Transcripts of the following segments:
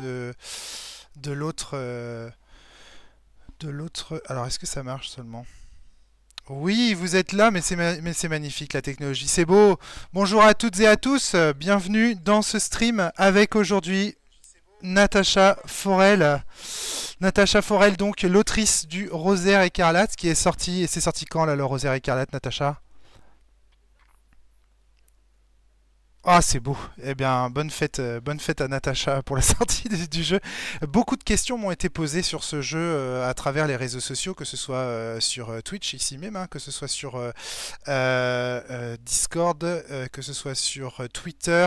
de l'autre... Alors, est-ce que ça marche seulement? Oui, vous êtes là, mais c'est magnifique la technologie, c'est beau. Bonjour à toutes et à tous, bienvenue dans ce stream avec aujourd'hui Natacha Forel. Natacha Forel, donc l'autrice du Rosaire Écarlate, qui est sorti, et c'est sorti quand là le Rosaire Écarlate, Natacha? Ah, c'est beau. Eh bien, bonne fête à Natacha pour la sortie du jeu. Beaucoup de questions m'ont été posées sur ce jeu à travers les réseaux sociaux, que ce soit sur Twitch ici même, hein, que ce soit sur Discord, que ce soit sur Twitter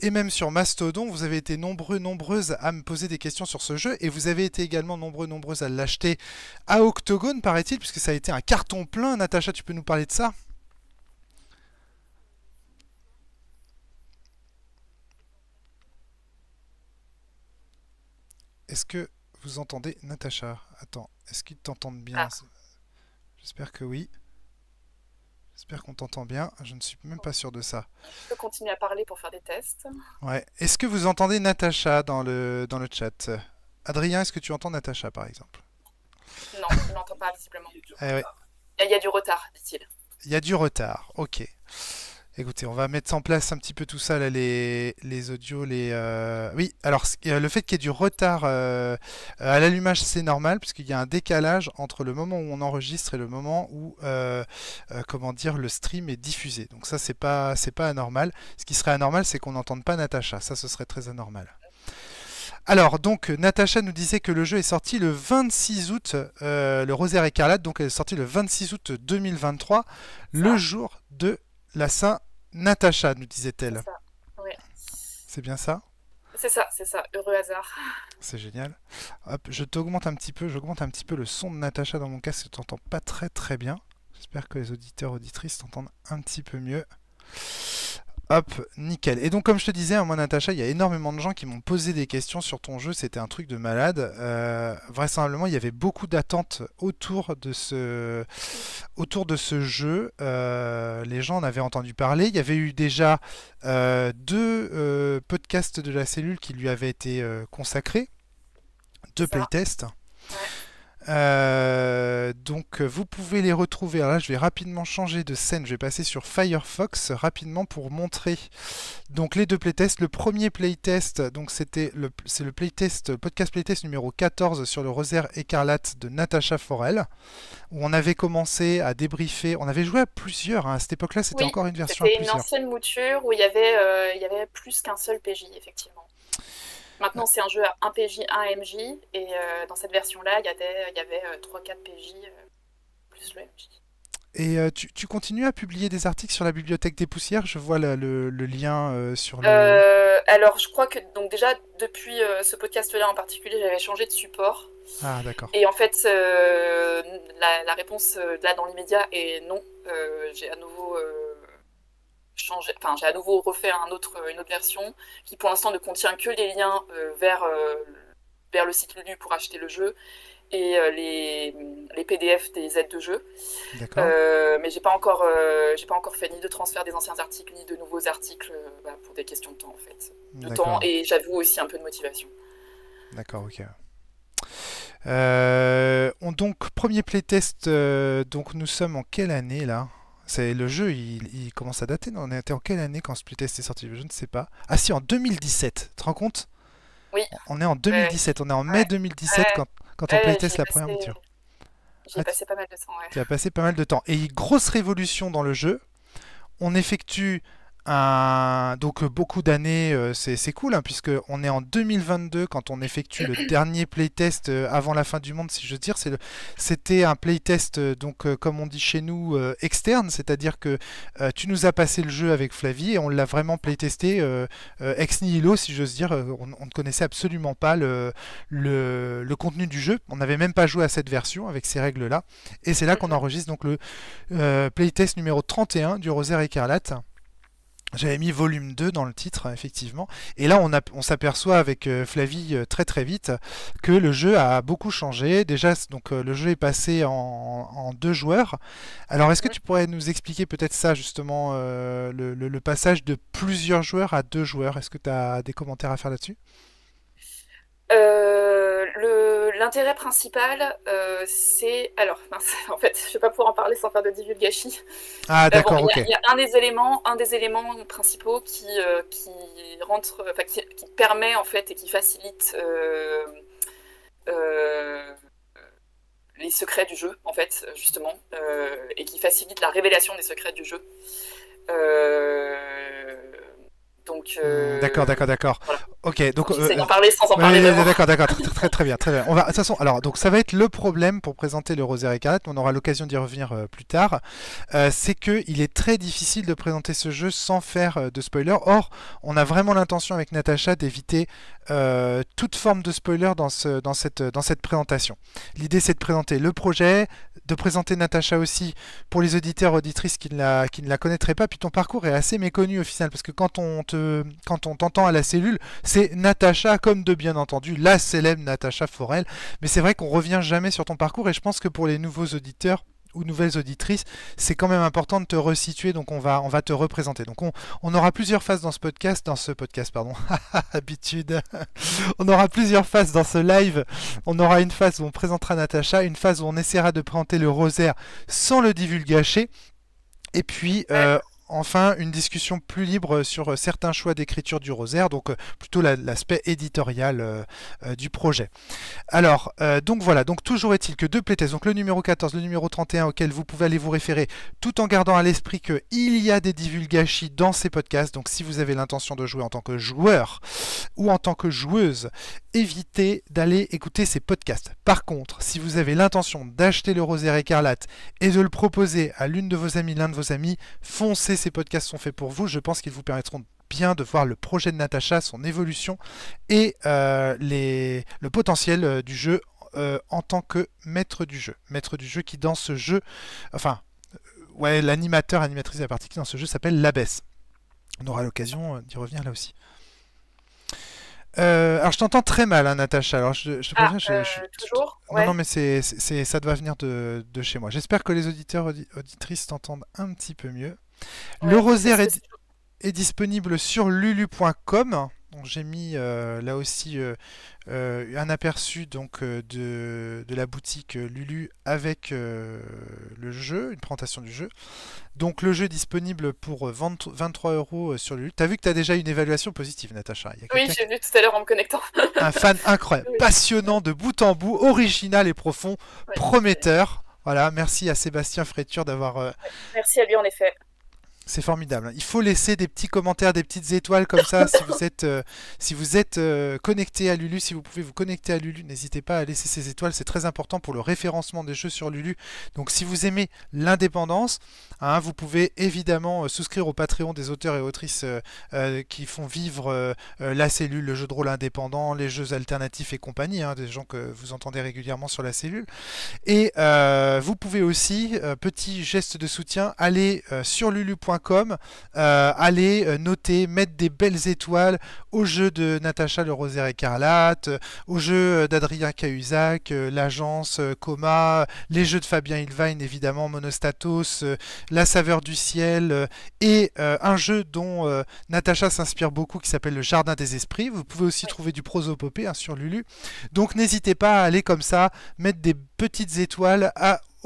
et même sur Mastodon. Vous avez été nombreuses à me poser des questions sur ce jeu et vous avez été également nombreuses à l'acheter à Octogone, paraît-il, puisque ça a été un carton plein. Natacha, tu peux nous parler de ça ? Est-ce que vous entendez Natacha? Attends, est-ce qu'ils t'entendent bien? J'espère que oui. J'espère qu'on t'entend bien. Je ne suis même pas sûr de ça. Je peux continuer à parler pour faire des tests. Ouais. Est-ce que vous entendez Natacha dans le chat? Adrien, est-ce que tu entends Natacha, par exemple? Non, je ne l'entends pas visiblement. Ouais. Il y a du retard, dit-il. Il y a du retard, ok. Écoutez, on va mettre en place un petit peu tout ça, là, les audios, les... Oui, alors le fait qu'il y ait du retard à l'allumage, c'est normal, puisqu'il y a un décalage entre le moment où on enregistre et le moment où comment dire, le stream est diffusé. Donc ça, c'est pas anormal. Ce qui serait anormal, c'est qu'on n'entende pas Natacha. Ça, ce serait très anormal. Alors, donc, Natacha nous disait que le jeu est sorti le 26 août, le Rosaire Écarlate, donc elle est sortie le 26 août 2023, le jour de... la Saint Natacha, nous disait-elle. C'est bien ça? C'est ça, c'est ça. Heureux hasard. C'est génial. Hop, je t'augmente un petit peu, j'augmente un petit peu le son de Natacha dans mon casque. Je t'entends pas très bien. J'espère que les auditeurs, auditrices t'entendent un petit peu mieux. Hop, nickel. Et donc, comme je te disais, moi, Natacha, il y a énormément de gens qui m'ont posé des questions sur ton jeu. C'était un truc de malade. Vraisemblablement, il y avait beaucoup d'attentes autour de ce jeu. Les gens en avaient entendu parler. Il y avait eu déjà deux podcasts de La Cellule qui lui avaient été consacrés. Deux playtests. Donc vous pouvez les retrouver. Alors là, je vais rapidement changer de scène. Je vais passer sur Firefox rapidement pour montrer donc les deux playtests. Le premier playtest, donc c'était le playtest, le podcast playtest numéro 14 sur le Rosaire Écarlate de Natacha Forel, où on avait commencé à débriefer. On avait joué à plusieurs, hein. À cette époque-là, c'était encore une version à plusieurs. C'était une ancienne mouture où il y avait plus qu'un seul PJ, effectivement. Maintenant, c'est un jeu à 1 PJ, 1 MJ, et dans cette version-là, il y avait 3-4 PJ, plus le MJ. Et tu continues à publier des articles sur la Bibliothèque des Poussières? Je vois le lien sur le... alors, je crois que donc déjà, depuis ce podcast-là en particulier, j'avais changé de support. Ah, d'accord. Et en fait, la réponse, là, dans l'immédiat, est non. J'ai à nouveau... j'ai à nouveau refait une autre version qui pour l'instant ne contient que les liens vers le site Lulu pour acheter le jeu et les PDF des aides de jeu. Mais j'ai pas encore fait ni de transfert des anciens articles ni de nouveaux articles pour des questions de temps en fait. De temps et j'avoue aussi un peu de motivation. D'accord, ok. Donc premier playtest, donc nous sommes en quelle année là ? Le jeu, il commence à dater. On était en quelle année quand ce playtest est sorti? Je ne sais pas. Ah si, en 2017. Tu te rends compte? Oui. On est en 2017. On est en mai 2017 quand on playtest la première mouture. J'ai passé pas mal de temps. Tu as passé pas mal de temps. Et grosse révolution dans le jeu. On effectue donc beaucoup d'années. C'est cool, hein, puisque on est en 2022 quand on effectue le dernier playtest avant la fin du monde, si je veux dire. C'était un playtest donc comme on dit chez nous externe, c'est-à-dire que tu nous as passé le jeu avec Flavie et on l'a vraiment playtesté ex nihilo, si j'ose dire. On ne connaissait absolument pas le contenu du jeu. On n'avait même pas joué à cette version avec ces règles-là. Et c'est là qu'on enregistre donc le playtest numéro 31 du Rosaire Écarlate. J'avais mis volume 2 dans le titre, effectivement. Et là, on s'aperçoit avec Flavie très vite que le jeu a beaucoup changé. Déjà, donc le jeu est passé en deux joueurs. Alors, est-ce que tu pourrais nous expliquer peut-être ça, justement, le passage de plusieurs joueurs à deux joueurs? Est-ce que tu as des commentaires à faire là-dessus? L'intérêt principal, c'est... Alors, en fait, je ne vais pas pouvoir en parler sans faire de divulgachis. Ah, d'accord, bon, ok. Il y a un des éléments principaux qui permet, en fait, et qui facilite les secrets du jeu, en fait, justement, et qui facilite la révélation des secrets du jeu. D'accord. Voilà. Ok, donc j'essaie d'en parler sans en parler. D'accord, très bien. On va, de toute façon, alors donc ça va être le problème pour présenter le Rosaire Écarlate. On aura l'occasion d'y revenir plus tard. C'est que il est très difficile de présenter ce jeu sans faire de spoiler. Or, on a vraiment l'intention avec Natacha d'éviter toute forme de spoiler dans cette présentation. L'idée, c'est de présenter le projet, de présenter Natacha aussi pour les auditeurs auditrices qui ne la connaîtraient pas. Puis ton parcours est assez méconnu au final, parce que quand on t'entend à la cellule, c'est Natacha, comme de bien entendu, la célèbre Natacha Forel. Mais c'est vrai qu'on revient jamais sur ton parcours, et je pense que pour les nouveaux auditeurs ou nouvelles auditrices, c'est quand même important de te resituer, donc on va te représenter. Donc on aura plusieurs phases dans ce podcast, habitude. On aura plusieurs phases dans ce live. On aura une phase où on présentera Natacha, une phase où on essaiera de présenter le rosaire sans le divulgacher, et puis... Enfin, une discussion plus libre sur certains choix d'écriture du rosaire, donc plutôt l'aspect éditorial du projet. Alors, donc voilà, donc toujours est-il que deux playtests, donc le numéro 14, le numéro 31, auquel vous pouvez aller vous référer, tout en gardant à l'esprit qu'il y a des divulgachis dans ces podcasts, donc si vous avez l'intention de jouer en tant que joueur ou en tant que joueuse, évitez d'aller écouter ces podcasts. Par contre, si vous avez l'intention d'acheter le Rosaire Écarlate et de le proposer à l'une de vos amies, l'un de vos amis, foncez. Ces podcasts sont faits pour vous, je pense qu'ils vous permettront bien de voir le projet de Natacha, son évolution et le potentiel du jeu en tant que maître du jeu qui dans ce jeu, enfin ouais, l'animatrice à partie qui dans ce jeu s'appelle Labesse. On aura l'occasion d'y revenir là aussi. Alors je t'entends très mal, hein, Natacha. Alors je te préviens, toujours. Non, ouais. Non, mais c'est ça doit venir de chez moi. J'espère que les auditeurs auditrices t'entendent un petit peu mieux. Le rosaire est disponible sur lulu.com. Donc j'ai mis là aussi un aperçu donc de la boutique Lulu avec le jeu, une présentation du jeu. Donc le jeu est disponible pour 23 € sur Lulu. T'as vu que t'as déjà une évaluation positive, Natacha. Oui, j'ai vu tout à l'heure en me connectant. Un fan incroyable, oui. Passionnant de bout en bout, original et profond, oui, prometteur. Voilà, merci à Sébastien Fréture d'avoir... Merci à lui, en effet. C'est formidable. Il faut laisser des petits commentaires, des petites étoiles comme ça. Si vous êtes connecté à Lulu, si vous pouvez vous connecter à Lulu, n'hésitez pas à laisser ces étoiles. C'est très important pour le référencement des jeux sur Lulu. Donc si vous aimez l'indépendance, hein, vous pouvez évidemment souscrire au Patreon des auteurs et autrices qui font vivre la cellule, le jeu de rôle indépendant, les jeux alternatifs et compagnie, hein, des gens que vous entendez régulièrement sur la cellule. Et vous pouvez aussi, petit geste de soutien, aller sur lulu.com, allez noter, mettre des belles étoiles au jeu de Natacha le Rosaire Écarlate, au jeu d'Adrien Cahuzac, l'agence Coma, les jeux de Fabien Hidwein évidemment, Monostatos, La Saveur du Ciel et un jeu dont Natacha s'inspire beaucoup qui s'appelle Le Jardin des Esprits. Vous pouvez aussi trouver du prosopopée, hein, sur Lulu. Donc n'hésitez pas à aller comme ça, mettre des petites étoiles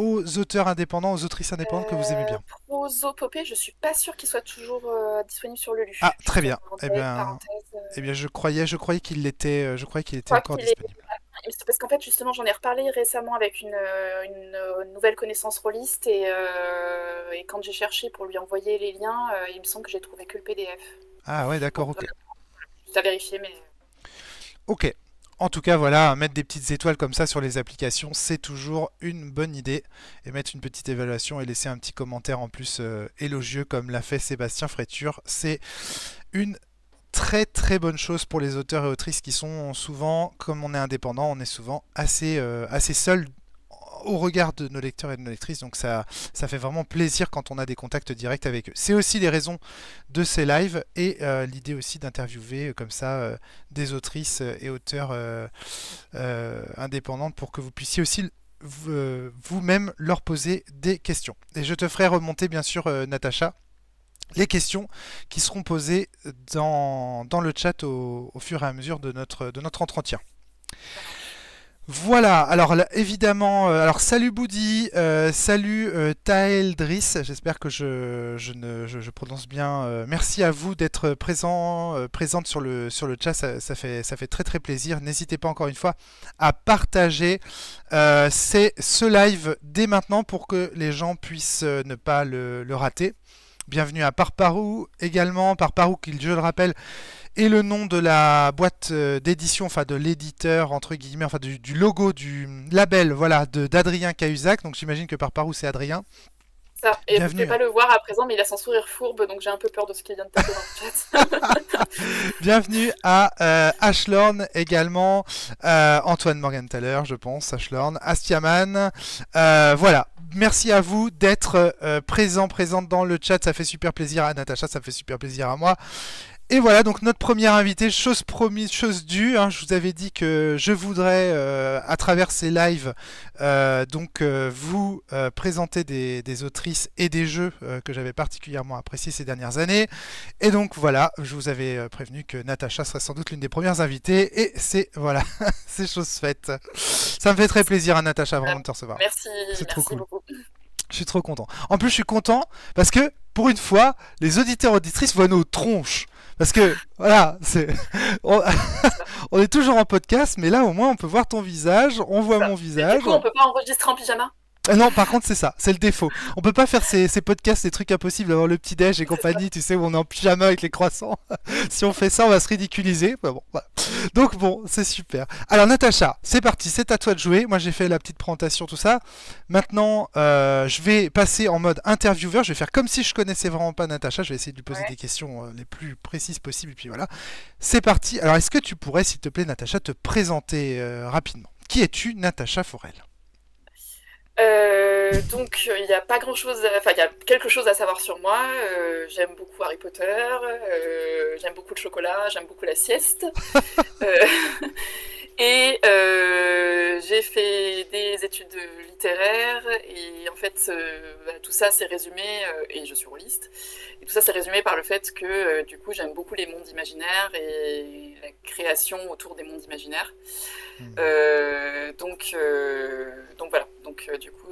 aux auteurs indépendants, aux autrices indépendantes que vous aimez bien. Prosopopée, je suis pas sûr qu'il soit toujours disponible sur Lulu. Ah, très bien. Eh bien, je croyais qu'il l'était. Je croyais qu'il était encore disponible. Parce qu'en fait, justement, j'en ai reparlé récemment avec une nouvelle connaissance rôliste et quand j'ai cherché pour lui envoyer les liens, il me semble que j'ai trouvé que le PDF. Ah ouais, d'accord, ok. T'as vérifié, mais. Ok. En tout cas, voilà, mettre des petites étoiles comme ça sur les applications, c'est toujours une bonne idée. Et mettre une petite évaluation et laisser un petit commentaire en plus élogieux comme l'a fait Sébastien Fréture. C'est une très très bonne chose pour les auteurs et autrices qui sont souvent, comme on est indépendant, on est souvent assez seul au regard de nos lecteurs et de nos lectrices. Donc ça fait vraiment plaisir quand on a des contacts directs avec eux. C'est aussi les raisons de ces lives et l'idée aussi d'interviewer comme ça des autrices et auteurs indépendantes pour que vous puissiez aussi vous-même leur poser des questions. Et je te ferai remonter bien sûr, Natacha, les questions qui seront posées dans le chat au fur et à mesure de notre entretien. Voilà, alors là, évidemment, alors salut Boudi, salut Taël Driss, j'espère que je prononce bien. Merci à vous d'être présente sur le chat, ça fait très plaisir. N'hésitez pas encore une fois à partager ce live dès maintenant pour que les gens puissent ne pas le rater. Bienvenue à Parparou également, Parparou qui, je le rappelle, et le nom de la boîte d'édition, enfin de l'éditeur, entre guillemets, enfin du logo, du label, voilà, d'Adrien Cahuzac. Donc j'imagine que Parparou, c'est Adrien. Ça, et bienvenue. Vous ne pouvez pas le voir à présent, mais il a son sourire fourbe, donc j'ai un peu peur de ce qu'il vient de taper dans le chat. Bienvenue à Ashlorn également, Antoine Morgan tout à l'heure, je pense, Ashlorn, Astiaman, voilà. Merci à vous d'être présente dans le chat, ça fait super plaisir à Natacha, ça fait super plaisir à moi. Et voilà, donc notre première invitée, chose promise, chose due, hein, je vous avais dit que je voudrais, à travers ces lives, vous présenter des autrices et des jeux que j'avais particulièrement appréciés ces dernières années. Et donc voilà, je vous avais prévenu que Natacha serait sans doute l'une des premières invitées, et c'est, voilà, c'est chose faite. Ça me fait très plaisir à Natacha, vraiment, de te recevoir. Merci, c'est trop cool. Beaucoup. Je suis trop content. En plus, je suis content parce que, pour une fois, les auditeurs et auditrices voient nos tronches. Parce que, voilà, on est toujours en podcast, mais là, au moins, on peut voir ton visage, on voit mon visage. Et du coup, on peut pas enregistrer en pyjama? Non, par contre, c'est ça, c'est le défaut. On peut pas faire ces podcasts, ces trucs impossibles, avoir le petit-déj et compagnie, ça. Tu sais, où on est en pyjama avec les croissants. Si on fait ça, on va se ridiculiser. Bah, bon, voilà. Donc bon, c'est super. Alors Natacha, c'est parti, c'est à toi de jouer. Moi, j'ai fait la petite présentation, tout ça. Maintenant, je vais passer en mode intervieweur. Je vais faire comme si je connaissais vraiment pas Natacha. Je vais essayer de lui poser des questions les plus précises possibles. Et puis voilà, c'est parti. Alors, est-ce que tu pourrais, s'il te plaît, Natacha, te présenter rapidement? Qui es-tu, Natacha Forel? Donc il n'y a pas grand chose, enfin il y a quelque chose à savoir sur moi. J'aime beaucoup Harry Potter, j'aime beaucoup le chocolat, j'aime beaucoup la sieste. J'ai fait des études littéraires et en fait tout ça s'est résumé, et je suis rôliste, et tout ça s'est résumé par le fait que du coup j'aime beaucoup les mondes imaginaires et la création autour des mondes imaginaires. Donc voilà, donc du coup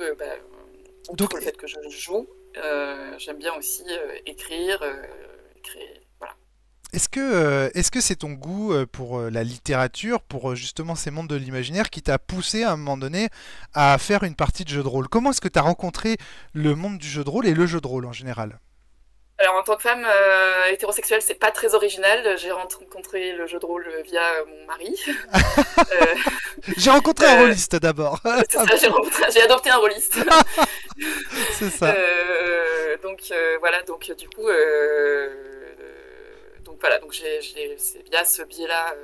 donc le fait que je joue, j'aime bien aussi écrire, créer. Est-ce que c'est ton goût pour la littérature, pour justement ces mondes de l'imaginaire qui t'a poussé à un moment donné à faire une partie de jeu de rôle? Comment est-ce que tu as rencontré le monde du jeu de rôle et le jeu de rôle en général? Alors en tant que femme hétérosexuelle, c'est pas très original. J'ai rencontré le jeu de rôle via mon mari. J'ai rencontré un rôliste d'abord. J'ai adopté un rôliste. C'est ça. Voilà, donc du coup... Voilà, donc c'est via ce biais-là,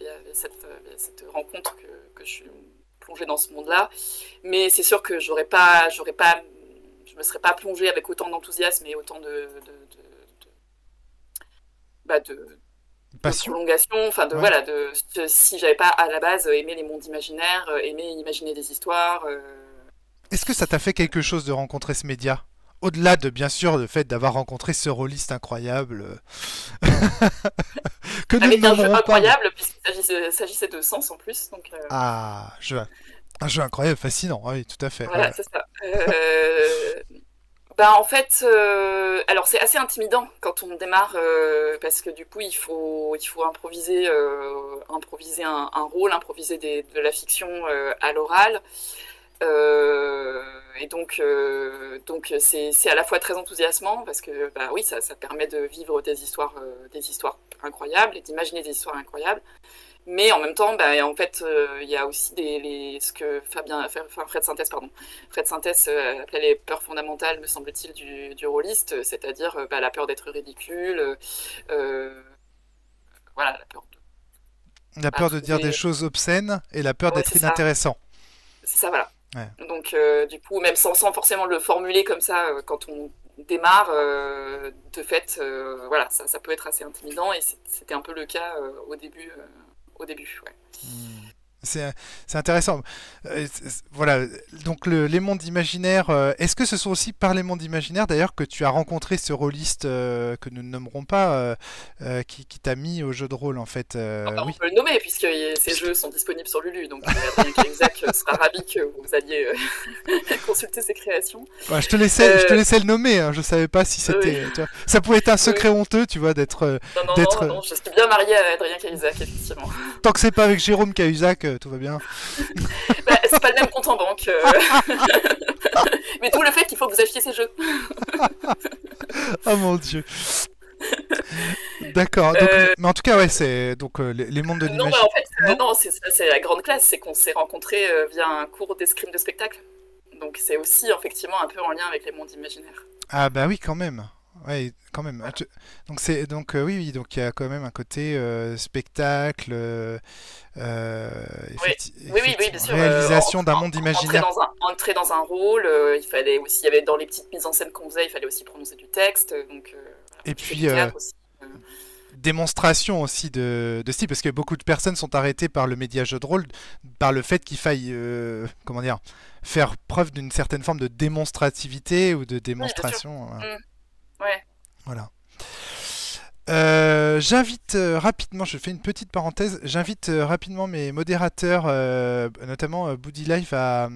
via cette rencontre que je suis plongée dans ce monde-là. Mais c'est sûr que je me serais pas plongée avec autant d'enthousiasme et autant de prolongation. Enfin, voilà, si j'avais pas à la base aimé les mondes imaginaires, aimé imaginer des histoires. Est-ce que ça t'a fait quelque chose de rencontrer ce média ? Au-delà de, bien sûr, le fait d'avoir rencontré ce rôliste incroyable. Que nous avec un jeu incroyable, puisqu'il s'agissait de Sens en plus. Donc, Ah, un jeu incroyable, fascinant, oui, tout à fait. Voilà, ouais. C'est ça. En fait, alors c'est assez intimidant quand on démarre, parce que du coup, il faut improviser, un rôle, improviser de la fiction à l'oral. Et donc c'est à la fois très enthousiasmant parce que bah oui, ça permet de vivre des histoires incroyables et d'imaginer des histoires incroyables, mais en même temps en fait il y a aussi ce que Fred Sintès appelait les peurs fondamentales, me semble-t-il, du rôliste, c'est-à-dire la peur d'être ridicule, voilà, la peur de dire des choses obscènes et la peur d'être inintéressant. C'est ça, voilà. Ouais. Donc du coup, même sans forcément le formuler comme ça, quand on démarre, de fait, voilà, ça peut être assez intimidant, et c'était un peu le cas au début. Ouais. C'est intéressant. Voilà, donc les mondes imaginaires, est-ce que ce sont aussi par les mondes imaginaires d'ailleurs que tu as rencontré ce rôliste que nous ne nommerons pas, qui t'a mis au jeu de rôle en fait oui. On peut le nommer puisque ces jeux sont disponibles sur Lulu, donc Adrien Cahuzac sera ravi que vous alliez consulter ses créations. Ouais, je te laissais le nommer, hein, je ne savais pas si c'était... Oui. Ça pouvait être un secret honteux, tu vois, d'être... Non, je suis bien mariée à Adrien Cahuzac, effectivement. Tant que c'est pas avec Jérôme Cahuzac, tout va bien. Bah, c'est pas le même compte en banque. Mais tout le fait qu'il faut que vous achetiez ces jeux. Oh mon dieu. D'accord. Mais en tout cas, ouais, c'est donc les mondes de l'imaginaire. Non, bah, en fait, c'est la grande classe, c'est qu'on s'est rencontrés via un cours d'escrime de spectacle. Donc c'est aussi effectivement un peu en lien avec les mondes imaginaires. Ah bah oui, quand même. Ouais, quand même. Voilà. Donc c'est oui, donc il y a quand même un côté spectacle, oui, bien sûr. Réalisation d'un monde imaginaire. Entrer dans un rôle, il fallait aussi, il y avait dans les petites mises en scène qu'on faisait, il fallait aussi prononcer du texte, donc. Et puis. Démonstration aussi de style, parce que beaucoup de personnes sont arrêtées par le média jeu de rôle, par le fait qu'il faille, comment dire, faire preuve d'une certaine forme de démonstrativité ou de démonstration. Oui, ouais. Voilà. J'invite rapidement, je fais une petite parenthèse, j'invite rapidement mes modérateurs, notamment Boudy Life, à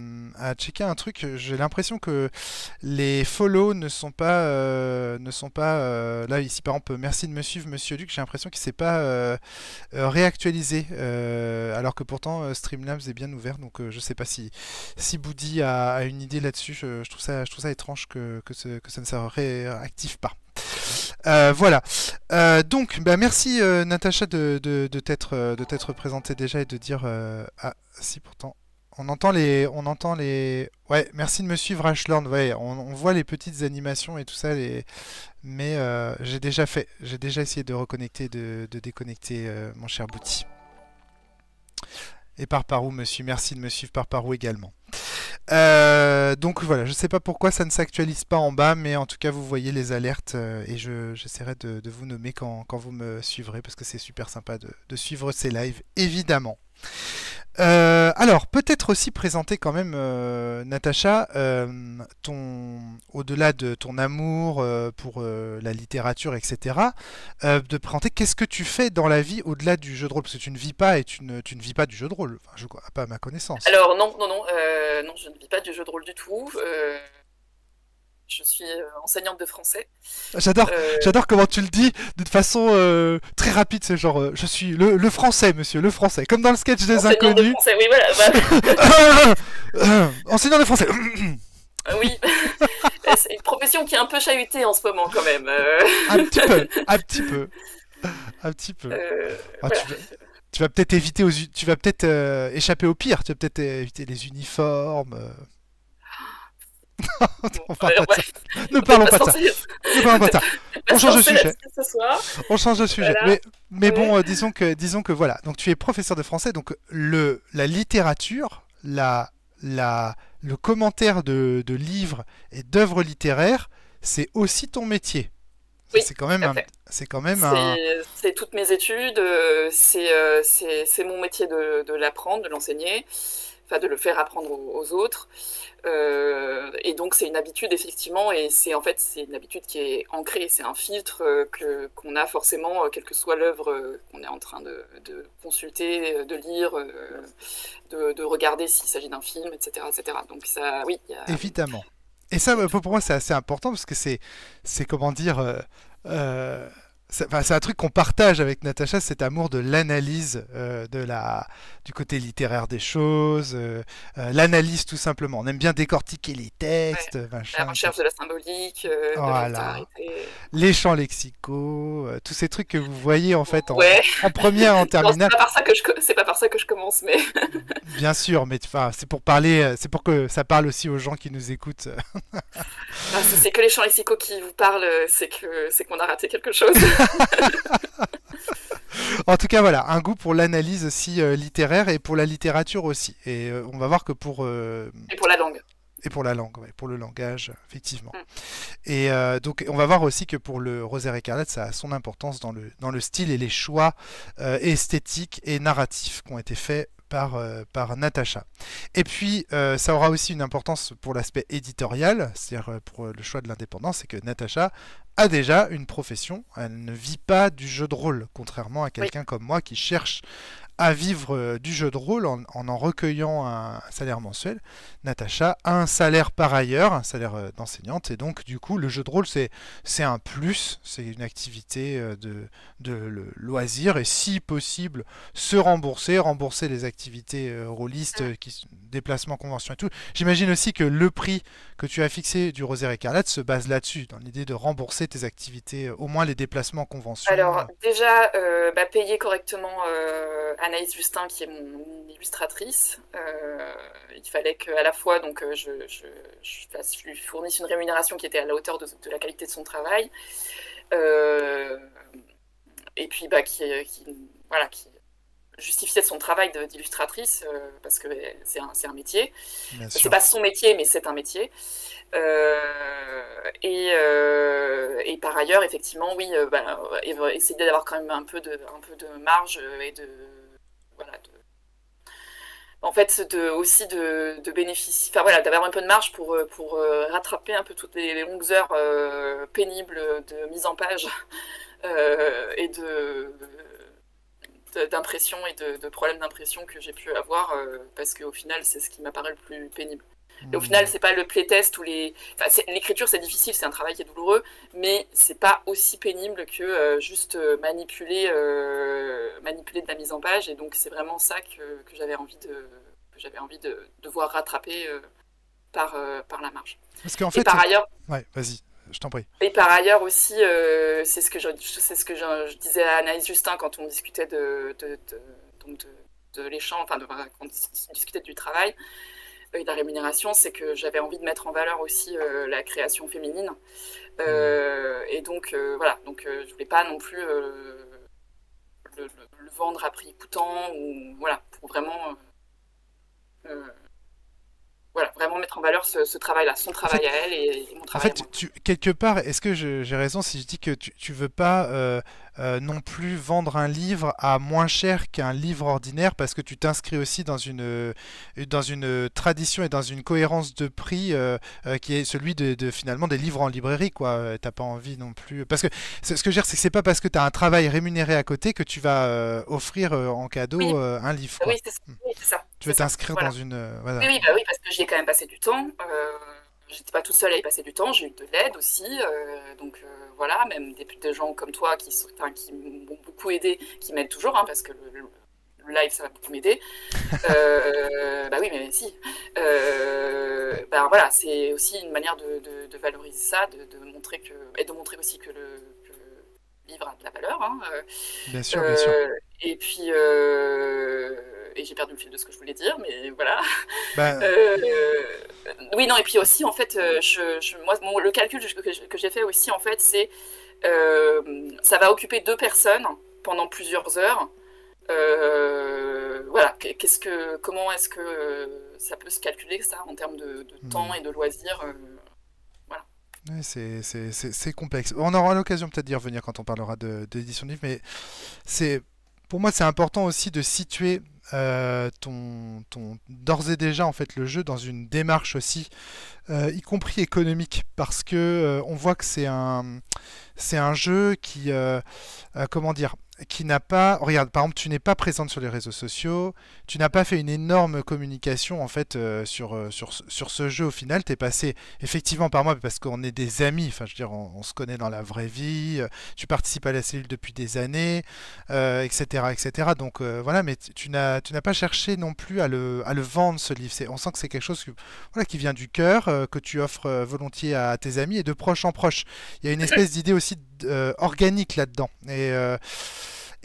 checker un truc. J'ai l'impression que les follow ne sont pas là ici par exemple. Merci de me suivre, Monsieur Luc. J'ai l'impression qu'il ne s'est pas réactualisé, alors que pourtant Streamlabs est bien ouvert. Donc je ne sais pas si Boudy a une idée là-dessus. Je trouve ça étrange que ça ne se réactive pas. Voilà. Donc, bah, merci Natacha de t'être présentée déjà et de dire ah si pourtant on entend les ouais, merci de me suivre Ashland. Ouais, on voit les petites animations et tout ça mais j'ai déjà essayé de reconnecter, de déconnecter mon cher Boudy. Et Parparou me suit, merci de me suivre Parparou également. Donc voilà, je sais pas pourquoi ça ne s'actualise pas en bas, mais en tout cas vous voyez les alertes et j'essaierai de vous nommer quand vous me suivrez, parce que c'est super sympa de suivre ces lives, évidemment. Alors peut-être aussi présenter quand même Natacha, au-delà de ton amour pour la littérature, etc. De présenter qu'est-ce que tu fais dans la vie au-delà du jeu de rôle, parce que tu ne vis pas et tu ne vis pas du jeu de rôle, enfin, pas à ma connaissance. Alors non, je ne vis pas du jeu de rôle du tout. Je suis enseignante de français. J'adore comment tu le dis d'une façon très rapide, c'est genre je suis le français, monsieur, le français. Comme dans le sketch des Inconnus. De français, oui, voilà, bah... enseignant de français. Oui, c'est une profession qui est un peu chahutée en ce moment quand même. Un petit peu. Voilà. Tu vas peut-être éviter tu vas peut-être échapper au pire, tu vas peut-être éviter les uniformes. Ne parlons pas de ça. On change de sujet. On change de sujet. Mais bon, disons que voilà. Donc tu es professeur de français, donc la littérature, le commentaire de livres et d'œuvres littéraires, c'est aussi ton métier. Oui, c'est quand même c'est toutes mes études, c'est mon métier de l'apprendre, de l'enseigner. Enfin, de le faire apprendre aux autres. Et donc, c'est une habitude, effectivement, et c'est une habitude qui est ancrée, c'est un filtre qu'on a forcément, quelle que soit l'œuvre qu'on est en train de consulter, de lire, de regarder s'il s'agit d'un film, etc., etc. Donc, ça, oui. Évidemment. Et ça, pour moi, c'est assez important, parce que c'est comment dire... c'est un truc qu'on partage avec Natacha, cet amour de l'analyse, du côté littéraire des choses, l'analyse tout simplement. On aime bien décortiquer les textes, ouais, machin, la recherche de la symbolique, voilà. Les champs lexicaux, tous ces trucs que vous voyez en fait ouais. en première, en terminale. C'est pas par ça que je commence, mais... bien sûr, mais c'est pour parler, c'est pour que ça parle aussi aux gens qui nous écoutent. C'est que les champs lexicaux qui vous parlent, c'est qu'on a raté quelque chose. En tout cas, voilà, un goût pour l'analyse aussi littéraire et pour la littérature aussi. Et on va voir que pour... Et pour la langue. Et pour la langue, ouais, pour le langage, effectivement. Mm. Et donc, on va voir aussi que pour le Rosaire Écarlate, ça a son importance dans le style et les choix esthétiques et narratifs qui ont été faits par Natacha. Et puis, ça aura aussi une importance pour l'aspect éditorial, c'est-à-dire pour le choix de l'indépendance, c'est que Natacha a déjà une profession, elle ne vit pas du jeu de rôle, contrairement à quelqu'un comme moi qui cherche à vivre du jeu de rôle en recueillant un salaire mensuel. Natacha a un salaire par ailleurs, un salaire d'enseignante, et donc du coup le jeu de rôle c'est un plus, c'est une activité de loisir, et si possible se rembourser les activités rôlistes, déplacements, conventions et tout. J'imagine aussi que le prix que tu as fixé du Rosaire Écarlate se base là-dessus, dans l'idée de rembourser tes activités, au moins les déplacements, conventions. Alors déjà, payer correctement Anaïs Justin, qui est mon illustratrice, il fallait qu'à la fois donc, je lui fournisse une rémunération qui était à la hauteur de la qualité de son travail, et puis qui justifiait son travail d'illustratrice, parce que c'est un métier. C'est pas son métier, mais c'est un métier. Et par ailleurs, effectivement, oui, essayer d'avoir quand même un peu de marge et de... En fait, aussi de bénéficier, d'avoir un peu de marge pour rattraper un peu toutes les longues heures pénibles de mise en page et d'impression et de problèmes d'impression que j'ai pu avoir, parce qu'au final, c'est ce qui m'apparaît le plus pénible. Et au final, c'est pas le playtest ou les... Enfin, l'écriture, c'est difficile, c'est un travail qui est douloureux, mais c'est pas aussi pénible que juste manipuler de la mise en page. Et donc, c'est vraiment ça que j'avais envie de voir rattraper par la marge. Parce qu'en fait... Et par ailleurs... Ouais, vas-y, je t'en prie. Et par ailleurs aussi, c'est ce que je disais à Anaïs Justin quand on discutait de l'échange, quand on discutait du travail... et la rémunération, c'est que j'avais envie de mettre en valeur aussi la création féminine. Et donc, je voulais pas non plus le vendre à prix coûtant, ou voilà, pour vraiment, vraiment mettre en valeur ce travail-là, son travail à elle et mon travail à moi. En fait, quelque part, est-ce que j'ai raison si je dis que tu veux pas... non plus vendre un livre à moins cher qu'un livre ordinaire, parce que tu t'inscris aussi dans une tradition et dans une cohérence de prix qui est celui de finalement des livres en librairie, quoi. T'as pas envie non plus, parce que ce que je veux dire, c'est que c'est pas parce que tu as un travail rémunéré à côté que tu vas offrir en cadeau un livre, quoi. Oui, c'est ça. Oui, ça. Tu veux t'inscrire dans une... Voilà. Oui, bah oui, parce que j'y ai quand même passé du temps. J'étais pas toute seule à y passer du temps, j'ai eu de l'aide aussi, donc voilà, même des gens comme toi qui m'ont beaucoup aidé, qui m'aident toujours, hein, parce que le live ça va beaucoup m'aider. Bah oui, mais si. Voilà, c'est aussi une manière de valoriser ça, de montrer que, et de montrer aussi que le livre a de la valeur. Hein. Bien sûr, bien sûr. Et puis. Et j'ai perdu le fil de ce que je voulais dire, mais voilà. Oui, non, et puis aussi, en fait, le calcul que j'ai fait aussi, en fait, c'est ça va occuper deux personnes pendant plusieurs heures. Voilà, comment est-ce que ça peut se calculer, ça, en termes de temps et de loisirs, oui, c'est complexe. On aura l'occasion peut-être d'y revenir quand on parlera d'édition de livre, mais pour moi, c'est important aussi de situer... d'ores et déjà en fait le jeu dans une démarche aussi y compris économique, parce que on voit que c'est un jeu qui comment dire, qui n'a pas... Regarde, par exemple, tu n'es pas présente sur les réseaux sociaux, tu n'as pas fait une énorme communication, en fait, sur ce jeu, au final. Tu es passé, effectivement, par moi, parce qu'on est des amis, enfin, je veux dire, on se connaît dans la vraie vie, tu participes à la cellule depuis des années, etc., etc. Donc, voilà, mais tu n'as pas cherché non plus à le vendre, ce livre. On sent que c'est quelque chose qui vient du cœur, que tu offres volontiers à tes amis, et de proche en proche. Il y a une espèce d'idée aussi organique là-dedans.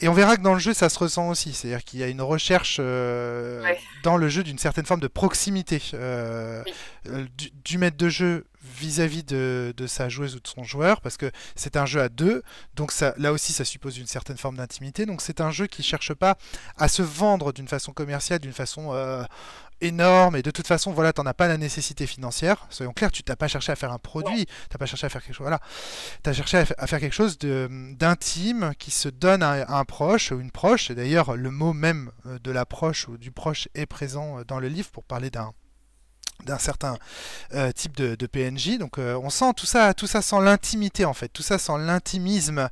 Et on verra que dans le jeu, ça se ressent aussi. C'est-à-dire qu'il y a une recherche dans le jeu d'une certaine forme de proximité du maître de jeu vis-à-vis de sa joueuse ou de son joueur, parce que c'est un jeu à deux, donc ça, là aussi ça suppose une certaine forme d'intimité. Donc c'est un jeu qui cherche pas à se vendre d'une façon commerciale, d'une façon énorme, et de toute façon, voilà, t'en as pas la nécessité financière. Soyons clairs, tu t'as pas cherché à faire un produit, t'as pas cherché à faire quelque chose, voilà. T'as cherché à faire quelque chose d'intime qui se donne à un proche ou une proche, et d'ailleurs, le mot même de la proche ou du proche est présent dans le livre pour parler d'un certain type de PNJ, donc on sent tout ça sans l'intimité en fait, tout ça sans l'intimisme,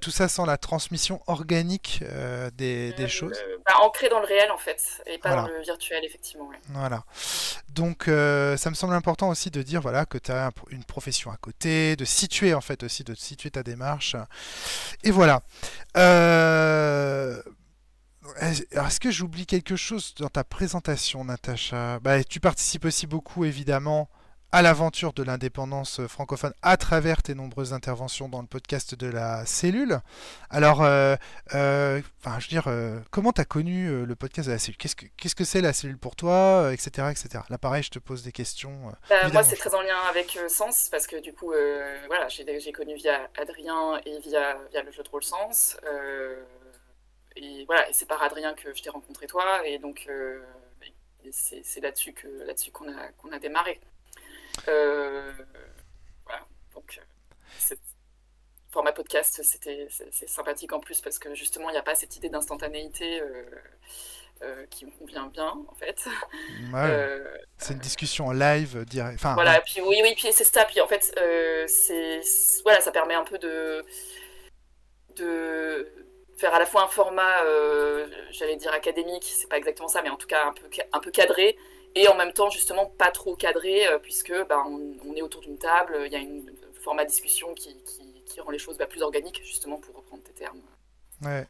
tout ça sans la transmission organique des choses. Ancré dans le réel en fait, et pas voilà. Dans le virtuel effectivement. Ouais. Voilà, donc ça me semble important aussi de dire voilà, que tu as une profession à côté, de situer en fait aussi, de situer ta démarche, et voilà. Est-ce que j'oublie quelque chose dans ta présentation, Natacha? Bah, tu participes aussi beaucoup, évidemment, à l'aventure de l'indépendance francophone à travers tes nombreuses interventions dans le podcast de La Cellule. Alors, je veux dire, comment tu as connu le podcast de La Cellule? Qu'est-ce que c'est La Cellule pour toi, etc., etc. Là, pareil, je te pose des questions. Moi, c'est très en lien avec Sens, parce que du coup, voilà, j'ai connu via Adrien et via le jeu de rôle Sens. Et voilà, et c'est par Adrien que je t'ai rencontré toi, et donc c'est là-dessus qu'on a démarré. Voilà, donc format podcast, c'est sympathique en plus parce que justement il n'y a pas cette idée d'instantanéité qui me convient bien en fait. Ouais, c'est une discussion en live, enfin. Voilà, ouais. Puis oui, puis c'est ça, puis en fait voilà, ça permet un peu de faire à la fois un format, j'allais dire académique, c'est pas exactement ça, mais en tout cas un peu cadré, et en même temps justement pas trop cadré, puisque bah, on est autour d'une table, il y a un format discussion qui rend les choses plus organiques, justement pour reprendre tes termes. Ouais.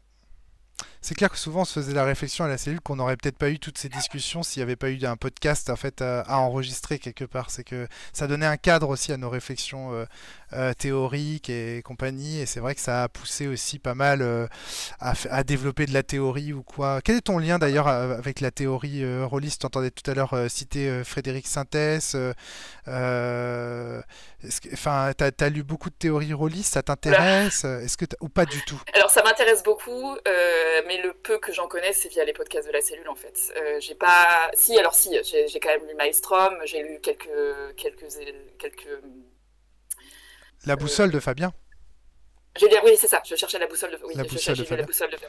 C'est clair que souvent on se faisait la réflexion à La Cellule qu'on n'aurait peut-être pas eu toutes ces discussions s'il n'y avait pas eu un podcast en fait, à enregistrer quelque part. C'est que ça donnait un cadre aussi à nos réflexions théoriques et compagnie. Et c'est vrai que ça a poussé aussi pas mal à développer de la théorie ou quoi. Quel est ton lien d'ailleurs avec la théorie rôliste? Tu entendais tout à l'heure citer Frédéric Sintès. T'as lu beaucoup de théories rôlistes, ça t'intéresse? Est-ce que ou pas du tout? Alors ça m'intéresse beaucoup. Mais le peu que j'en connais, c'est via les podcasts de La Cellule, en fait. J'ai pas... Si, j'ai quand même lu Maelstrom, j'ai lu quelques... La boussole de Fabien. Oui, c'est ça, je cherchais la boussole de Fabien.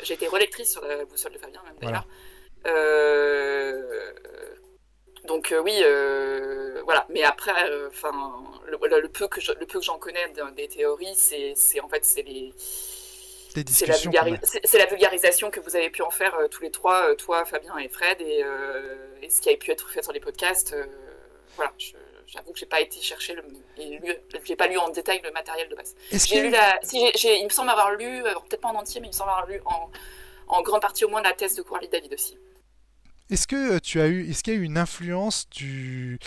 J'ai été relectrice sur la boussole de Fabien, même d'ailleurs. Voilà. Donc oui, voilà. Mais après, le peu que j'en connais des théories, c'est en fait, c'est les... C'est la vulgarisation que vous avez pu en faire tous les trois, toi, Fabien et Fred, et ce qui a pu être fait sur les podcasts. Voilà, j'avoue que j'ai pas été chercher, j'ai pas lu en détail le matériel de base. Il me semble avoir lu, peut-être pas en entier, mais il me semble avoir lu en grande partie au moins la thèse de Courly-David aussi. Est-ce qu'il y a eu une influence du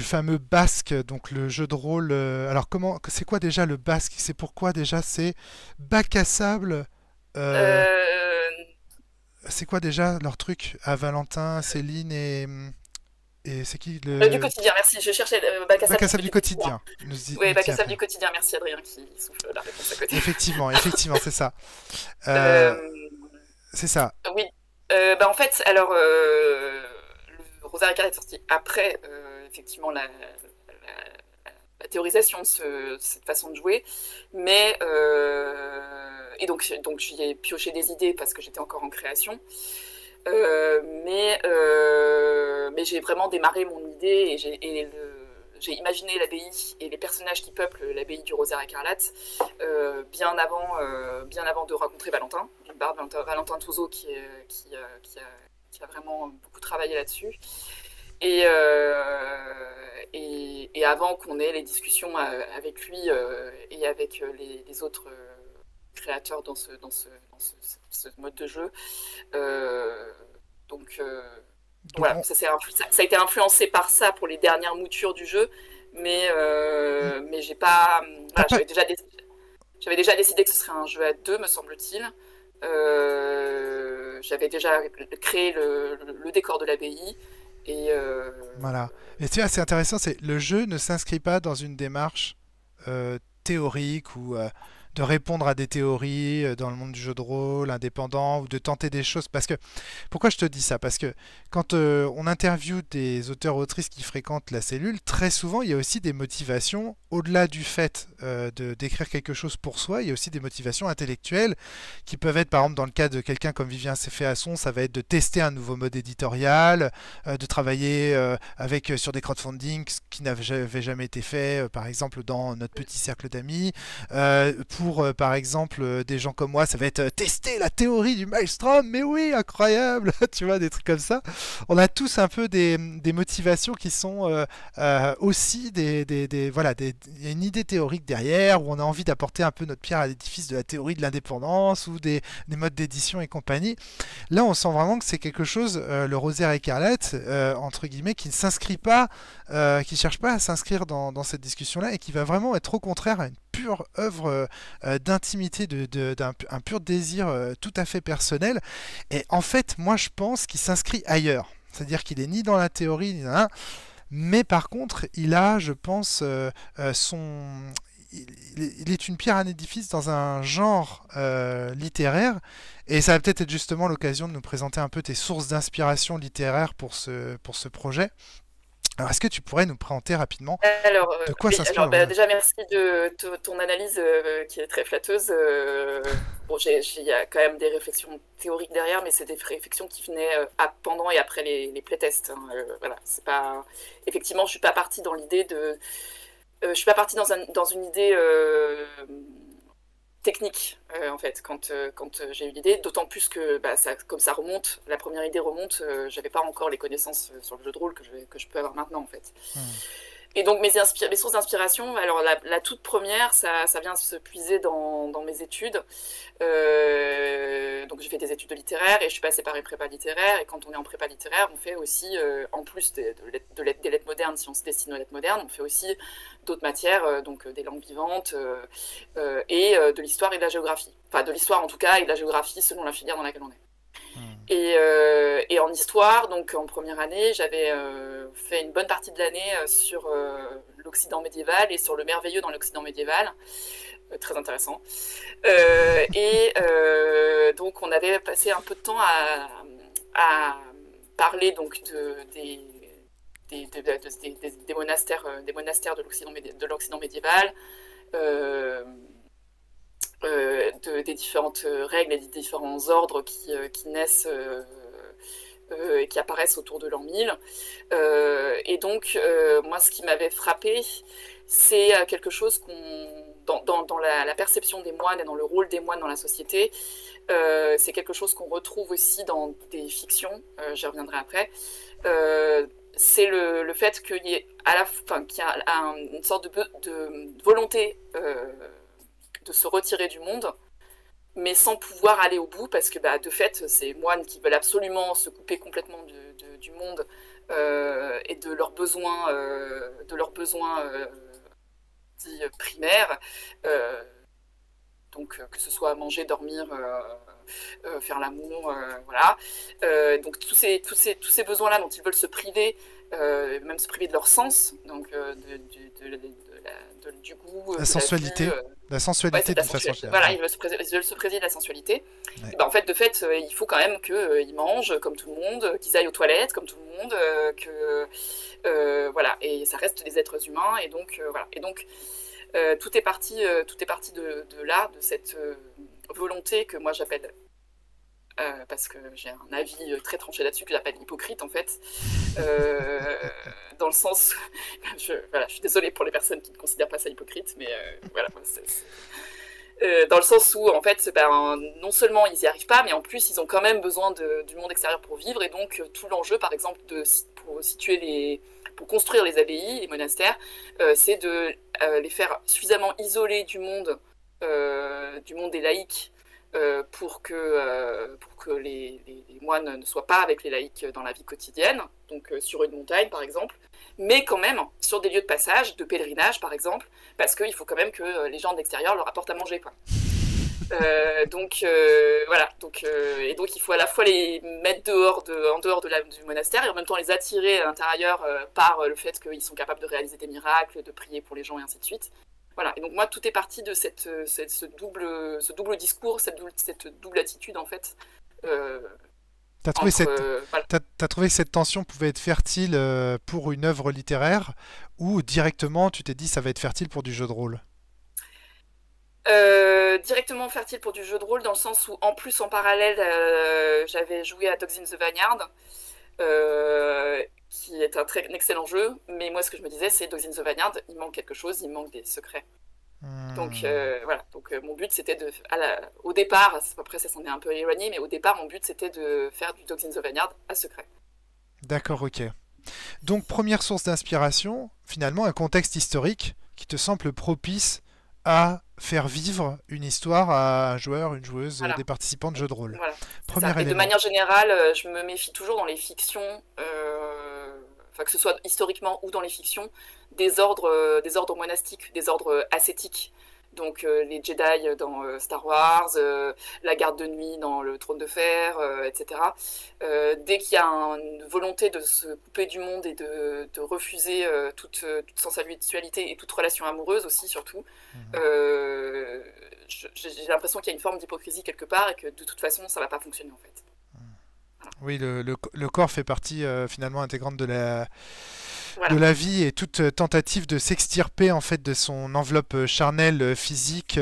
fameux basque, donc le jeu de rôle, alors c'est quoi déjà le basque? C'est pourquoi déjà c'est bac à sable, c'est quoi déjà leur truc à Valentin, Céline et c'est qui le... Du quotidien, merci, je cherchais bac à sable du quotidien. Oui, bac à sable du quotidien, merci Adrien qui souffle la réponse à côté. Effectivement, c'est ça. C'est ça. Oui. En fait, alors, Rosaire Écarlate est sorti après, effectivement, la théorisation de cette façon de jouer, mais, et donc j'y ai pioché des idées parce que j'étais encore en création, mais j'ai vraiment démarré mon idée et j'ai imaginé l'abbaye et les personnages qui peuplent l'abbaye du Rosaire Écarlate bien avant de rencontrer Valentin, d'une part Valentin Touzeau qui a vraiment beaucoup travaillé là-dessus, et avant qu'on ait les discussions avec lui et avec les autres créateurs dans ce mode de jeu. Voilà, ça a été influencé par ça pour les dernières moutures du jeu, mais j'ai pas... Voilà, j'avais déjà décidé que ce serait un jeu à deux, me semble-t-il. J'avais déjà créé le décor de l'abbaye. Voilà. Et tu vois, c'est intéressant, c'est le jeu ne s'inscrit pas dans une démarche théorique ou... de répondre à des théories dans le monde du jeu de rôle indépendant ou de tenter des choses. Parce que, pourquoi je te dis ça? Parce que quand on interviewe des auteurs-autrices qui fréquentent la cellule, très souvent il y a aussi des motivations, au-delà du fait d'écrire quelque chose pour soi, il y a aussi des motivations intellectuelles qui peuvent être, par exemple, dans le cas de quelqu'un comme Vivien Féasson, ça va être de tester un nouveau mode éditorial, de travailler sur des crowdfunding, ce qui n'avait jamais été fait, par exemple, dans notre petit cercle d'amis. Pour par exemple des gens comme moi, ça va être tester la théorie du Maelstrom, mais oui, incroyable, tu vois, des trucs comme ça. On a tous un peu des motivations qui sont aussi il y a une idée théorique derrière, où on a envie d'apporter un peu notre pierre à l'édifice de la théorie de l'indépendance ou des modes d'édition et compagnie. Là, on sent vraiment que c'est quelque chose, le Rosaire Écarlate, entre guillemets, qui ne s'inscrit pas, qui ne cherche pas à s'inscrire dans cette discussion-là et qui va vraiment être au contraire à une pure œuvre d'intimité, d'un pur désir tout à fait personnel. Et en fait, moi, je pense qu'il s'inscrit ailleurs. C'est-à-dire qu'il n'est ni dans la théorie, ni dans la... Mais par contre, il a, je pense, il est une pierre à un édifice dans un genre littéraire, et ça va peut-être être justement l'occasion de nous présenter un peu tes sources d'inspiration littéraire pour ce projet. Alors, est-ce que tu pourrais nous présenter rapidement de quoi s'inspire? Déjà, merci de ton analyse qui est très flatteuse. Bon, il y a quand même des réflexions théoriques derrière, mais c'est des réflexions qui venaient pendant et après les playtests. Hein. Voilà, c'est pas... Effectivement, je ne suis pas partie dans l'idée de... je ne suis pas partie dans une idée technique, en fait, quand j'ai eu l'idée. D'autant plus que, bah, comme ça remonte, la première idée remonte, je n'avais pas encore les connaissances sur le jeu de rôle que je peux avoir maintenant, en fait. Mmh. Et donc, mes sources d'inspiration, alors la toute première, ça vient se puiser dans mes études. Donc, j'ai fait des études de littéraire et je suis passée par une prépa littéraire. Et quand on est en prépa littéraire, on fait aussi, en plus des lettres modernes, si on se destine aux lettres modernes, on fait aussi d'autres matières, donc des langues vivantes et de l'histoire et de la géographie. Enfin, de l'histoire en tout cas et de la géographie selon la filière dans laquelle on est. Et en histoire, donc en première année, j'avais fait une bonne partie de l'année sur l'Occident médiéval et sur le merveilleux dans l'Occident médiéval, très intéressant. Donc on avait passé un peu de temps à parler donc des monastères de l'Occident médiéval. Des différentes règles et des différents ordres qui naissent et qui apparaissent autour de l'an 1000. Et donc, moi, ce qui m'avait frappée, c'est quelque chose dans la perception des moines et dans le rôle des moines dans la société, c'est quelque chose qu'on retrouve aussi dans des fictions, j'y reviendrai après, c'est le fait qu'il y ait une sorte de volonté de se retirer du monde, mais sans pouvoir aller au bout, parce que bah, de fait, ces moines qui veulent absolument se couper complètement du monde et de leurs besoins, dits primaires, donc que ce soit manger, dormir, faire l'amour, voilà. Donc tous ces besoins-là dont ils veulent se priver, même se priver de leur sens, donc du goût, la sensualité. La sensualité, ouais, de la sensualité. Voilà, ils veulent se préserver de la sensualité. Ouais. Et ben, de fait, il faut quand même qu'ils mangent comme tout le monde, qu'ils aillent aux toilettes comme tout le monde, voilà. Et ça reste des êtres humains, et donc voilà. Et donc tout est parti de là, de cette volonté que moi j'appelle, parce que j'ai un avis très tranché là-dessus, que j'appelle hypocrite en fait, dans le sens, je suis désolée pour les personnes qui ne considèrent pas ça hypocrite, mais voilà, dans le sens où en fait, ben, non seulement ils n'y arrivent pas, mais en plus ils ont quand même besoin du monde extérieur pour vivre, et donc tout l'enjeu, par exemple, pour construire les abbayes, les monastères, c'est de les faire suffisamment isolés du monde des laïcs, pour que les moines ne soient pas avec les laïcs dans la vie quotidienne, donc sur une montagne par exemple, mais quand même sur des lieux de passage, de pèlerinage par exemple, parce qu'il faut quand même que les gens de l'extérieur leur apportent à manger, quoi. Voilà. Et donc il faut à la fois les mettre en dehors du monastère et en même temps les attirer à l'intérieur par le fait qu'ils sont capables de réaliser des miracles, de prier pour les gens et ainsi de suite. Voilà. Et donc moi, tout est parti de ce double discours, cette double attitude, en fait. T'as trouvé que cette tension pouvait être fertile pour une œuvre littéraire, ou directement tu t'es dit ça va être fertile pour du jeu de rôle? Directement fertile pour du jeu de rôle, dans le sens où, en plus, en parallèle, j'avais joué à Dogs in the Vineyard, qui est un excellent jeu, mais moi ce que je me disais c'est Dogs in the Vineyard, il manque quelque chose, il manque des secrets. Donc voilà, donc mon but c'était de, au départ, après ça s'en est un peu éloigné, mais au départ mon but c'était de faire du Dogs in the Vineyard à secret. D'accord, ok. Donc première source d'inspiration, finalement un contexte historique qui te semble propice à faire vivre une histoire à un joueur, une joueuse, voilà, des participants de jeux de rôle. Voilà. Premier élément. De manière générale, je me méfie toujours dans les fictions, que ce soit historiquement ou dans les fictions, des ordres monastiques, des ordres ascétiques. Donc les Jedi dans Star Wars, la garde de nuit dans le Trône de Fer, etc. Dès qu'il y a une volonté de se couper du monde et de refuser toute sensualité et toute relation amoureuse aussi, surtout, j'ai l'impression qu'il y a une forme d'hypocrisie quelque part et que de toute façon, ça ne va pas fonctionner en fait. Voilà. Oui, le corps fait partie finalement intégrante de la... Voilà. De la vie, et toute tentative de s'extirper en fait de son enveloppe charnelle physique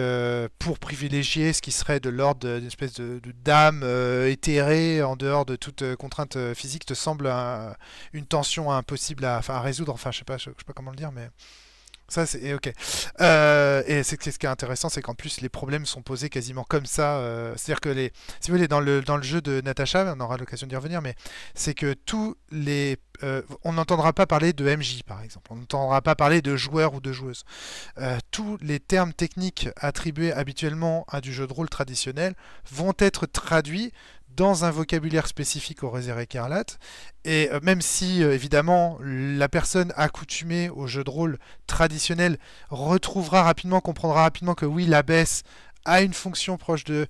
pour privilégier ce qui serait de l'ordre d'une espèce de d'âme éthérée en dehors de toute contrainte physique te semble une tension impossible à résoudre. Enfin, je sais pas comment le dire, mais ça c'est ok. Et ce qui est intéressant, c'est qu'en plus les problèmes sont posés quasiment comme ça. C'est-à-dire que si vous voulez, dans le jeu de Natacha, on aura l'occasion d'y revenir, mais c'est que tous les on n'entendra pas parler de MJ par exemple, on n'entendra pas parler de joueur ou de joueuse. Tous les termes techniques attribués habituellement à du jeu de rôle traditionnel vont être traduits dans un vocabulaire spécifique aux Rosaire Écarlate, et même si évidemment la personne accoutumée au jeu de rôle traditionnel comprendra rapidement que oui, l'abbesse a une fonction proche de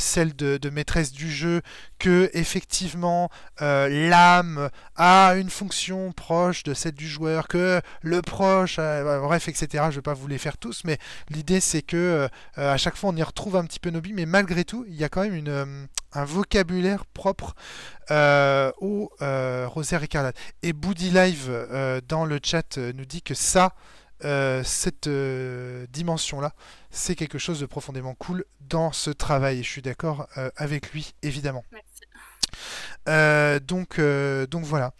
celle de maîtresse du jeu, que effectivement l'âme a une fonction proche de celle du joueur, que le proche, bref, etc. Je ne vais pas vous les faire tous, mais l'idée c'est que à chaque fois on y retrouve un petit peu nos billes, mais malgré tout il y a quand même un vocabulaire propre au Rosaire Écarlate. Et Boody Live dans le chat nous dit que ça, cette dimension-là, c'est quelque chose de profondément cool dans ce travail. Et je suis d'accord avec lui, évidemment. Merci. Donc voilà.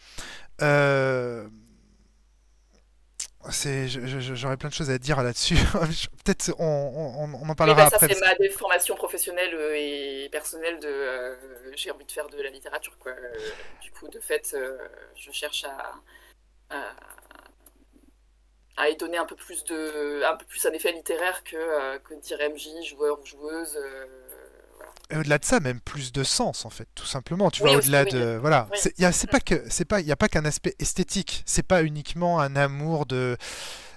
J'aurais plein de choses à dire là-dessus. Peut-être on en parlera après. Ça, c'est ma déformation professionnelle et personnelle de j'ai envie de faire de la littérature, quoi. Du coup, de fait, je cherche à y donner un peu plus un effet littéraire que dire MJ, joueur ou joueuse. Voilà. Et au-delà de ça, même plus de sens en fait, tout simplement. Tu vois, au-delà de voilà, oui. Il n'y a pas qu'un aspect esthétique. C'est pas uniquement un amour de.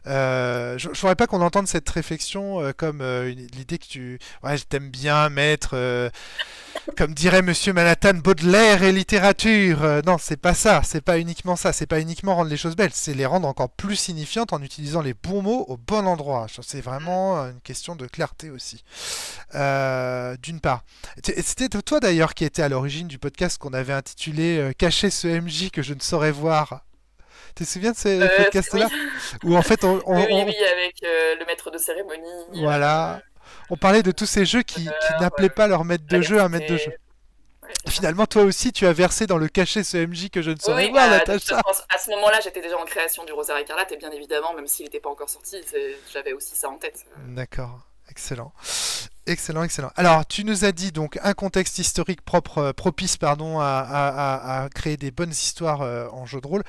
Je ne voudrais pas qu'on entende cette réflexion comme l'idée que je t'aime bien, maître, comme dirait Monsieur Manhattan, Baudelaire et littérature. Non, c'est pas ça, c'est pas uniquement ça, c'est pas uniquement rendre les choses belles, c'est les rendre encore plus signifiantes en utilisant les bons mots au bon endroit. C'est vraiment une question de clarté aussi, d'une part. C'était toi d'ailleurs qui était à l'origine du podcast qu'on avait intitulé « Cacher ce MJ que je ne saurais voir ». Tu te souviens de ce podcast-là? Oui. Où en fait Oui, avec le maître de cérémonie. Voilà. On parlait de tous ces jeux qui n'appelaient pas leur maître de jeu un maître de jeu. Ouais, finalement, toi aussi, tu as versé dans le cachet ce MJ que je ne saurais voir, Natacha. À ce moment-là, j'étais déjà en création du Rosaire Écarlate, et bien évidemment, même s'il n'était pas encore sorti, j'avais aussi ça en tête. D'accord. Excellent. Excellent, excellent. Alors, tu nous as dit donc un contexte historique propice à créer des bonnes histoires en jeu de rôle.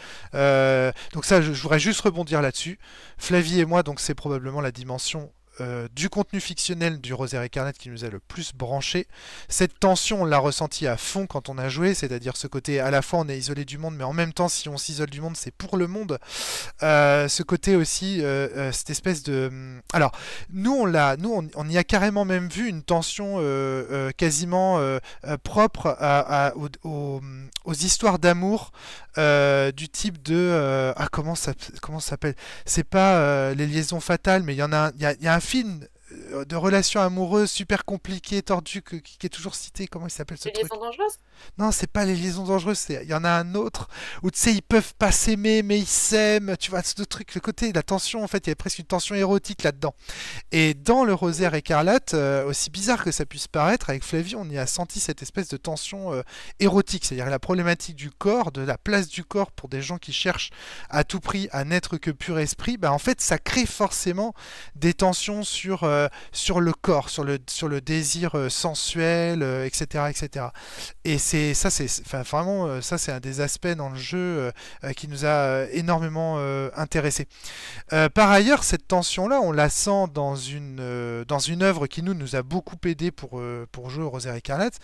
Donc ça, je voudrais juste rebondir là-dessus. Flavie et moi, donc c'est probablement la dimension du contenu fictionnel du Rosaire Écarlate qui nous a le plus branché. Cette tension, on l'a ressentie à fond quand on a joué, c'est-à-dire ce côté à la fois on est isolé du monde, mais en même temps si on s'isole du monde c'est pour le monde. Ce côté aussi, cette espèce de... Alors, nous on y a carrément même vu une tension quasiment propre aux histoires d'amour du type de... ah, comment ça s'appelle? C'est pas les liaisons fatales, mais il y en a... Il y a un film de relations amoureuses super compliqué, tordu, qui est toujours cité. Comment il s'appelle ce truc? Les liaisons dangereuses? Non, c'est pas les liaisons dangereuses. Il y en a un autre où tu sais, ils peuvent pas s'aimer, mais ils s'aiment. Tu vois, ce truc, le côté de la tension, en fait, il y a presque une tension érotique là-dedans. Et dans le Rosaire Écarlate, aussi bizarre que ça puisse paraître, avec Flavie, on y a senti cette espèce de tension érotique, c'est-à-dire la problématique du corps, de la place du corps pour des gens qui cherchent à tout prix à n'être que pur esprit. Bah, en fait, ça crée forcément des tensions sur le corps, sur le désir sensuel, etc., etc. Et c'est ça, c'est enfin, vraiment ça, c'est un des aspects dans le jeu qui nous a énormément intéressés. Par ailleurs, cette tension-là, on la sent dans une œuvre qui nous a beaucoup aidé pour jouer au Rosaire Écarlate.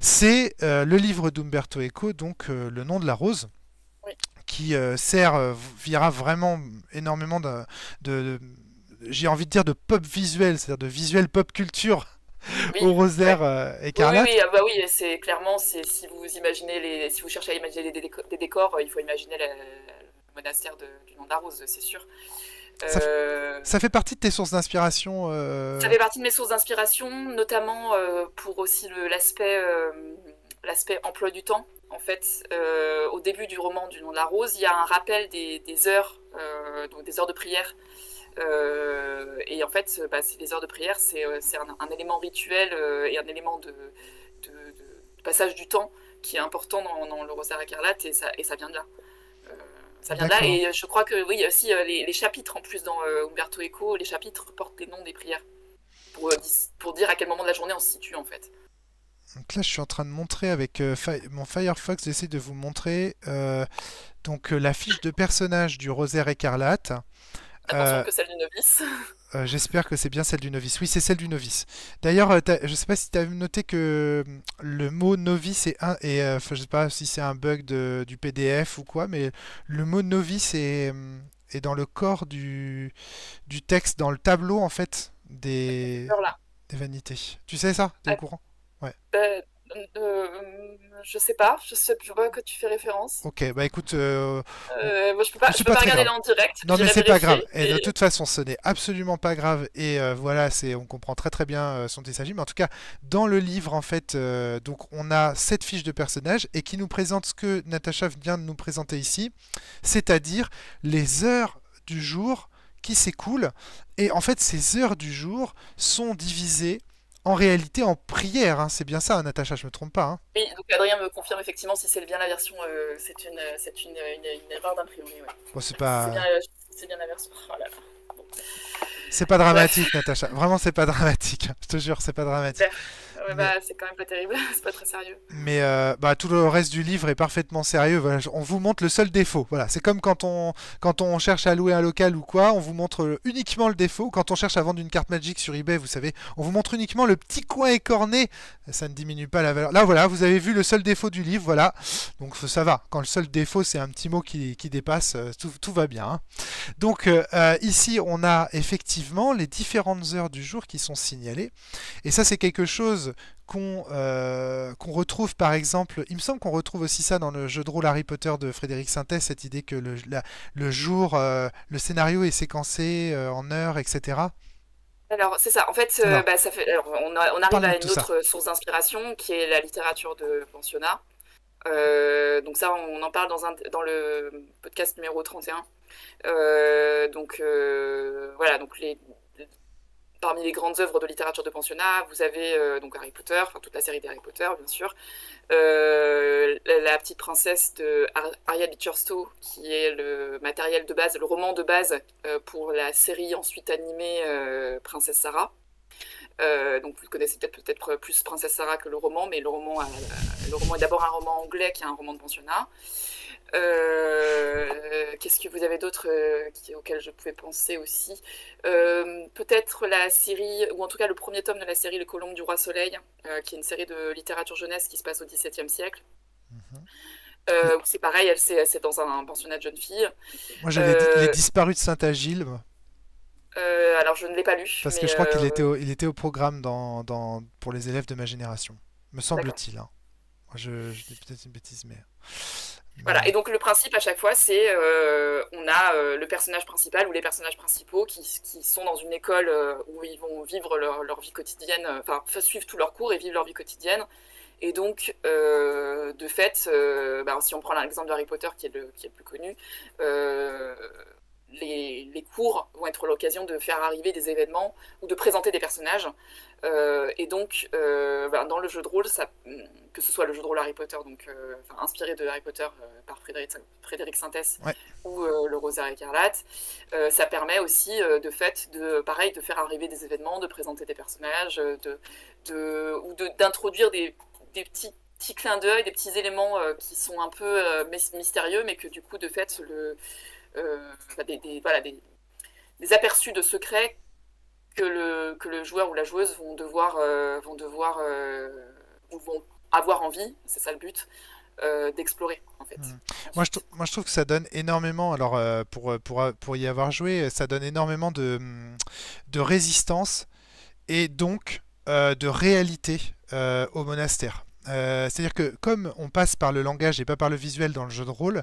C'est le livre d'Umberto Eco, donc Le Nom de la Rose. Oui. Qui sert, vira vraiment énormément de j'ai envie de dire de pop visuel, c'est-à-dire de visuel pop culture oui, au Rosaire Écarlate. Oui, oui, bah oui, c'est clairement, si vous imaginez si vous cherchez à imaginer des décors, il faut imaginer le monastère du Nom de la Rose, c'est sûr. Ça fait partie de tes sources d'inspiration Ça fait partie de mes sources d'inspiration, notamment pour aussi l'aspect emploi du temps. En fait, au début du roman du Nom de la Rose, il y a un rappel des heures, donc des heures de prière. Et en fait, bah, les heures de prière, c'est un élément rituel et un élément de passage du temps qui est important dans le Rosaire Écarlate, et ça vient de là. Ça vient de là, et je crois que oui, aussi les chapitres, en plus, dans Umberto Eco, les chapitres portent les noms des prières pour dire à quel moment de la journée on se situe, en fait. Donc là, je suis en train de montrer avec mon Firefox, j'essaie de vous montrer la fiche de personnage du Rosaire Écarlate. Attention que celle du novice. J'espère que c'est bien celle du novice. Oui, c'est celle du novice. D'ailleurs, je ne sais pas si tu as noté que le mot novice est un... Et, je ne sais pas si c'est un bug du PDF ou quoi, mais le mot novice est dans le corps du texte, dans le tableau, en fait, des vanités. Tu sais ça? Tu es au courant? Ouais. Je sais pas que tu fais référence. Ok, bah écoute, moi, je peux pas regarder là en direct. Non mais c'est pas grave. Et de toute façon, ce n'est absolument pas grave. Et voilà, on comprend très très bien son tessage. Mais en tout cas, dans le livre, en fait, donc on a cette fiche de personnage et qui nous présente ce que Natacha vient de nous présenter ici, c'est-à-dire les heures du jour qui s'écoulent. Et en fait, ces heures du jour sont divisées. En réalité, en prière, hein. C'est bien ça, Natacha, je me trompe pas. Hein. Oui, donc Adrien me confirme effectivement si c'est bien la version. C'est une erreur d'imprimer. Ouais. Bon, c'est pas. C'est bien la version. Oh là là. Bon. C'est pas dramatique, Natacha. Vraiment, c'est pas dramatique. Je te jure, c'est pas dramatique. Ouais, mais... bah, c'est quand même pas terrible. C'est pas très sérieux. Mais bah, tout le reste du livre est parfaitement sérieux. Voilà, on vous montre le seul défaut. Voilà, c'est comme quand on cherche à louer un local ou quoi, on vous montre uniquement le défaut. Quand on cherche à vendre une carte Magic sur eBay, vous savez, on vous montre uniquement le petit coin écorné. Ça ne diminue pas la valeur. Là, voilà, vous avez vu le seul défaut du livre. Voilà, donc ça va. Quand le seul défaut, c'est un petit mot qui dépasse, tout va bien. Hein. Donc ici, on a effectivement les différentes heures du jour qui sont signalées, et ça c'est quelque chose qu'on retrouve par exemple, il me semble qu'on retrouve aussi ça dans le jeu de rôle Harry Potter de Frédéric Sintès, cette idée que le jour, le scénario est séquencé en heures, etc. Alors c'est ça, en fait, bah, ça fait alors, on arrive à une autre source d'inspiration qui est la littérature de pensionnat, donc ça on en parle dans le podcast numéro 31. Voilà, donc parmi les grandes œuvres de littérature de pensionnat, vous avez donc Harry Potter, enfin toute la série d'Harry Potter bien sûr, la petite princesse de Harriet Beecher Stowe, qui est le matériel de base, le roman de base pour la série ensuite animée Princesse Sarah. Donc vous le connaissez peut-être plus Princesse Sarah que le roman, mais le roman est d'abord un roman anglais qui est un roman de pensionnat. Qu'est-ce que vous avez d'autre auquel je pouvais penser aussi, peut-être la série, ou en tout cas le premier tome de la série Les Colombes du Roi Soleil, qui est une série de littérature jeunesse qui se passe au XVIIe siècle. C'est pareil, elle c'est dans un pensionnat de jeunes filles. Moi j'avais dit Les Disparus de Saint-Agile. Alors je ne l'ai pas lu. Parce que je crois qu'il était au programme pour les élèves de ma génération, me semble-t-il. Hein. Je dis peut-être une bêtise, mais... Voilà, et donc le principe à chaque fois, c'est on a le personnage principal ou les personnages principaux qui sont dans une école où ils vont vivre leur vie quotidienne, enfin suivre tous leurs cours et vivre leur vie quotidienne. Et donc, de fait, si on prend l'exemple de Harry Potter qui est le plus connu, les cours vont être l'occasion de faire arriver des événements ou de présenter des personnages. Et donc, dans le jeu de rôle, que ce soit le jeu de rôle Harry Potter, donc, inspiré de Harry Potter par Frédéric Sintès, ouais, ou le Rosaire Écarlate, ça permet aussi, de fait, de faire arriver des événements, de présenter des personnages, d'introduire des petits clins d'œil, des petits éléments qui sont un peu mystérieux, mais que du coup, de fait, des aperçus de secrets que le joueur ou la joueuse vont avoir envie, c'est ça le but, d'explorer en fait. Moi je trouve que ça donne énormément, alors pour y avoir joué, ça donne énormément de résistance et donc de réalité au monastère. C'est-à-dire que comme on passe par le langage et pas par le visuel dans le jeu de rôle,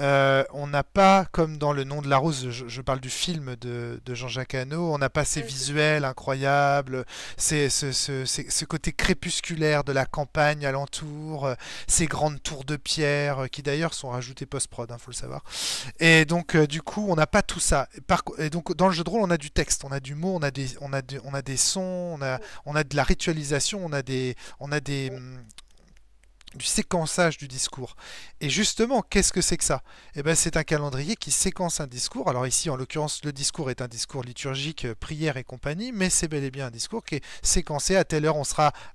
on n'a pas, comme dans Le Nom de la Rose, je parle du film de Jean-Jacques Hano, on n'a pas ces visuels incroyables, ce côté crépusculaire de la campagne alentour, ces grandes tours de pierre qui d'ailleurs sont rajoutées post-prod, faut le savoir. Et donc du coup on n'a pas tout ça. Et donc dans le jeu de rôle on a du texte, on a du mot, on a des sons, on a de la ritualisation, du séquençage du discours. Et justement, qu'est-ce que c'est que ça? Eh ben, c'est un calendrier qui séquence un discours. Alors ici, en l'occurrence, le discours est un discours liturgique, prière et compagnie, mais c'est bel et bien un discours qui est séquencé. À telle heure,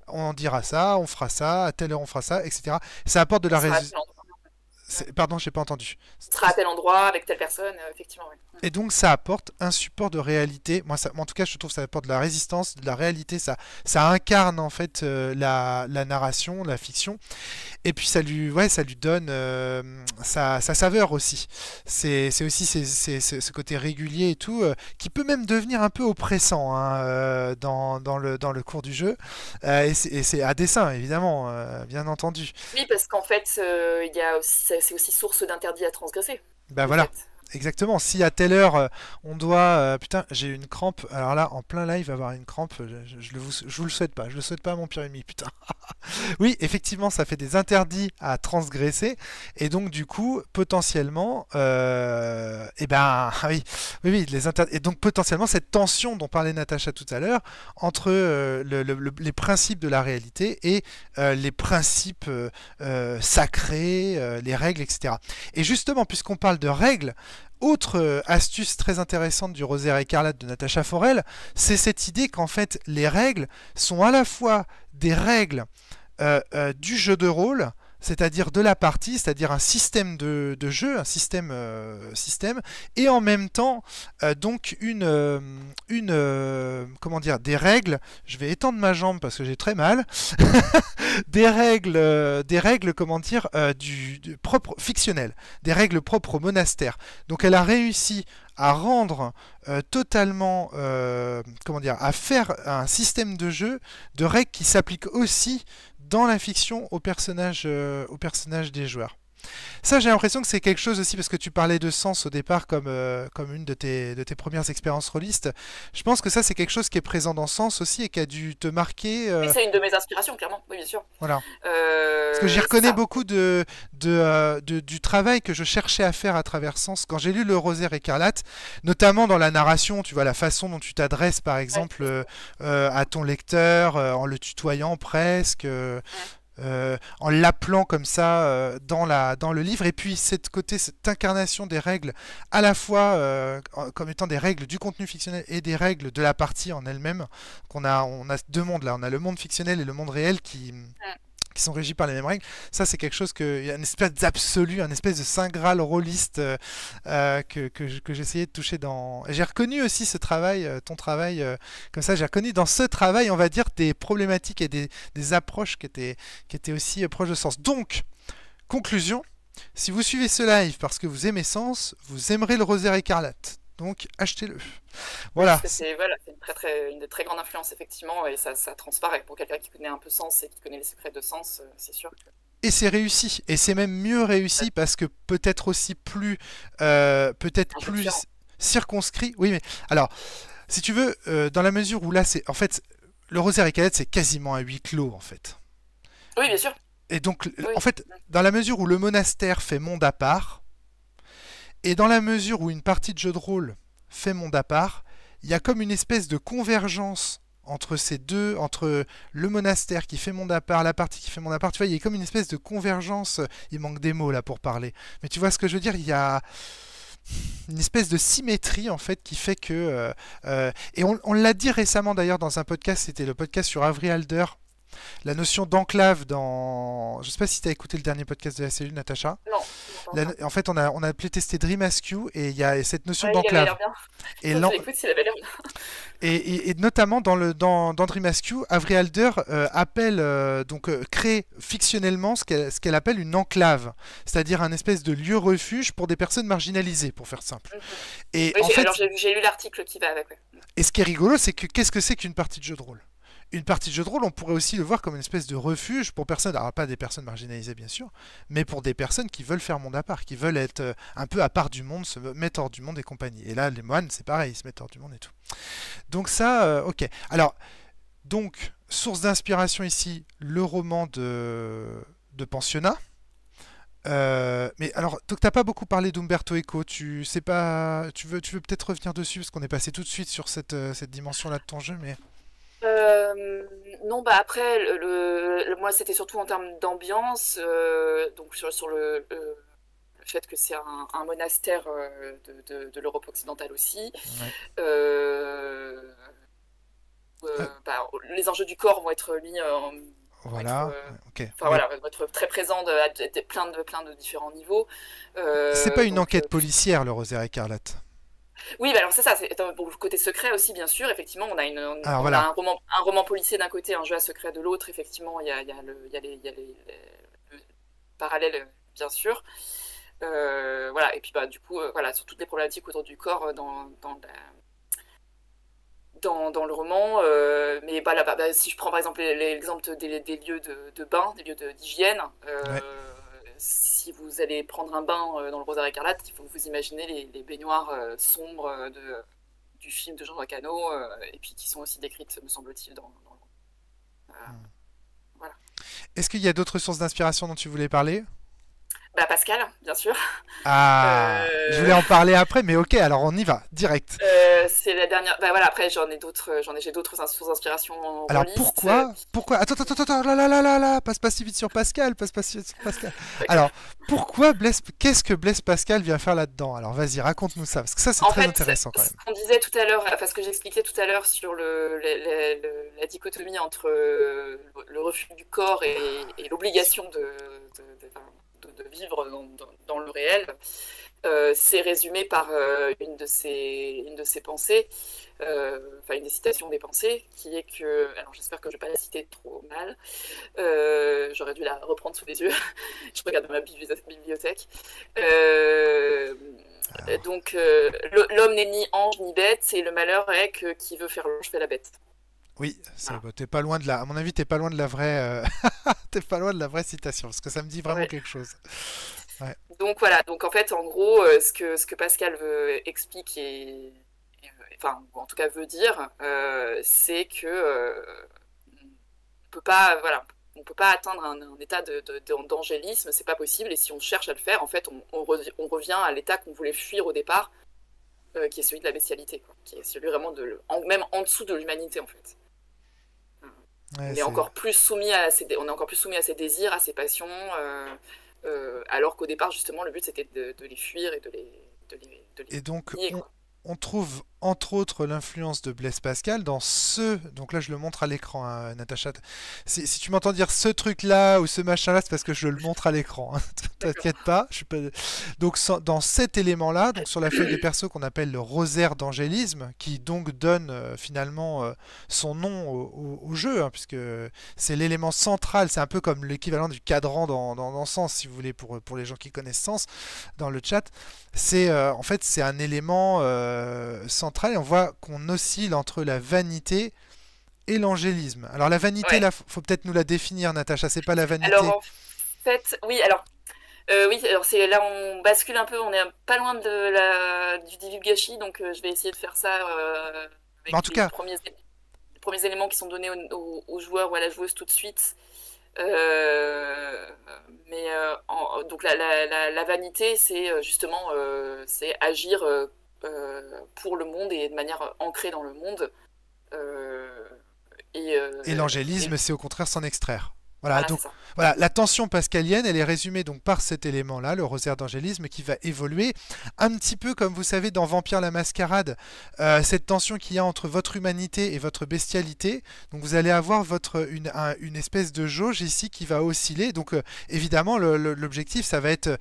on dira ça, on fera ça, à telle heure, on fera ça, etc. Ça apporte de la résistance. Pardon, j'ai pas entendu. Ce sera à tel endroit, avec telle personne, effectivement. Oui. Et donc ça apporte un support de réalité. Moi, en tout cas, je trouve que ça apporte de la résistance, de la réalité. Ça incarne en fait la narration, la fiction. Et puis ça lui donne sa saveur aussi. C'est aussi ce côté régulier et tout, qui peut même devenir un peu oppressant dans le cours du jeu. Et c'est à dessein, évidemment, bien entendu. Oui, parce qu'en fait, il y a aussi... C'est aussi source d'interdit à transgresser. Bah voilà, exactement. Si à telle heure on doit... putain, j'ai une crampe. Alors là, en plein live, avoir une crampe, je vous le souhaite pas. Je le souhaite pas à mon pire ennemi, putain. Oui, effectivement, ça fait des interdits à transgresser. Et donc, du coup, potentiellement... les interdits. Et donc, potentiellement, cette tension dont parlait Natacha tout à l'heure, entre les principes de la réalité et les principes sacrés, les règles, etc. Et justement, puisqu'on parle de règles, autre astuce très intéressante du Rosaire Écarlate de Natacha Forel, c'est cette idée qu'en fait les règles sont à la fois des règles du jeu de rôle, c'est-à-dire de la partie, c'est-à-dire un système de jeu, un système, et en même temps donc comment dire, des règles. Je vais étendre ma jambe parce que j'ai très mal. des règles, comment dire, du propre fictionnel, des règles propres au monastère. Donc elle a réussi à rendre totalement, comment dire, à faire un système de jeu de règles qui s'applique aussi dans la fiction aux personnages des joueurs. Ça, j'ai l'impression que c'est quelque chose aussi, parce que tu parlais de Sens au départ comme une de tes premières expériences rôlistes. Je pense que ça, c'est quelque chose qui est présent dans Sens aussi et qui a dû te marquer. Oui, c'est une de mes inspirations, clairement. Oui, bien sûr. Voilà. Parce que j'y reconnais beaucoup du travail que je cherchais à faire à travers Sens. Quand j'ai lu le Rosaire Écarlate, notamment dans la narration, tu vois, la façon dont tu t'adresses, par exemple, à ton lecteur, en le tutoyant presque... en l'appelant comme ça dans le livre. Et puis cette incarnation des règles, à la fois comme étant des règles du contenu fictionnel et des règles de la partie en elle-même, qu'on a, on a deux mondes là, on a le monde fictionnel et le monde réel qui sont régis par les mêmes règles. Ça, c'est quelque chose que, il y a une espèce d'absolu, un espèce de saint graal rôliste que j'essayais de toucher dans. J'ai reconnu aussi ce travail, ton travail, comme ça, j'ai reconnu dans ce travail, on va dire, des problématiques et des approches qui étaient aussi proches de Sens. Donc, conclusion, si vous suivez ce live parce que vous aimez Sens, vous aimerez le Rosaire Écarlate. Donc achetez-le. Voilà. Oui, c'est voilà, une très grande influence, effectivement, et ça transparaît. Pour quelqu'un qui connaît un peu Sens et qui connaît les secrets de Sens, c'est sûr que... Et c'est réussi. Et c'est même mieux réussi, parce que peut-être aussi plus... peut-être plus circonscrit. Oui, mais... Alors, si tu veux, dans la mesure où là, c'est... En fait, le Rosaire Écarlate, c'est quasiment à huis clos, en fait. Oui, bien sûr. Et donc, oui. En fait, dans la mesure où le monastère fait monde à part... Et dans la mesure où une partie de jeu de rôle fait monde à part, il y a comme une espèce de convergence entre ces deux, entre le monastère qui fait monde à part, la partie qui fait monde à part. Tu vois, il y a comme une espèce de convergence. Il manque des mots là pour parler. Mais tu vois ce que je veux dire, il y a une espèce de symétrie en fait qui fait que... et on l'a dit récemment d'ailleurs dans un podcast, c'était le podcast sur Avery Alder. La notion d'enclave dans... Je ne sais pas si tu as écouté le dernier podcast de La Cellule, Natacha. Non. En fait, on a appelé tester Dream Ask You, et il y a cette notion d'enclave. Et notamment dans Dream Ask You, Avery Alder appelle, crée fictionnellement ce qu'elle appelle une enclave, c'est-à-dire un espèce de lieu refuge pour des personnes marginalisées, pour faire simple. Mm-hmm. Et oui, en fait... Alors j'ai lu l'article qui va avec. Oui. Et ce qui est rigolo, c'est que qu'est-ce que c'est qu'une partie de jeu de rôle ? Une partie de jeu de rôle, on pourrait aussi le voir comme une espèce de refuge pour personnes, alors pas des personnes marginalisées bien sûr, mais pour des personnes qui veulent faire monde à part, qui veulent être un peu à part du monde, se mettre hors du monde et compagnie. Et là, les moines, c'est pareil, ils se mettent hors du monde et tout. Donc ça, ok. Alors, donc, source d'inspiration ici, le roman de pensionnat. Mais alors, donc t'as pas beaucoup parlé d'Umberto Eco, tu sais pas, tu veux peut-être revenir dessus, parce qu'on est passé tout de suite sur cette dimension-là de ton jeu, mais... non, bah après, moi c'était surtout en termes d'ambiance, donc sur le fait que c'est un monastère de l'Europe occidentale aussi. Ouais. Bah, les enjeux du corps vont être mis en... Voilà, okay. Enfin, ouais. Voilà, être très présent à plein de différents niveaux. C'est pas une enquête policière, le Rosaire Écarlate. Oui, bah alors c'est ça, c'est pour le côté secret aussi, bien sûr. Effectivement, on a a un roman policier d'un côté, un jeu à secret de l'autre. Effectivement, il y a les parallèles, bien sûr. Voilà, et puis bah, du coup, voilà, sur toutes les problématiques autour du corps dans le roman. Mais bah, là, bah, si je prends par exemple l'exemple des lieux de bain, des lieux d'hygiène. Ouais. Si vous allez prendre un bain dans le Rosaire Écarlate, il faut que vous imaginez les baignoires sombres du film de Jean Racano, et puis qui sont aussi décrites, me semble-t-il, Voilà. Est-ce qu'il y a d'autres sources d'inspiration dont tu voulais parler ? Bah, Pascal, bien sûr. Ah, je voulais en parler après, mais ok, alors on y va, direct. C'est la dernière... Bah voilà, après j'ai d'autres sources d'inspiration en Alors liste. Pourquoi Attends, là, passe pas si vite sur Pascal, Okay. Alors, pourquoi qu'est-ce que Blaise Pascal vient faire là-dedans? Alors vas-y, raconte-nous ça, parce que ça c'est très intéressant quand même. Ce qu'on disait tout à l'heure, enfin ce que j'expliquais tout à l'heure sur la dichotomie entre le refus du corps et l'obligation de vivre dans le réel, c'est résumé par une de ses pensées, enfin une des citations des pensées, qui est que, alors j'espère que je ne vais pas la citer trop mal, j'aurais dû la reprendre sous les yeux, je regarde dans ma bibliothèque, donc l'homme n'est ni ange ni bête, et le malheur est que qui veut faire l'ange fait la bête. Oui, t'es pas loin de la... À mon avis, t'es pas loin de la vraie... t'es pas loin de la vraie citation, parce que ça me dit vraiment quelque chose. Ouais. Donc voilà, donc en fait, en gros, ce que Pascal explique et enfin, ou en tout cas veut dire, c'est que on peut pas atteindre un état d'angélisme, c'est pas possible. Et si on cherche à le faire, en fait, on revient à l'état qu'on voulait fuir au départ. Qui est celui de la bestialité, quoi. Qui est celui vraiment même en dessous de l'humanité en fait. Ouais, on est encore plus soumis à ses, désirs, à ses passions, alors qu'au départ, justement, le but, c'était de les fuir et de les nier, quoi. On trouve entre autres l'influence de Blaise Pascal dans ce... Donc là, je le montre à l'écran, hein, Natacha. Si tu m'entends dire ce truc-là ou ce machin-là, c'est parce que je le montre à l'écran. Hein. T'inquiète pas, je suis pas... Donc dans cet élément-là, donc sur la feuille de perso qu'on appelle le rosaire d'angélisme, qui donc donne finalement son nom au jeu, hein, puisque c'est l'élément central, c'est un peu comme l'équivalent du cadran dans Sens, si vous voulez, pour les gens qui connaissent Sens, dans le chat. C'est en fait, c'est un élément... centrale, et on voit qu'on oscille entre la vanité et l'angélisme. Alors la vanité, là, faut peut-être nous la définir, Natacha, c'est pas la vanité. Alors en fait, oui, alors c'est là on bascule un peu, on est pas loin de du divulgachis, donc je vais essayer de faire ça avec les premiers éléments qui sont donnés aux joueurs ou à la joueuse tout de suite. Donc la vanité, c'est justement c'est agir pour le monde et de manière ancrée dans le monde. Et l'angélisme, c'est au contraire s'en extraire. Voilà, donc voilà, la tension pascalienne, elle est résumée donc par cet élément-là, le rosaire d'angélisme, qui va évoluer un petit peu comme vous savez dans Vampire la Mascarade, cette tension qu'il y a entre votre humanité et votre bestialité. Donc vous allez avoir une espèce de jauge ici qui va osciller. Donc évidemment l'objectif, ça va être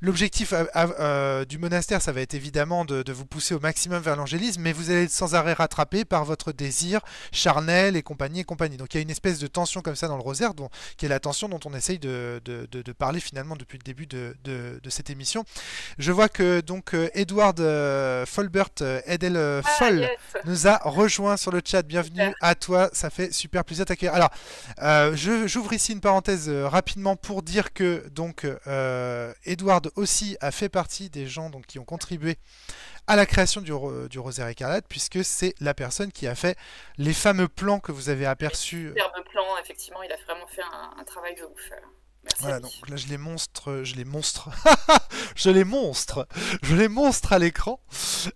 l'objectif du monastère, ça va être évidemment de vous pousser au maximum vers l'angélisme, mais vous allez être sans arrêt rattrapé par votre désir charnel et compagnie et compagnie. Donc il y a une espèce de tension comme ça dans le rosaire qui est la tension dont on essaye de parler finalement depuis le début de cette émission. Je vois que donc Edward Folberth, Edel Foll, nous a rejoint sur le chat. Bienvenue à toi, ça fait super plaisir de t'accueillir. Alors, j'ouvre ici une parenthèse rapidement pour dire que donc Edward aussi a fait partie des gens donc, qui ont contribué à la création du Rosaire Écarlate, puisque c'est la personne qui a fait les fameux plans que vous avez aperçus. Les superbes plans, effectivement, il a vraiment fait un travail de ouf. Merci. Voilà, donc là je les monstre à l'écran.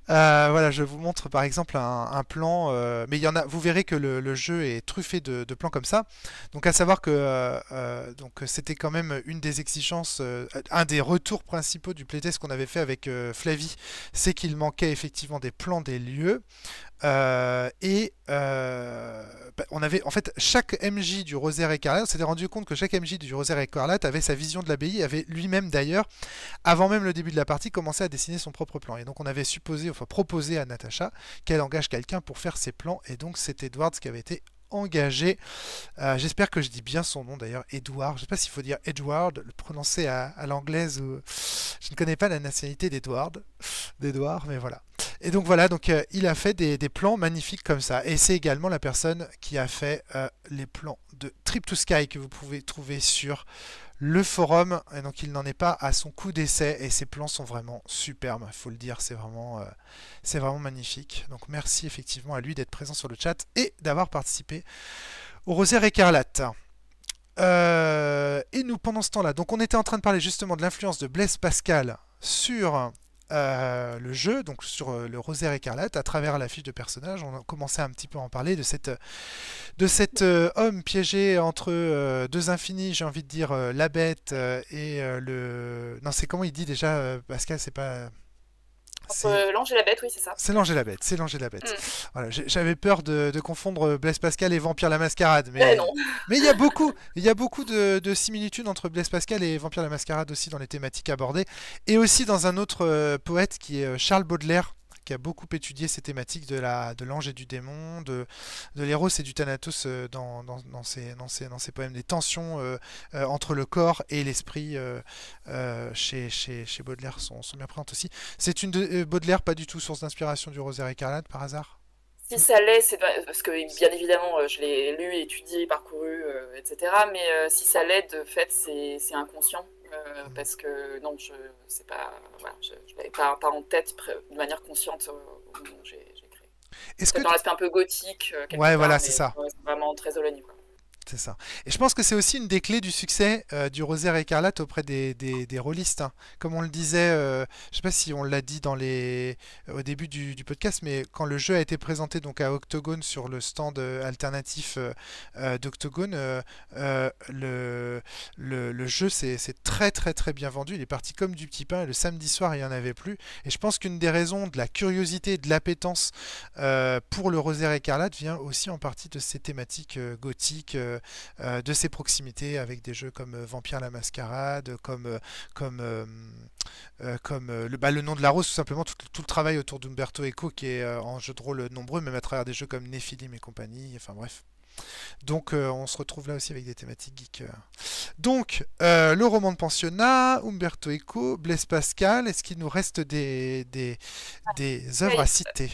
Voilà, je vous montre par exemple un plan, mais il y en a, vous verrez que le jeu est truffé de plans comme ça. Donc à savoir que c'était quand même une des exigences, un des retours principaux du playtest qu'on avait fait avec Flavie, c'est qu'il manquait effectivement des plans des lieux. On avait en fait chaque MJ du Rosaire Écarlate, on s'était rendu compte que chaque MJ du Rosaire Écarlate avait sa vision de l'abbaye, avait lui-même d'ailleurs, avant même le début de la partie, commencé à dessiner son propre plan. Et donc on avait proposé à Natacha qu'elle engage quelqu'un pour faire ses plans, et donc c'est Edward qui avait été engagé. J'espère que je dis bien son nom d'ailleurs, Edward. Je ne sais pas s'il faut dire Edward, le prononcer à l'anglaise, ou... je ne connais pas la nationalité d'Edward, mais voilà. Et donc voilà, donc il a fait des plans magnifiques comme ça. Et c'est également la personne qui a fait les plans de Trip to Sky que vous pouvez trouver sur le forum. Et donc il n'en est pas à son coup d'essai et ses plans sont vraiment superbes, il faut le dire, c'est vraiment magnifique. Donc merci effectivement à lui d'être présent sur le chat et d'avoir participé au Rosaire Écarlate. Et nous pendant ce temps-là, donc on était en train de parler justement de l'influence de Blaise Pascal sur... le jeu, donc sur le Rosaire Écarlate, à travers la fiche de personnage, on a commencé un petit peu à en parler de cet homme piégé entre deux infinis, j'ai envie de dire la bête et le... Non, c'est comment il dit déjà, Pascal, c'est pas... L'ange et la bête, oui, c'est ça. C'est l'ange et la bête, c'est l'ange et la bête. Mm. Voilà, j'avais peur de confondre Blaise Pascal et Vampire la Mascarade, mais il y a beaucoup, de similitudes entre Blaise Pascal et Vampire la Mascarade aussi dans les thématiques abordées, et aussi dans un autre poète qui est Charles Baudelaire, qui a beaucoup étudié ces thématiques de l'ange et du démon, de l'héros et du thanatos dans ses poèmes, des tensions entre le corps et l'esprit chez Baudelaire sont bien présentes aussi. C'est une Baudelaire pas du tout source d'inspiration du Rosaire Écarlate par hasard? Si ça l'est, c'est parce que bien évidemment je l'ai lu, étudié, parcouru, etc. Mais si ça l'est, de fait, c'est inconscient. Parce que non, je sais pas, voilà, je l'avais pas en tête de manière consciente au moment où j'ai créé. Est-ce que dans l'aspect un peu gothique, ouais, voilà, c'est ça. Vraiment très Trezolani, quoi. C'est ça. Et je pense que c'est aussi une des clés du succès du Rosaire Écarlate auprès des rôlistes, hein. Comme on le disait, je ne sais pas si on l'a dit dans les... au début du podcast, mais quand le jeu a été présenté donc, à Octogone sur le stand alternatif d'Octogone, le jeu s'est très bien vendu. Il est parti comme du petit pain. Et le samedi soir, il n'y en avait plus. Et je pense qu'une des raisons de la curiosité et de l'appétence pour le Rosaire Écarlate vient aussi en partie de ces thématiques gothiques, de ses proximités avec des jeux comme Vampire la Mascarade, comme le nom de la rose, tout simplement tout le travail autour d'Umberto Eco qui est en jeu de rôle nombreux, même à travers des jeux comme Néphilim et compagnie, enfin bref. Donc on se retrouve là aussi avec des thématiques geek. Donc le roman de pensionnat, Umberto Eco, Blaise Pascal, est-ce qu'il nous reste des œuvres à citer?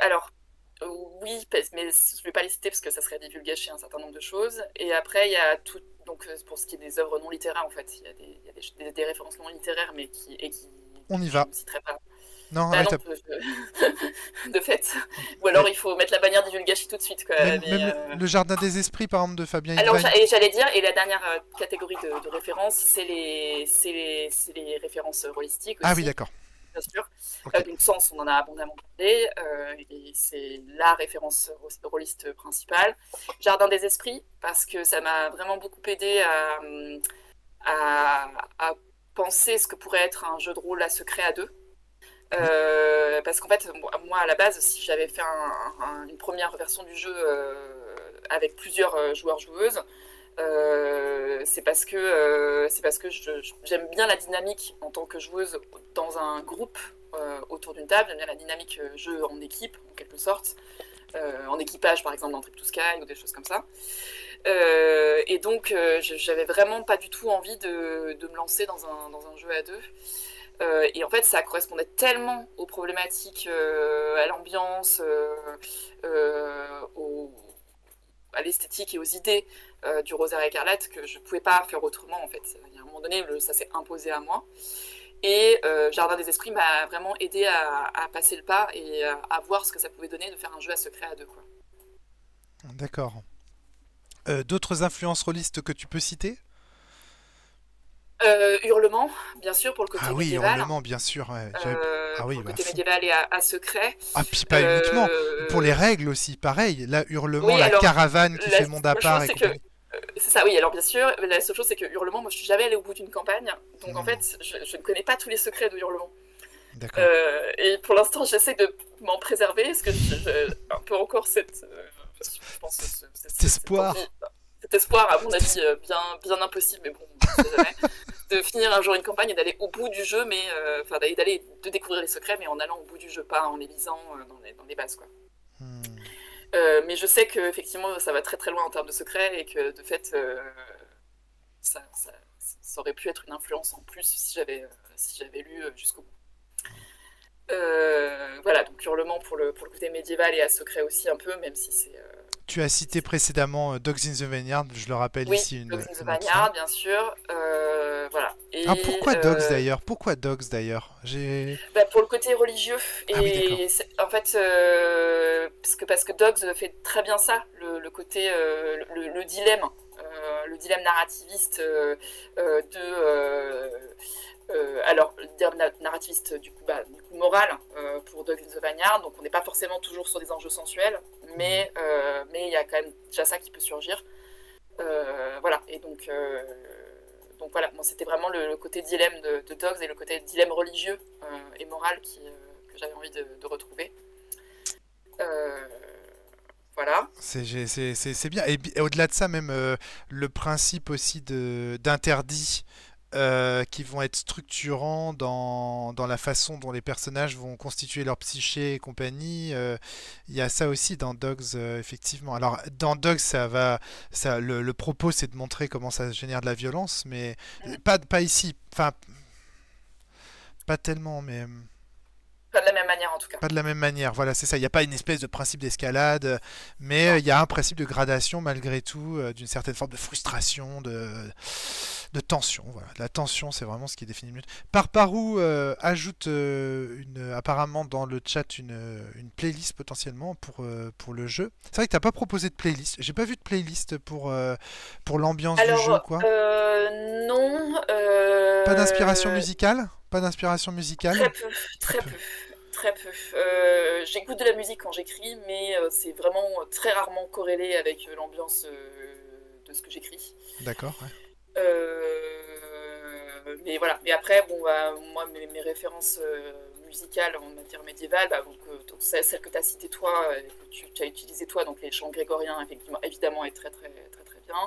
Alors oui, mais je ne vais pas les citer parce que ça serait divulgacher un certain nombre de choses. Et après, il y a tout, donc pour ce qui est des œuvres non littéraires, en fait, il y a des références non littéraires, mais qui on y va. Je ne citerai pas. Non, bah non de fait. Ou alors il faut mettre la bannière divulgashi tout de suite, quoi. Le Jardin des Esprits, par exemple, de Fabien Hidwein. Alors, j'allais dire, et la dernière catégorie de références, c'est les références rôlistiques aussi. Ah oui, d'accord. Bien sûr. Okay. Donc Sens, on en a abondamment parlé, et c'est la référence rôliste principale. Jardin des Esprits, parce que ça m'a vraiment beaucoup aidé à penser ce que pourrait être un jeu de rôle à secret à deux. Parce qu'en fait, moi à la base, si j'avais fait une première version du jeu avec plusieurs joueurs-joueuses, c'est parce que j'aime bien la dynamique en tant que joueuse dans un groupe autour d'une table, j'aime bien la dynamique jeu en équipe, en quelque sorte, en équipage par exemple dans Trip to Sky ou des choses comme ça. Et donc j'avais vraiment pas du tout envie de me lancer dans un jeu à deux. Et en fait, ça correspondait tellement aux problématiques, à l'ambiance, à l'esthétique et aux idées du Rosaire Écarlate que je ne pouvais pas faire autrement, en fait. Il y a un moment donné, ça s'est imposé à moi. Et Jardin des Esprits m'a vraiment aidé à passer le pas et à voir ce que ça pouvait donner de faire un jeu à secret à deux, quoi. D'accord. D'autres influences rôlistes que tu peux citer ? Hurlemont, bien sûr, pour le côté médiéval. Ah oui, Hurlemont, bien sûr. Ouais. Pour le côté médiéval et à secret. Ah, puis pas uniquement. Pour les règles aussi, pareil. Là, Hurlemont, oui, alors, la caravane qui fait monde à part. C'est ça, oui, alors bien sûr. La seule chose, c'est que Hurlemont, moi, je suis jamais allée au bout d'une campagne. Donc, en fait, je ne connais pas tous les secrets de Hurlemont. D'accord. Et pour l'instant, j'essaie de m'en préserver. Parce que un peu encore je pense que cet espoir. Cet espoir, à mon avis, bien impossible, mais bon, on ne sait jamais, de finir un jour une campagne et d'aller au bout du jeu, mais enfin de découvrir les secrets, mais en allant au bout du jeu, pas en les lisant dans les bases, quoi. Mais je sais que effectivement, ça va très très loin en termes de secrets et que de fait, ça aurait pu être une influence en plus si j'avais lu jusqu'au bout. Voilà, donc Hurlemont pour le côté médiéval et à secret aussi un peu, même si c'est... Tu as cité précédemment Dogs in the Vineyard, je le rappelle ici. Dogs in the Vineyard, bien sûr. Voilà. Et, pourquoi Dogs d'ailleurs? Pour le côté religieux. Et en fait, parce que Dogs fait très bien ça, le côté, le dilemme, narrativiste alors, le terme narrativiste, du coup moral pour Dogs in the Vineyard, donc on n'est pas forcément toujours sur des enjeux sensuels, mais il y a quand même déjà ça qui peut surgir. Voilà, et donc voilà, bon, c'était vraiment le côté dilemme de Dogs et le côté dilemme religieux et moral que j'avais envie de retrouver. Voilà. C'est bien, et au-delà de ça, même le principe aussi d'interdit. Qui vont être structurants dans la façon dont les personnages vont constituer leur psyché et compagnie. Il y a ça aussi dans Dogs, effectivement. Alors, dans Dogs, le propos, c'est de montrer comment ça génère de la violence, mais pas ici. Enfin, pas tellement, mais... Pas de la même manière, en tout cas. Pas de la même manière, voilà, c'est ça. Il n'y a pas une espèce de principe d'escalade, mais il y a un principe de gradation, malgré tout, d'une certaine forme de frustration, de tension. Voilà. La tension, c'est vraiment ce qui définit le mieux. Parparou ajoute apparemment dans le chat une playlist potentiellement pour le jeu. C'est vrai que t'as pas proposé de playlist. J'ai pas vu de playlist pour l'ambiance du jeu, quoi. Non. Pas d'inspiration musicale? Pas d'inspiration musicale? Très peu, très peu. Très peu. J'écoute de la musique quand j'écris, mais c'est vraiment très rarement corrélé avec l'ambiance de ce que j'écris. D'accord, ouais. Mais voilà. Mais après, bon, bah, moi, mes références musicales en matière médiévale, bah, donc, celle que tu as citée toi, que tu as utilisée toi, donc les chants grégoriens, effectivement, évidemment, est très bien.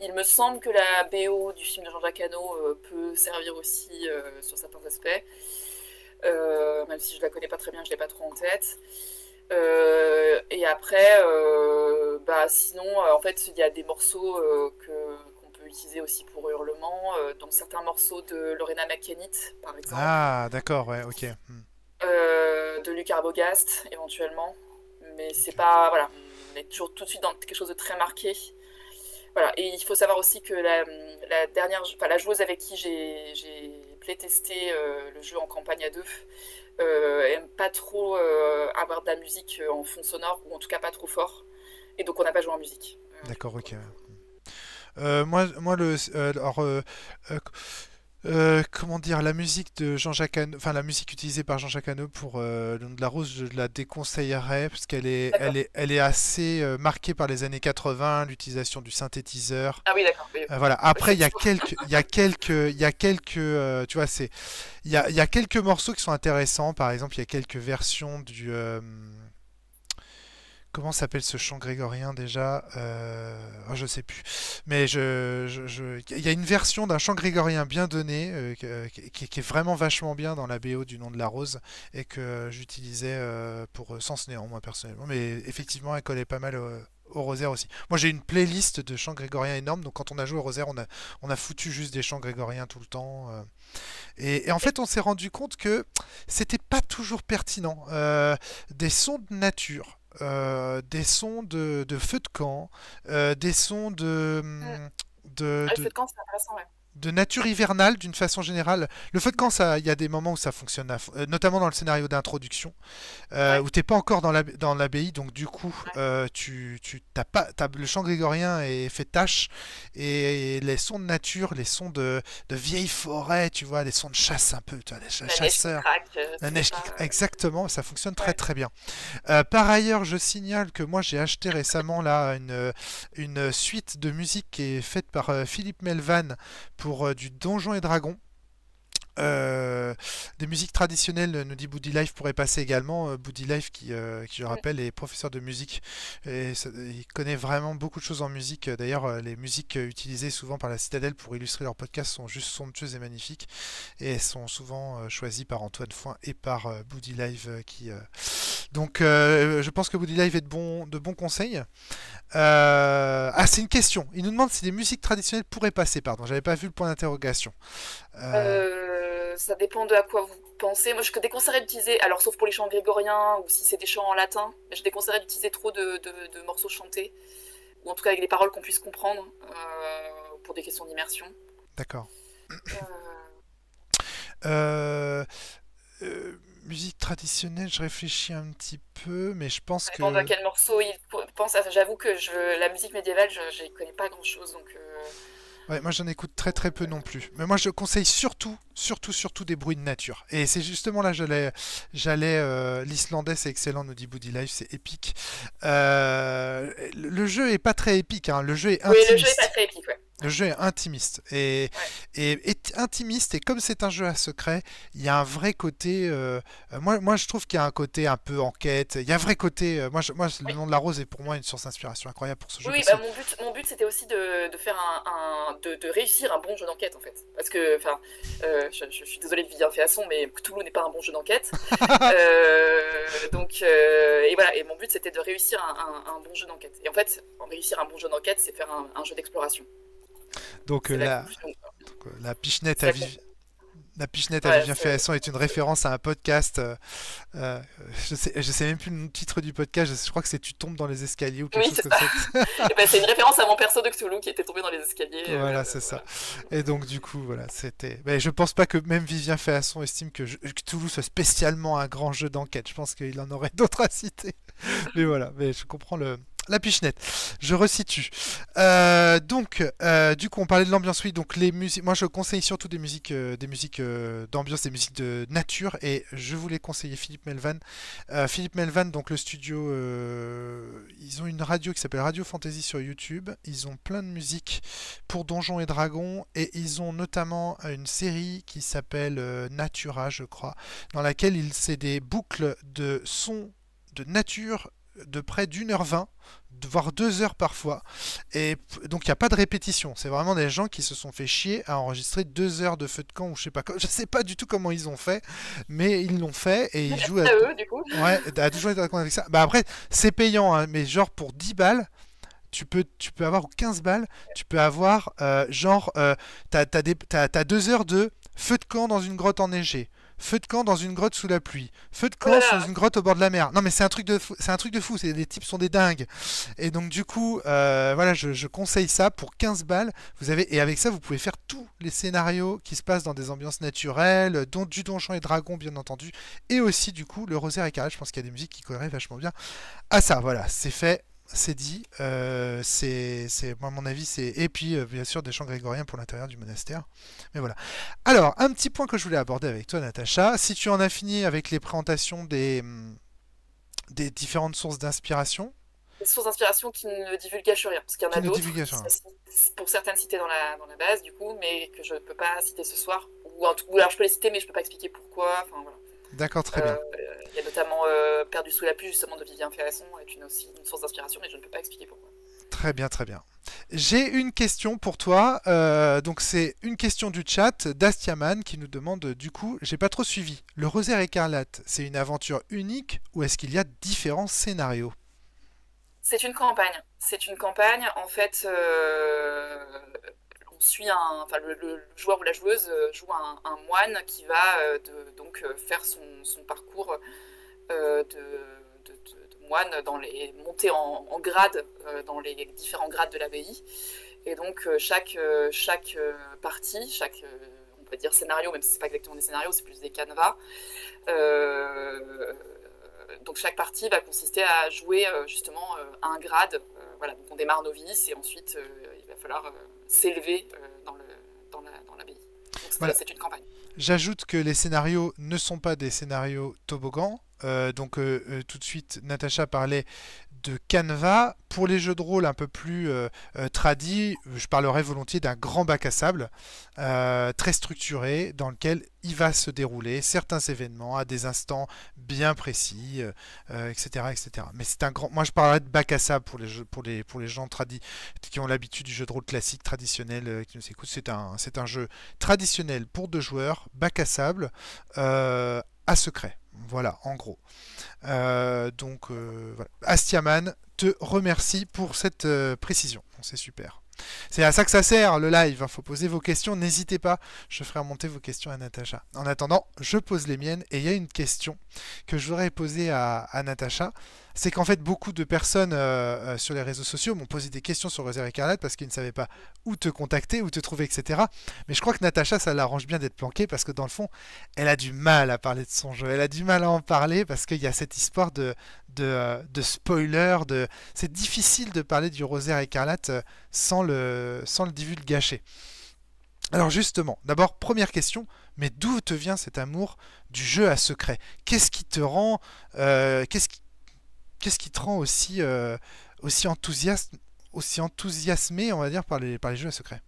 Il me semble que la BO du film de Jean-Jacques Hano peut servir aussi sur certains aspects. Même si je la connais pas très bien, je l'ai pas trop en tête. Et après, bah sinon, en fait, il y a des morceaux qu'on peut utiliser aussi pour Hurlemont, dont certains morceaux de Lorena McKennitt, par exemple. Ah, d'accord, ouais, ok. De Luc Arbogast, éventuellement. Mais c'est pas, voilà, on est toujours tout de suite dans quelque chose de très marqué. Voilà, et il faut savoir aussi que la joueuse avec qui j'ai playtesté le jeu en campagne à deux aime pas trop avoir de la musique en fond sonore, ou en tout cas pas trop fort, et donc on n'a pas joué en musique. D'accord, ok. Moi le... comment dire, la musique de Jean-Jacques Hano, enfin la musique utilisée par Jean-Jacques Hano pour Le Nom de la Rose, je la déconseillerais parce qu'elle est, assez marquée par les années 80, l'utilisation du synthétiseur. Ah oui, d'accord. Voilà. Après, il y a quelques, tu vois, c'est, il y a quelques morceaux qui sont intéressants. Par exemple, il y a quelques versions du, comment s'appelle ce chant grégorien déjà? Oh, je sais plus. Mais il y a une version d'un chant grégorien bien donné, qui est vraiment vachement bien dans la BO du Nom de la Rose, et que j'utilisais pour Sens néant, moi personnellement. Mais effectivement, elle collait pas mal au Rosaire aussi. Moi, j'ai une playlist de chants grégoriens énorme. Donc, quand on a joué au Rosaire, on a foutu juste des chants grégoriens tout le temps. Et en fait, on s'est rendu compte que c'était pas toujours pertinent. Des sons de nature. Des sons de feu de camp, des sons de nature hivernale d'une façon générale. Le feu de camp, il y a des moments où ça fonctionne, notamment dans le scénario d'introduction, où tu n'es pas encore dans l'abbaye, donc du coup, le chant grégorien est fait tâche, et les sons de nature, les sons de vieilles forêts, tu vois, les sons de chasse un peu, tu vois, chasseurs. La neige qui craque. Exactement, ça fonctionne très bien. Par ailleurs, je signale que moi, j'ai acheté récemment là une suite de musique qui est faite par Philippe Melvan, pour du Donjons et Dragons. Des musiques traditionnelles, nous dit Boody Life, pourrait passer également. Boody Life qui je rappelle est professeur de musique, et il connaît vraiment beaucoup de choses en musique. D'ailleurs, les musiques utilisées souvent par la Citadelle pour illustrer leur podcast sont juste somptueuses et magnifiques, et sont souvent choisies par Antoine Foin et par Boody Life je pense que Boody Life est de bons conseils. Ah, c'est une question, il nous demande si les musiques traditionnelles pourraient passer. Pardon, j'avais pas vu le point d'interrogation. Ça dépend de à quoi vous pensez. Moi, je déconseillerais d'utiliser, alors sauf pour les chants grégoriens ou si c'est des chants en latin, je déconseillerais d'utiliser trop de morceaux chantés, ou en tout cas avec des paroles qu'on puisse comprendre, pour des questions d'immersion. D'accord. Musique traditionnelle, je réfléchis un petit peu, mais je pense que... Ça dépend à quel morceau il pense. J'avoue que la musique médiévale, je n'y connais pas grand-chose, donc... Ouais, moi j'en écoute très peu non plus. Mais moi je conseille surtout des bruits de nature. Et c'est justement là l'islandais c'est excellent, nous dit Boody Life, c'est épique. Le jeu est pas très épique, hein. Le jeu est intimiste. Oui, le jeu est pas très épique, ouais. Le jeu est intimiste. Et comme c'est un jeu à secret, il y a un vrai côté... moi, je trouve qu'il y a un côté un peu enquête. Il y a un vrai côté... Le Nom de la Rose est pour moi une source d'inspiration incroyable pour ce jeu. Oui, bah, mon but, c'était aussi de réussir un bon jeu d'enquête, en fait. Parce que, enfin, je suis désolée de Vivien Féasson, mais Cthulhu n'est pas un bon jeu d'enquête. Et voilà. Et mon but, c'était de réussir un bon jeu d'enquête. Et en fait, réussir un bon jeu d'enquête, c'est faire un jeu d'exploration. Donc la pichenette à Vivien. La Pichenette à Vivien Féasson est une référence à un podcast. Je sais même plus le titre du podcast. Je crois que c'est Tu tombes dans les escaliers ou quelque chose comme ça. Ben, c'est une référence à mon perso de Cthulhu qui était tombé dans les escaliers. Voilà, c'est ça. Et donc, du coup, voilà, c'était. Ben, je pense pas que même Vivien Féasson estime que Cthulhu soit spécialement un grand jeu d'enquête. Je pense qu'il en aurait d'autres à citer. Mais voilà, mais je comprends le. La Pichenette, je resitue. Du coup, on parlait de l'ambiance, oui. Donc, les musiques, moi, je conseille surtout des musiques d'ambiance, des musiques de nature. Et je voulais conseiller Philippe Melvan. Philippe Melvan, donc le studio, ils ont une radio qui s'appelle Radio Fantasy sur YouTube. Ils ont plein de musiques pour Donjons et Dragons. Et ils ont notamment une série qui s'appelle Natura, je crois, dans laquelle c'est des boucles de sons de nature de près d'1h20, voire 2 heures parfois, et donc il n'y a pas de répétition, c'est vraiment des gens qui se sont fait chier à enregistrer 2 heures de feu de camp ou je sais pas du tout comment ils ont fait, mais ils l'ont fait et ils jouent à eux, du coup. Ouais, à toujours être d'accord avec ça. Bah après c'est payant, hein, mais genre pour 10 balles tu peux avoir 15 balles, tu peux avoir t'as 2 heures de feu de camp dans une grotte enneigée. Feu de camp dans une grotte sous la pluie. Feu de camp dans une grotte au bord de la mer. Non mais c'est un truc de fou, les types sont des dingues. Et donc du coup, voilà, je conseille ça pour 15 balles. Vous avez, et avec ça, vous pouvez faire tous les scénarios qui se passent dans des ambiances naturelles, dont du Donjons et Dragons bien entendu, et aussi du coup le Rosaire Écarlate. Je pense qu'il y a des musiques qui correspondent vachement bien à ça. Voilà, c'est fait. C'est dit, moi, à mon avis, c'est. Et puis, bien sûr, des chants grégoriens pour l'intérieur du monastère. Mais voilà. Alors, un petit point que je voulais aborder avec toi, Natacha. Si tu en as fini avec les présentations des différentes sources d'inspiration. Des sources d'inspiration qui ne divulgachent rien, parce qu'il y en a d'autres. Pour certaines citées dans la base, du coup, mais que je ne peux pas citer ce soir. Ou alors, je peux les citer, mais je ne peux pas expliquer pourquoi. Enfin, voilà. D'accord, très bien. Il y a notamment Perdu sous la pluie, justement, de Vivien Féasson, est une source d'inspiration, mais je ne peux pas expliquer pourquoi. Très bien, très bien. J'ai une question pour toi. Donc, c'est une question du chat d'Astiaman qui nous demande, du coup, j'ai pas trop suivi. Le Rosaire Écarlate, c'est une aventure unique ou est-ce qu'il y a différents scénarios? C'est une campagne. C'est une campagne, en fait. Le joueur ou la joueuse joue un moine qui va faire son parcours de moine, monter en grade dans les différents grades de l'abbaye. Et donc chaque partie, on peut dire scénario, même si ce n'est pas exactement des scénarios, c'est plus des canevas. Donc chaque partie va consister à jouer justement un grade. Voilà, donc on démarre novice et ensuite il va falloir s'élever dans l'abbaye. C'est voilà. Une campagne. J'ajoute que les scénarios ne sont pas des scénarios toboggans. Tout de suite, Natacha parlait de Canva. Pour les jeux de rôle un peu plus tradis, je parlerai volontiers d'un grand bac à sable très structuré dans lequel il va se dérouler certains événements à des instants bien précis, etc., etc. Mais c'est un grand. Moi, je parlerai de bac à sable pour les gens tradis qui ont l'habitude du jeu de rôle classique traditionnel qui nous écoutent. C'est un jeu traditionnel pour 2 joueurs, bac à sable à secret. Voilà, en gros. Voilà. Astiaman te remercie pour cette précision. Bon, c'est super. C'est à ça que ça sert, le live. Il faut poser vos questions. N'hésitez pas. Je ferai remonter vos questions à Natacha. En attendant, je pose les miennes. Et il y a une question que je voudrais poser à Natacha. C'est qu'en fait, beaucoup de personnes sur les réseaux sociaux m'ont posé des questions sur Rosaire Écarlate parce qu'ils ne savaient pas où te contacter, où te trouver, etc. Mais je crois que Natacha, ça l'arrange bien d'être planquée parce que dans le fond, elle a du mal à parler de son jeu. Elle a du mal à en parler parce qu'il y a cette histoire de spoiler. C'est difficile de parler du Rosaire Écarlate sans le divulgacher. Alors justement, d'abord, première question, mais d'où te vient cet amour du jeu à secret? Qu'est-ce qui te rend... Qu'est-ce qui te rend aussi enthousiasmé, on va dire, par les jeux à secret?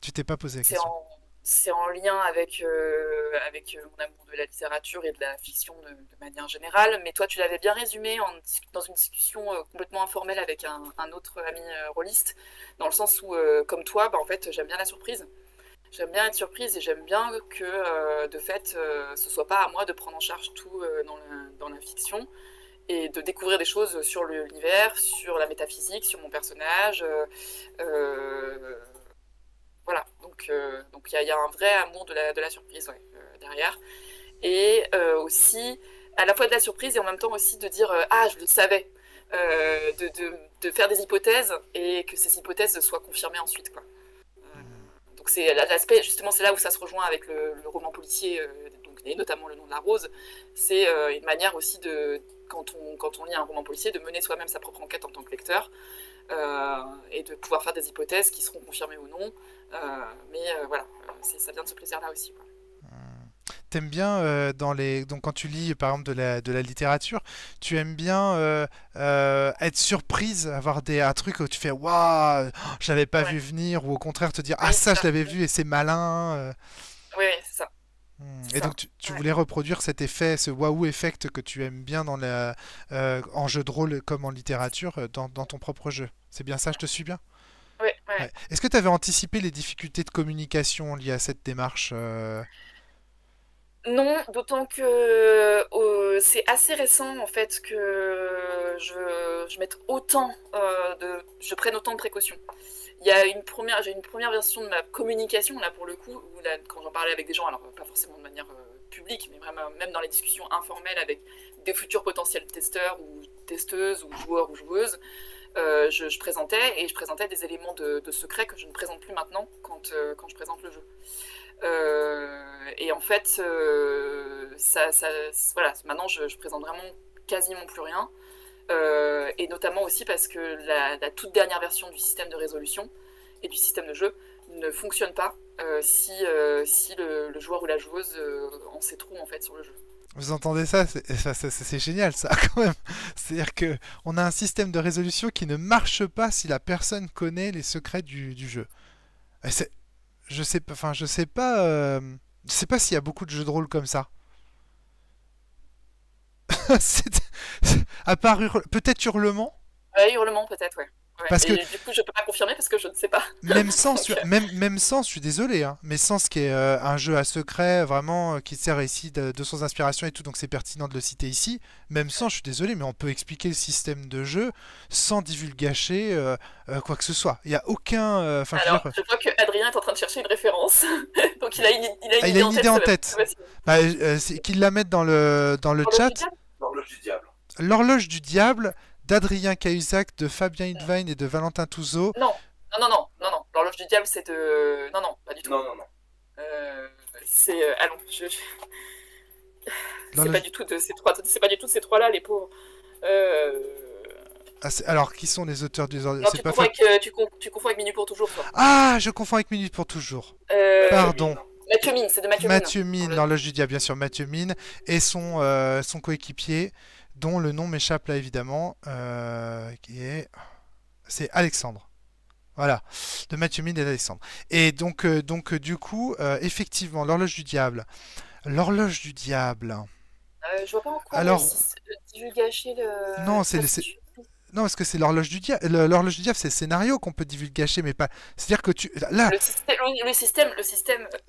Tu t'es pas posé la question. C'est en lien avec mon amour de la littérature et de la fiction de manière générale, mais toi tu l'avais bien résumé dans une discussion complètement informelle avec un autre ami rôliste, dans le sens où, comme toi, en fait, j'aime bien la surprise. J'aime bien être surprise et j'aime bien que, de fait, ce soit pas à moi de prendre en charge tout dans la fiction et de découvrir des choses sur l'univers, sur la métaphysique, sur mon personnage. Voilà, donc Donc il y a un vrai amour de la surprise derrière. Et aussi, à la fois de la surprise et en même temps aussi de dire « Ah, je le savais !» de faire des hypothèses et que ces hypothèses soient confirmées ensuite, quoi. Donc c'est l'aspect, justement, c'est là où ça se rejoint avec le roman policier, donc, et notamment Le Nom de la Rose. C'est une manière aussi, de, quand on lit un roman policier, de mener soi-même sa propre enquête en tant que lecteur et de pouvoir faire des hypothèses qui seront confirmées ou non. Mais voilà, ça vient de ce plaisir-là aussi, quoi. T'aimes bien donc quand tu lis par exemple de la littérature, tu aimes bien être surprise, avoir un truc où tu fais waouh, je l'avais pas vu venir, ou au contraire te dire ah oui, ça je l'avais vu et c'est malin. Oui, c'est ça. Et donc tu voulais reproduire cet effet, ce waouh effect que tu aimes bien dans en jeu de rôle comme en littérature dans ton propre jeu. C'est bien ça, je te suis bien. Oui. Ouais. Est-ce que tu avais anticipé les difficultés de communication liées à cette démarche Non, d'autant que c'est assez récent en fait que je prenne autant de précautions. Il y a j'ai une première version de ma communication là pour le coup, où, là, quand j'en parlais avec des gens, alors pas forcément de manière publique, mais même dans les discussions informelles avec des futurs potentiels testeurs ou testeuses ou joueurs ou joueuses, je présentais et je présentais des éléments de secret que je ne présente plus maintenant quand je présente le jeu. Et en fait, voilà, maintenant je présente vraiment quasiment plus rien, et notamment aussi parce que la toute dernière version du système de résolution et du système de jeu ne fonctionne pas si le joueur ou la joueuse en sait trop en fait sur le jeu. Vous entendez ça? C'est génial ça quand même. C'est-à-dire qu'on a un système de résolution qui ne marche pas si la personne connaît les secrets du jeu. Je sais pas s'il y a beaucoup de jeux de rôle comme ça. À part peut-être Hurlemont. Ouais, Hurlemont peut-être, ouais. Parce que du coup, je peux pas confirmer parce que je ne sais pas. Même Sens, je suis désolé, hein, mais Sens qui est un jeu à secret, vraiment, qui sert ici de son inspiration et tout, donc c'est pertinent de le citer ici. Même Sens, je suis désolé, mais on peut expliquer le système de jeu sans divulgacher quoi que ce soit. Il n'y a aucun... Alors, je vois que Adrien est en train de chercher une référence, donc il a une idée en tête. Bah, qu'il la mette dans le chat. L'Horloge du Diable. L'Horloge du Diable d'Adrien Cahuzac, de Fabien Hidwein et de Valentin Touzeau. Non. L'Horloge du Diable, c'est de... Non, pas du tout. Non. C'est... Allons, c'est pas du tout de ces trois... C'est pas du tout de ces trois-là, les pauvres. Ah, alors, qui sont les auteurs des ordres? Tu confonds avec Minute pour toujours, toi. Ah, je confonds avec Minute pour toujours. Pardon. Mathieu Mine, c'est de Mathieu Mine. Mathieu Mine, l'Horloge du Diable, bien sûr, Mathieu Mine, et son coéquipier, dont le nom m'échappe là évidemment, c'est Alexandre. Voilà, de Mathieu Mine et d'Alexandre. Et donc du coup, effectivement, l'horloge du diable. Je vois pas en quoi. Alors, divulgacher le. Non, c'est non, parce que c'est l'Horloge du Diable. L'Horloge du Diable, c'est le scénario qu'on peut divulgacher, mais pas. C'est-à-dire que tu. Là. Le système.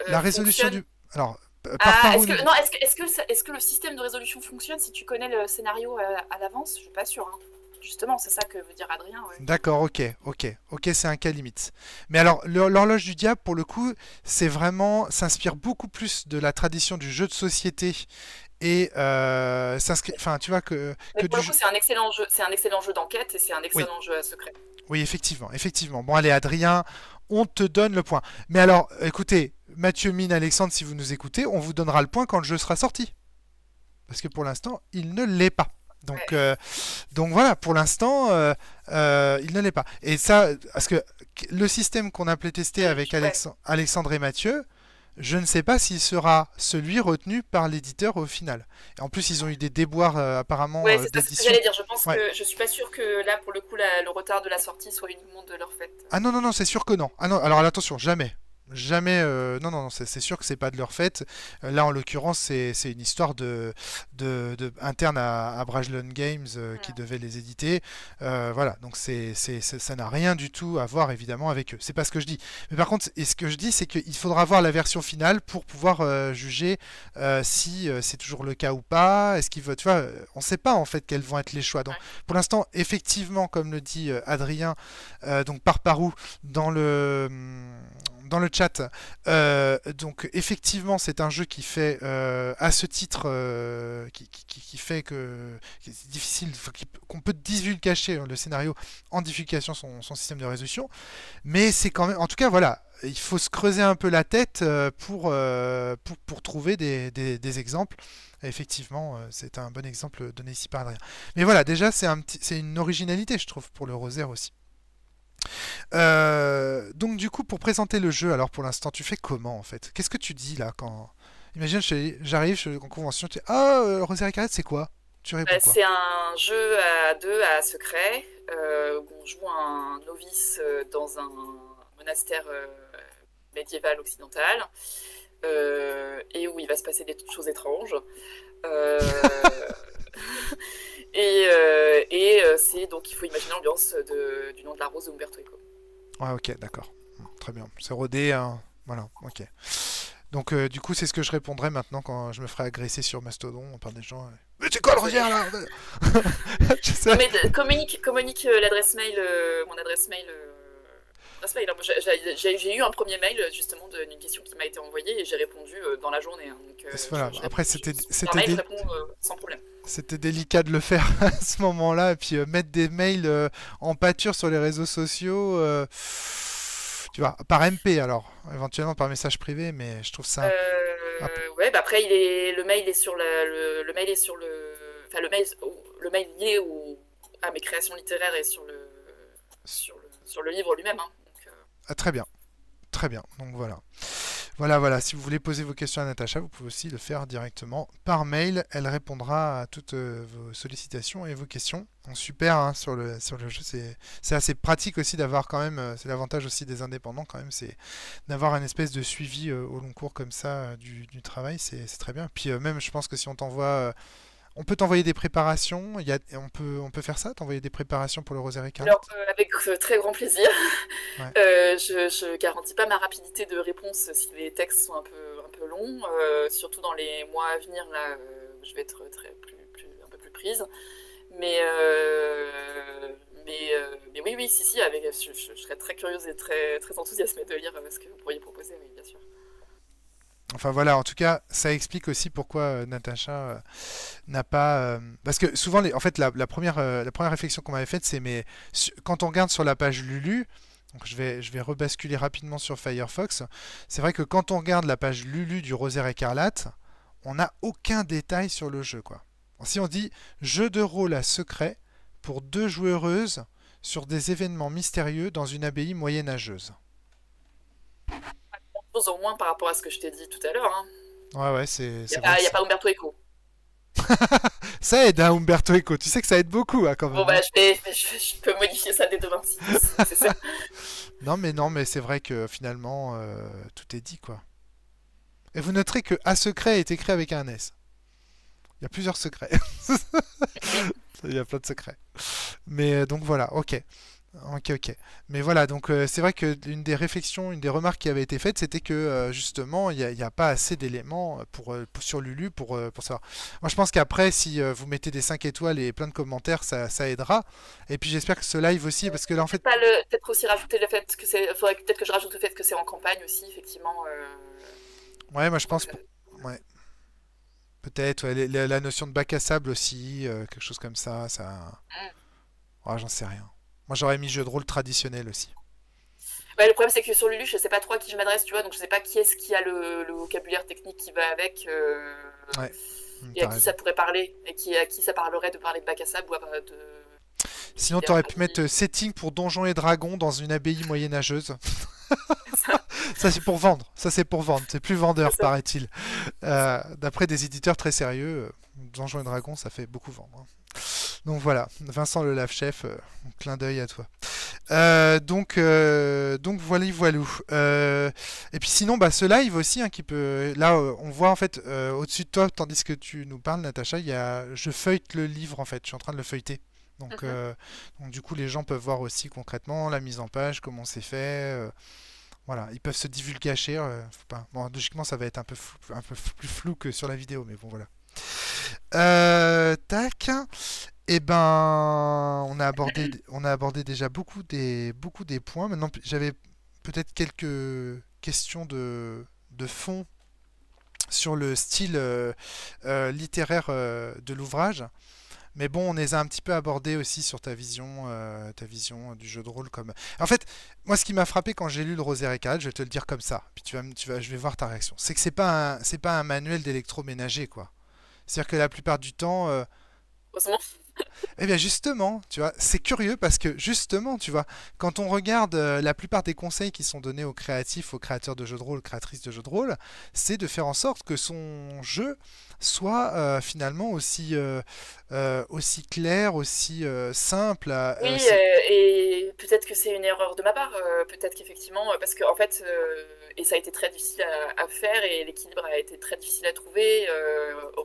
La résolution fonctionne... du. Alors. Ah, est-ce que le système de résolution fonctionne si tu connais le scénario à l'avance? Je suis pas sûr. Hein. Justement, c'est ça que veut dire Adrien. Ouais. D'accord, ok, c'est un cas limite. Mais alors, l'Horloge du Diable, pour le coup, c'est vraiment, s'inspire beaucoup plus de la tradition du jeu de société et s'inscrit. Enfin, tu vois que. Mais pour le coup, c'est un excellent jeu d'enquête et c'est un excellent jeu à secret. Oui, effectivement. Bon, allez, Adrien, on te donne le point. Mais alors, écoutez. Mathieu Mine, Alexandre, si vous nous écoutez, on vous donnera le point quand le jeu sera sorti. Parce que pour l'instant, il ne l'est pas. Donc voilà, pour l'instant, il ne l'est pas. Et ça, parce que le système qu'on a testé avec Alexandre et Mathieu, je ne sais pas s'il sera celui retenu par l'éditeur au final. Et en plus, ils ont eu des déboires apparemment. Oui, c'est ce que j'allais dire. Je pense que je suis pas sûr que là, pour le coup, le retard de la sortie soit uniquement de leur fait. Ah non, c'est sûr que non. Ah non, alors attention, jamais. Jamais, non, c'est sûr que c'est pas de leur fait. Là, en l'occurrence, c'est une histoire interne à Bragelonne Games qui devait les éditer. Voilà, donc ça n'a rien du tout à voir évidemment avec eux. C'est pas ce que je dis. Mais par contre, ce que je dis, c'est qu'il faudra voir la version finale pour pouvoir juger si c'est toujours le cas ou pas. Est-ce qu'ils veulent, tu vois, on sait pas en fait quels vont être les choix. Donc, pour l'instant, effectivement, comme le dit Adrien, donc Parparou dans le dans le chat. Donc effectivement, c'est un jeu qui fait, à ce titre, qui fait que c'est difficile, qu'on peut divulgacher le scénario en divulgation son système de résolution. Mais c'est quand même, en tout cas, voilà, il faut se creuser un peu la tête pour trouver des exemples. Effectivement, c'est un bon exemple donné ici par Adrien. Mais voilà, déjà, c'est une originalité, je trouve, pour le Rosaire aussi. Donc du coup, pour présenter le jeu, alors pour l'instant, tu fais comment en fait? Qu'est-ce que tu dis là quand... Imagine, j'arrive en convention, tu dis « Ah, Rosaire Écarlate, c'est quoi ?» Tu réponds quoi? C'est un jeu à deux, à secret, où on joue un novice dans un monastère médiéval occidental, et où il va se passer des choses étranges. Et c'est donc, il faut imaginer l'ambiance du Nom de la Rose de Umberto Eco. Ouais, ok, d'accord. Très bien. C'est rodé, hein. Voilà, ok. Donc, du coup, c'est ce que je répondrai maintenant quand je me ferai agresser sur Mastodon par des gens. Mais c'est quoi le regard là? Communique l'adresse mail, mon adresse mail. J'ai eu un premier mail justement d'une question qui m'a été envoyée et j'ai répondu dans la journée. Hein, donc, voilà. Après, c'était délicat de le faire à ce moment-là et puis mettre des mails en pâture sur les réseaux sociaux, tu vois, par MP alors, éventuellement par message privé, mais je trouve ça. Ouais, bah après, le mail est sur le mail est sur le, enfin le mail lié à mes créations littéraires est sur le livre lui-même. Hein. Ah, très bien, très bien. Donc voilà, voilà. Si vous voulez poser vos questions à Natacha, vous pouvez aussi le faire directement par mail. Elle répondra à toutes vos sollicitations et vos questions. Donc, super hein, sur le jeu, c'est assez pratique aussi d'avoir quand même. C'est l'avantage aussi des indépendants quand même, c'est d'avoir une espèce de suivi au long cours comme ça du travail. C'est très bien. Puis même, je pense que si on t'envoie on peut t'envoyer des préparations, on peut faire ça, t'envoyer des préparations pour le Rosaire Écarlate? Alors, avec très grand plaisir. Ouais. Je ne garantis pas ma rapidité de réponse si les textes sont un peu longs, surtout dans les mois à venir, là, je vais être un peu plus prise. Mais oui, si, avec, je serais très curieuse et très enthousiasmée de lire ce que vous pourriez proposer, oui, bien sûr. Enfin voilà, en tout cas, ça explique aussi pourquoi Natacha n'a pas... Parce que souvent, la première réflexion qu'on m'avait faite, c'est mais quand on regarde sur la page Lulu, donc je vais rebasculer rapidement sur Firefox, c'est vrai que quand on regarde la page Lulu du Rosaire Écarlate, on n'a aucun détail sur le jeu, quoi. Alors, si on dit « Jeu de rôle à secret pour deux joueuses sur des événements mystérieux dans une abbaye moyenâgeuse ». Au moins par rapport à ce que je t'ai dit tout à l'heure. Hein. Ouais, c'est... Il n'y a pas Umberto Eco. Ça aide, hein, Umberto Eco. Tu sais que ça aide beaucoup, hein, quand même. Bon, bah, je peux modifier ça dès demain, si c'est ça. Non, mais c'est vrai que, finalement, tout est dit, quoi. Et vous noterez que « à secret » est écrit avec un S. Il y a plusieurs secrets. Il y a plein de secrets. Mais, donc, voilà, ok. Ok. Mais voilà, donc c'est vrai que une des remarques qui avait été faite, c'était que justement, il n'y a pas assez d'éléments sur Lulu pour savoir. Moi, je pense qu'après, si vous mettez des 5 étoiles et plein de commentaires, ça aidera. Et puis, j'espère que ce live aussi, parce que là, en fait... Peut-être aussi rajouter le fait que c'est... Faudrait peut-être que je rajoute le fait que c'est en campagne aussi, effectivement. Ouais, moi, je pense... Ouais. Peut-être, ouais, la notion de bac à sable aussi, quelque chose comme ça, Oh, j'en sais rien. Moi, j'aurais mis jeu de rôle traditionnel aussi. Ouais, le problème, c'est que sur Lulu, je ne sais pas trop à qui je m'adresse, tu vois, donc je ne sais pas qui est-ce qui a le vocabulaire technique qui va avec, ouais, et à qui ça pourrait parler, et à qui ça parlerait de parler de bac à sable ou de... Sinon, tu aurais pu mettre setting pour donjons et dragons dans une abbaye moyenâgeuse. Ça, c'est pour vendre. Ça, c'est pour vendre. C'est plus vendeur, paraît-il. D'après des éditeurs très sérieux, donjons et dragons, ça fait beaucoup vendre. Hein. Donc voilà, Vincent le lave-chef, clin d'œil à toi. Donc voilà. Et puis sinon, bah, ce live aussi, hein, qui peut... Là, on voit en fait, au-dessus de toi, tandis que tu nous parles, Natacha, je feuillete le livre en fait, je suis en train de le feuilleter. Donc, donc du coup, les gens peuvent voir aussi concrètement la mise en page, comment c'est fait... Voilà, ils peuvent se divulgacher, faut pas... Bon, logiquement, ça va être un peu plus flou que sur la vidéo, mais bon, voilà. Tac. Et ben, on a abordé déjà beaucoup des points. Maintenant, j'avais peut-être quelques question de fond sur le style littéraire de l'ouvrage. Mais bon, on les a un petit peu abordés aussi sur ta vision du jeu de rôle. Comme... En fait, moi, ce qui m'a frappé quand j'ai lu le Rosaire Écarlate, je vais te le dire comme ça, puis je vais voir ta réaction. C'est que c'est pas un manuel d'électroménager, quoi. C'est-à-dire que la plupart du temps... Eh bien justement, tu vois, c'est curieux parce que justement, tu vois, quand on regarde la plupart des conseils qui sont donnés aux créatifs, aux créateurs de jeux de rôle, créatrices de jeux de rôle, c'est de faire en sorte que son jeu soit finalement aussi, aussi clair, aussi simple. Oui, et peut-être que c'est une erreur de ma part, peut-être qu'effectivement, parce qu'en fait, et ça a été très difficile à faire et l'équilibre a été très difficile à trouver.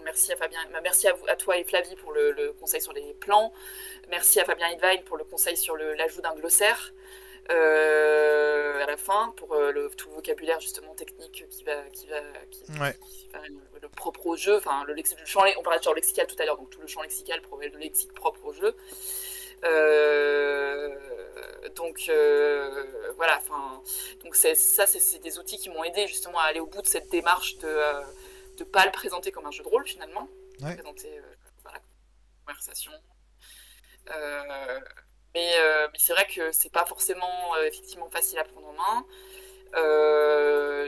Merci à Fabien, merci à vous, à toi et Flavie pour le conseil sur les plans. Merci à Fabien Hidwein pour le conseil sur l'ajout d'un glossaire à la fin, pour tout le vocabulaire justement technique qui va le propre au jeu. Enfin, le champ, on parlait de champ lexical tout à l'heure, donc tout le champ lexical, le lexique propre au jeu. Voilà, enfin, donc ça, c'est des outils qui m'ont aidé justement à aller au bout de cette démarche de pas le présenter comme un jeu de rôle finalement, présenter la conversation. Mais c'est vrai que c'est pas forcément effectivement facile à prendre en main.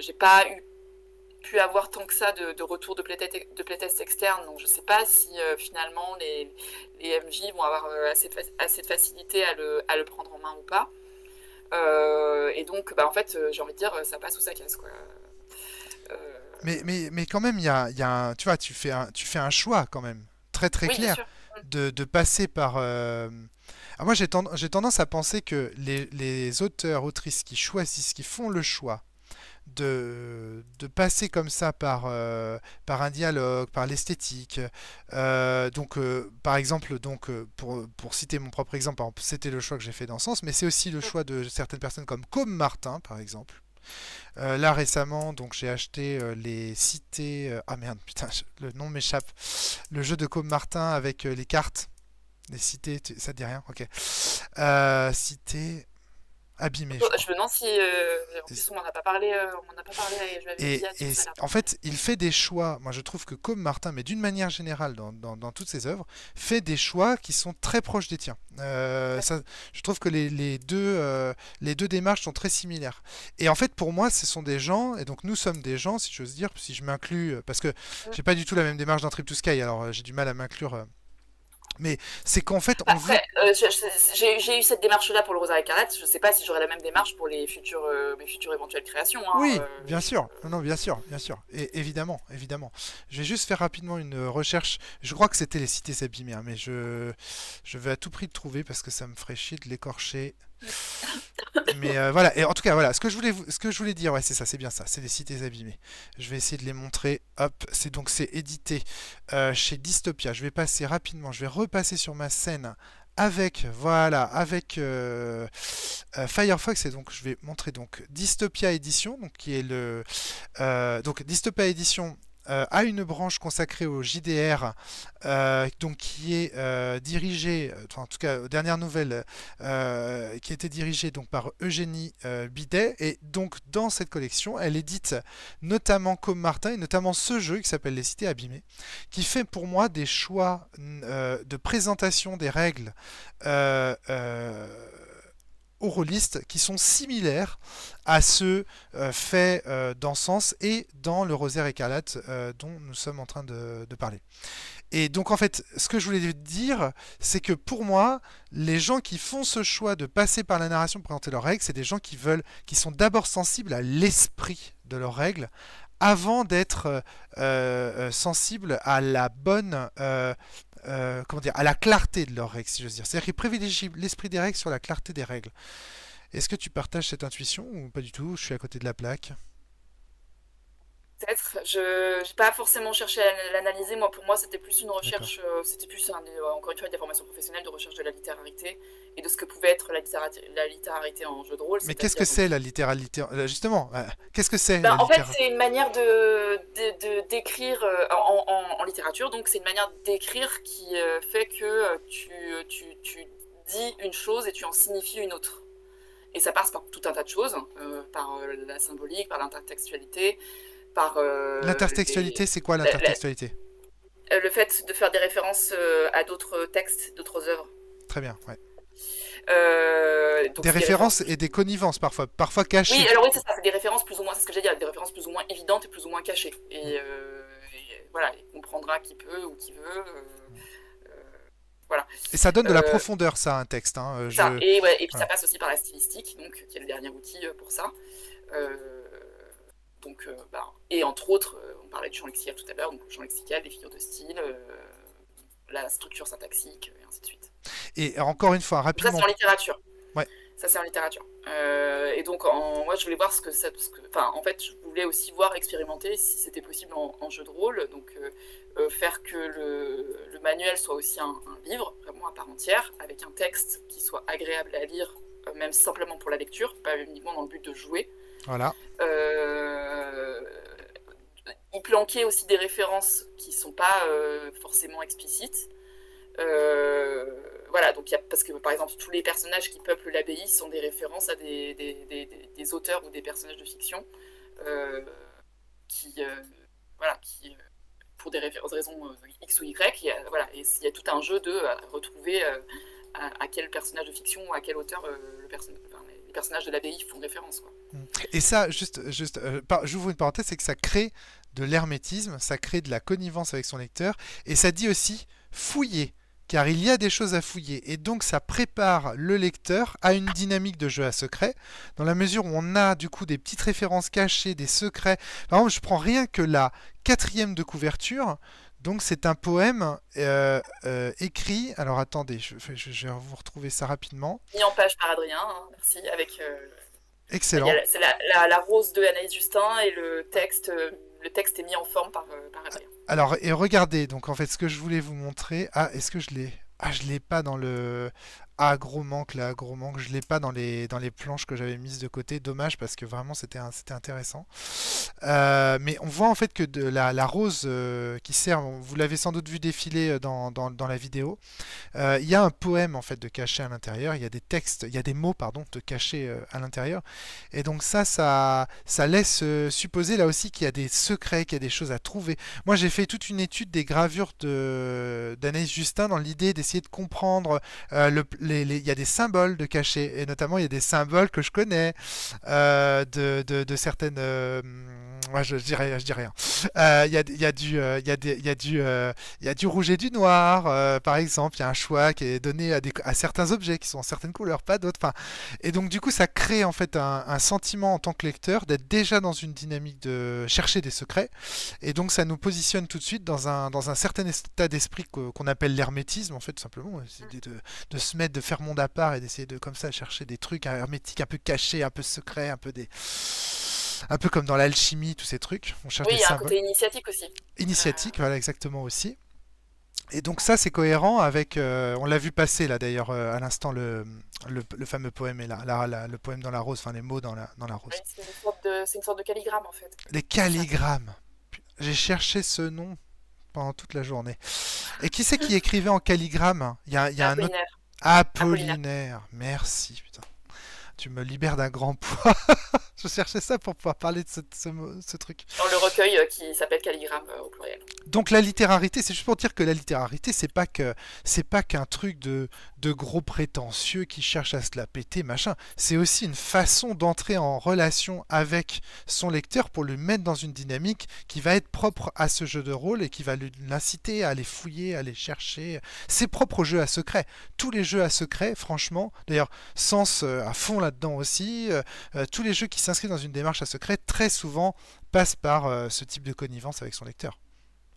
J'ai pas pu avoir tant que ça de retour de playtest externe, donc je sais pas si finalement les MJ vont avoir assez de facilité à le prendre en main ou pas. Et donc, bah, en fait, j'ai envie de dire, ça passe ou ça casse, quoi. Mais quand même, il y a un, tu vois, tu fais un choix quand même très oui, clair de passer par. Alors moi, j'ai tendance à penser que les auteurs, autrices qui choisissent, qui font le choix de passer comme ça par un dialogue, par l'esthétique. Par exemple, pour citer mon propre exemple, c'était le choix que j'ai fait dans Sens, mais c'est aussi le choix de certaines personnes comme Combe Martin, par exemple. Là récemment, donc j'ai acheté les Cités. Ah merde, putain, le nom m'échappe. Le jeu de Combe Martin avec les cartes, les Cités. Ça te dit rien, ok. Cités Abîmées. Je me demande si en plus on m'en a pas parlé. On m'en a pas parlé. Je l'avais dit en fait, il fait des choix. Moi, je trouve que Combe Martin, mais d'une manière générale dans toutes ses œuvres, fait des choix qui sont très proches des tiens. Ça, je trouve que les deux démarches sont très similaires. Et en fait, pour moi, ce sont des gens, et donc nous sommes des gens, si j'ose dire, si je m'inclus, parce que j'ai pas du tout la même démarche dans Trip to Sky. Alors, j'ai du mal à m'inclure. Mais c'est qu'en fait, j'ai eu cette démarche-là pour le Rosaire Écarlate. Je ne sais pas si j'aurai la même démarche pour mes futures éventuelles créations. Hein, oui, bien sûr. Non, bien sûr. Et évidemment. Je vais juste faire rapidement une recherche. Je crois que c'était les Cités Abîmées, hein, mais je vais à tout prix le trouver parce que ça me ferait chier de l'écorcher. Mais voilà. Et en tout cas, voilà. Ce que je voulais dire, ouais, c'est ça, c'est bien ça. C'est les Cités Abîmées. Je vais essayer de les montrer. Hop. C'est édité chez Dystopia. Je vais passer rapidement. Je vais repasser sur ma scène avec Firefox, et donc je vais montrer donc Dystopia Edition, donc qui est le donc Dystopia Edition. À une branche consacrée au JDR, donc qui est dirigée, en tout cas dernière nouvelle, qui était dirigée donc par Eugénie Bidet, et donc dans cette collection, elle édite notamment Combe Martin et notamment ce jeu qui s'appelle Les Cités Abîmées, qui fait pour moi des choix de présentation des règles aux rôlistes qui sont similaires à ceux faits dans Sens et dans le Rosaire Écarlate dont nous sommes en train de parler. Et donc en fait, ce que je voulais dire, c'est que pour moi, les gens qui font ce choix de passer par la narration pour présenter leurs règles, c'est des gens qui sont d'abord sensibles à l'esprit de leurs règles, avant d'être sensibles à la bonne... comment dire, à la clarté de leurs règles, si j'ose dire. C'est-à-dire qu'ils privilégient l'esprit des règles sur la clarté des règles. Est-ce que tu partages cette intuition ou pas du tout? Je suis à côté de la plaque. Peut-être. Je n'ai pas forcément cherché à l'analyser. Moi, pour moi, c'était plus une recherche, c'était plus, encore une fois, des formations professionnelles de recherche de la littérarité et de ce que pouvait être la littérarité en jeu de rôle. Mais qu'est-ce que c'est la littérarité? Justement, qu'est-ce que c'est? En fait, c'est une manière d'écrire en littérature. Donc, c'est une manière d'écrire qui fait que tu dis une chose et tu en signifies une autre. Et ça passe par tout un tas de choses, par la symbolique, par l'intertextualité, par... l'intertextualité, c'est quoi l'intertextualité? Le fait de faire des références à d'autres textes, d'autres œuvres. Très bien, ouais. Donc des références et des connivences parfois, cachées. Oui, alors oui, c'est ça, c'est des références plus ou moins, c'est ce que j'ai dit, des références plus ou moins évidentes et plus ou moins cachées. Et voilà, il comprendra qui peut ou qui veut. Voilà. Et ça donne de la profondeur, ça, un texte. Hein, ça, et, ouais, et puis ça passe aussi par la stylistique, donc, qui est le dernier outil pour ça. Donc, bah, et entre autres, on parlait de champ lexical tout à l'heure, donc le champ lexical, les figures de style, la structure syntaxique, et ainsi de suite. Et encore une fois, rapidement... Ça, c'est en littérature. Ouais. Ça, c'est en littérature. Et donc, moi, je voulais voir ce que ça... en fait, je voulais aussi voir, expérimenter si c'était possible en jeu de rôle, donc... faire que le manuel soit aussi un livre, vraiment à part entière, avec un texte qui soit agréable à lire, même simplement pour la lecture, pas uniquement dans le but de jouer. Voilà. Y planquer aussi des références qui ne sont pas forcément explicites. Voilà, donc parce que par exemple, tous les personnages qui peuplent l'abbaye sont des références à des auteurs ou des personnages de fiction qui pour des raisons X ou Y, et voilà, et il y a tout un jeu de retrouver à quel personnage de fiction ou à quel auteur les personnages de l'abbaye font référence, quoi. Et ça, j'ouvre une parenthèse, c'est que ça crée de l'hermétisme, ça crée de la connivence avec son lecteur, et ça dit aussi fouiller, car il y a des choses à fouiller, et donc ça prépare le lecteur à une dynamique de jeu à secret, dans la mesure où on a du coup des petites références cachées, des secrets. Par exemple, je prends rien que la 4e de couverture, donc c'est un poème écrit, alors attendez, je vais vous retrouver ça rapidement. Mis en page par Adrien, hein, merci, avec... Excellent. C'est la rose de Anaïs Justin, et le texte est mis en forme par Adrien. Alors, et regardez, donc en fait, ce que je voulais vous montrer... Ah, est-ce que je l'ai? Ah, je l'ai pas dans le... Ah, gros manque, là, gros manque. Je l'ai pas dans les planches que j'avais mises de côté. Dommage, parce que vraiment, c'était intéressant. Mais on voit en fait que de la rose qui sert... Vous l'avez sans doute vu défiler dans la vidéo. Il y a un poème, en fait, de caché à l'intérieur. Il y a des textes... Il y a des mots, pardon, de caché à l'intérieur. Et donc ça laisse supposer, là aussi, qu'il y a des secrets, qu'il y a des choses à trouver. Moi, j'ai fait toute une étude des gravures d'Anaïs Justin dans l'idée d'essayer de comprendre il y a des symboles de cachés, et notamment il y a des symboles que je connais de certaines... Ouais, je dirais rien. Il y a du rouge et du noir, par exemple. Il y a un choix qui est donné à certains objets qui sont en certaines couleurs, pas d'autres. Enfin, et donc du coup, ça crée en fait un sentiment en tant que lecteur d'être déjà dans une dynamique de chercher des secrets. Et donc ça nous positionne tout de suite dans un certain état d'esprit qu'on appelle l'hermétisme, en fait, tout simplement. C'est de se mettre, de faire monde à part et d'essayer de comme ça chercher des trucs hermétiques, un peu cachés, un peu secrets, un peu comme dans l'alchimie, tous ces trucs. On cherche, oui, il y a un côté initiatique aussi. Initiatique, voilà, exactement aussi. Et donc ça, c'est cohérent avec... on l'a vu passer, là, d'ailleurs, à l'instant, le fameux poème, est là, le poème dans la rose, enfin, les mots dans la rose. Oui, c'est une sorte de calligramme, en fait. Les calligrammes. J'ai cherché ce nom pendant toute la journée. Et qui c'est qui écrivait en calligramme? Il y a un autre... Apollinaire. Merci, putain. Tu me libères d'un grand poids. Je cherchais ça pour pouvoir parler de ce truc. Dans le recueil qui s'appelle Calligramme au pluriel. Donc la littérarité, c'est juste pour dire que la littérarité, c'est pas qu'un truc de gros prétentieux qui cherche à se la péter, machin. C'est aussi une façon d'entrer en relation avec son lecteur pour le mettre dans une dynamique qui va être propre à ce jeu de rôle et qui va l'inciter à aller fouiller, à aller chercher. C'est propre au jeu à secret. Tous les jeux à secret, franchement, d'ailleurs, Sens à fond là-dedans aussi, tous les jeux qui s'inscrivent dans une démarche à secret, très souvent passe par ce type de connivence avec son lecteur.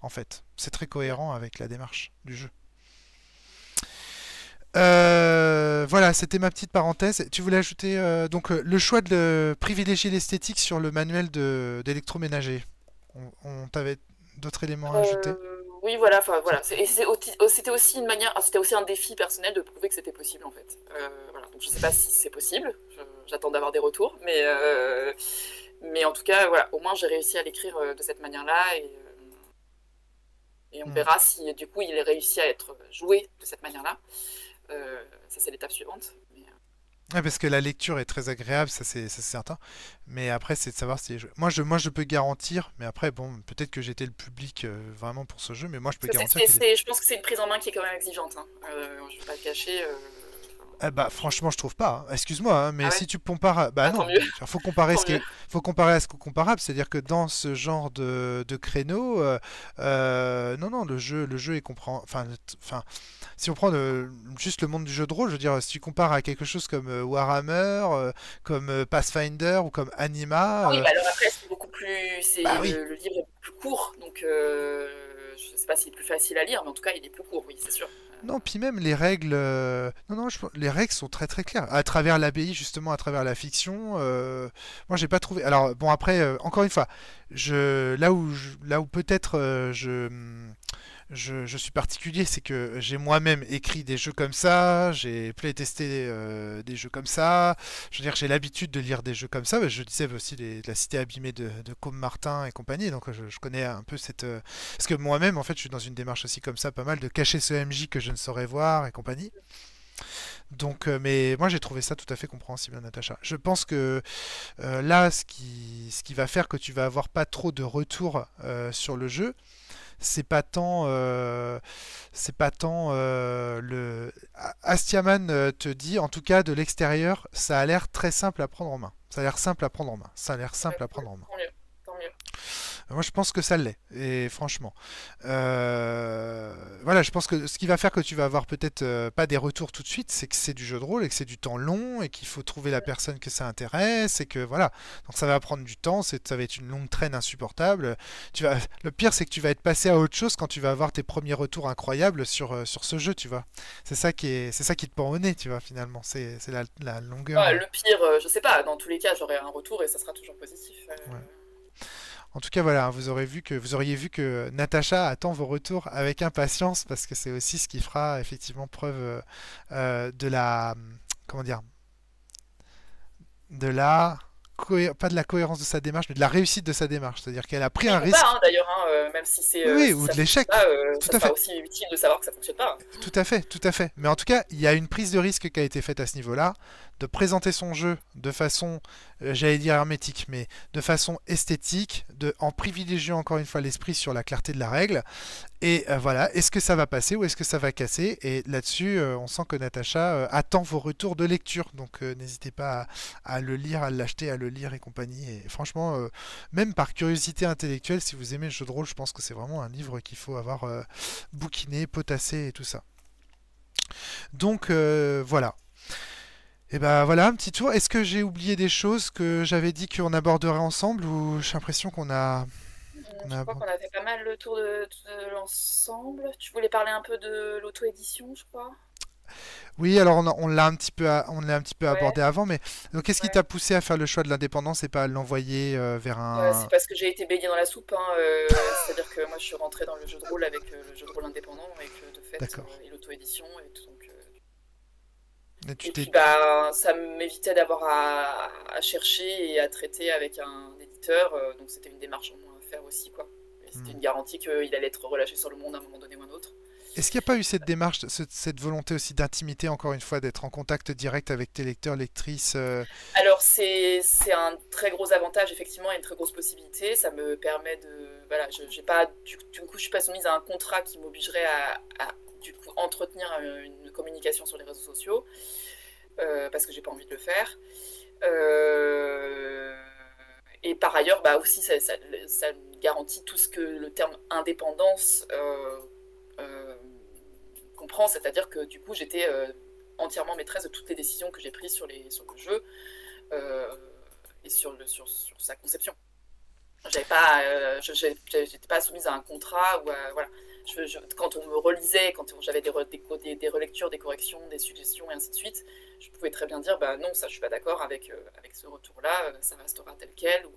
En fait, c'est très cohérent avec la démarche du jeu. Voilà, c'était ma petite parenthèse. Tu voulais ajouter donc le choix de privilégier l'esthétique sur le manuel d'électroménager. On t'avait d'autres éléments à ajouter? Oui, voilà. Voilà. C'était aussi une manière, c'était aussi un défi personnel de prouver que c'était possible, en fait. Voilà. Donc, je ne sais pas si c'est possible. J'attends d'avoir des retours, mais en tout cas, voilà. Au moins, j'ai réussi à l'écrire de cette manière-là, et on verra si du coup, il est réussi à être joué de cette manière-là. Ça, c'est l'étape suivante. Mais, Ouais, parce que la lecture est très agréable, ça c'est certain. Mais après, c'est de savoir si... Moi, je peux garantir, mais après, bon, peut-être que j'étais le public vraiment pour ce jeu, mais moi, je peux garantir... Je pense que c'est une prise en main qui est quand même exigeante. Hein. Je vais pas le cacher... Bah franchement je trouve pas, hein. Excuse-moi hein, mais ah ouais. Si tu compares, bah non, faut comparer, à ce qu'on comparable, c'est-à-dire que dans ce genre de créneau, non, le jeu est comprend, enfin, si on prend juste le monde du jeu de rôle, je veux dire, si tu compares à quelque chose comme Warhammer, comme Pathfinder ou comme Anima, oui, bah alors après c'est beaucoup plus, le livre est plus court, donc je sais pas s'il est plus facile à lire, mais en tout cas il est plus court, oui c'est sûr. Non, puis même les règles... Non, les règles sont très très claires. À travers l'abbaye, justement, à travers la fiction, moi, j'ai pas trouvé... Alors, bon, après, encore une fois, là où peut-être je suis particulier, c'est que j'ai moi-même écrit des jeux comme ça, j'ai playtesté des jeux comme ça, je veux dire, j'ai l'habitude de lire des jeux comme ça, je disais aussi la Cité Abîmée de Combe Martin et compagnie, donc je connais un peu cette... Parce que moi-même, en fait, je suis dans une démarche aussi comme ça, pas mal, de cacher ce MJ que je ne saurais voir et compagnie. Donc, mais moi j'ai trouvé ça tout à fait compréhensible, Natacha. Je pense que là, ce qui va faire que tu vas avoir pas trop de retour sur le jeu, c'est pas tant le Astiaman te dit, en tout cas de l'extérieur, ça a l'air très simple à prendre en main. Tant mieux. Moi je pense que ça l'est, et franchement voilà, je pense que ce qui va faire que tu vas avoir peut-être pas des retours tout de suite, c'est que c'est du jeu de rôle et que c'est du temps long et qu'il faut trouver la personne que ça intéresse et que voilà, donc ça va prendre du temps, ça va être une longue traîne insupportable. Le pire c'est que tu vas être passé à autre chose quand tu vas avoir tes premiers retours incroyables sur ce jeu, tu vois, c'est ça qui te pend au nez, tu vois, finalement c'est la longueur. Ouais, le pire, je sais pas, dans tous les cas j'aurai un retour et ça sera toujours positif. Ouais. En tout cas, voilà, vous auriez vu que Natacha attend vos retours avec impatience, parce que c'est aussi ce qui fera effectivement preuve de la... Comment dire? De la... Pas de la cohérence de sa démarche, mais de la réussite de sa démarche. C'est-à-dire qu'elle a pris un risque... Hein, d'ailleurs, hein, même si c'est... Oui, si ou ça de l'échec. Tout à fait. C'est aussi utile de savoir que ça ne fonctionne pas. Hein. Tout à fait, tout à fait. Mais en tout cas, il y a une prise de risque qui a été faite à ce niveau-là, de présenter son jeu de façon, j'allais dire hermétique, mais de façon esthétique, en privilégiant encore une fois l'esprit sur la clarté de la règle. Et voilà, est-ce que ça va passer ou est-ce que ça va casser? Et là-dessus, on sent que Natacha attend vos retours de lecture. Donc n'hésitez pas à le lire, à l'acheter, à le lire et compagnie. Et franchement, même par curiosité intellectuelle, si vous aimez le jeu de rôle, je pense que c'est vraiment un livre qu'il faut avoir bouquiné, potassé et tout ça. Donc voilà. Et bah voilà, un petit tour. Est-ce que j'ai oublié des choses que j'avais dit qu'on aborderait ensemble, ou j'ai l'impression qu'on a... Je crois qu'on a fait pas mal le tour de l'ensemble. Tu voulais parler un peu de l'auto-édition, je crois. Oui, alors on l'a un petit peu, abordé avant, mais qu'est-ce qui t'a poussé à faire le choix de l'indépendance et pas à l'envoyer vers un... c'est parce que j'ai été baignée dans la soupe, hein, c'est-à-dire que moi je suis rentrée dans le jeu de rôle avec le jeu de rôle indépendant, avec de fait l'auto-édition et tout. Et puis bah, ça m'évitait d'avoir à chercher et à traiter avec un éditeur, donc c'était une démarche en moins à faire aussi, quoi. C'était une garantie qu'il allait être relâché sur le monde à un moment donné ou à un autre. Est-ce qu'il n'y a pas eu cette démarche, cette volonté aussi d'intimité, encore une fois, d'être en contact direct avec tes lecteurs, lectrices Alors c'est un très gros avantage, effectivement, et une très grosse possibilité. Ça me permet de... Voilà, du coup, je ne suis pas soumise à un contrat qui m'obligerait à entretenir une communication sur les réseaux sociaux, parce que j'ai pas envie de le faire. Et par ailleurs, bah aussi, ça garantit tout ce que le terme indépendance comprend, c'est-à-dire que du coup, j'étais entièrement maîtresse de toutes les décisions que j'ai prises sur le jeu et sur sa conception. J'avais pas, j'étais pas soumise à un contrat ou à, voilà. Quand on me relisait, quand j'avais des relectures, des corrections, des suggestions et ainsi de suite, je pouvais très bien dire bah non, ça je suis pas d'accord avec ce retour là, ça restera tel quel, ou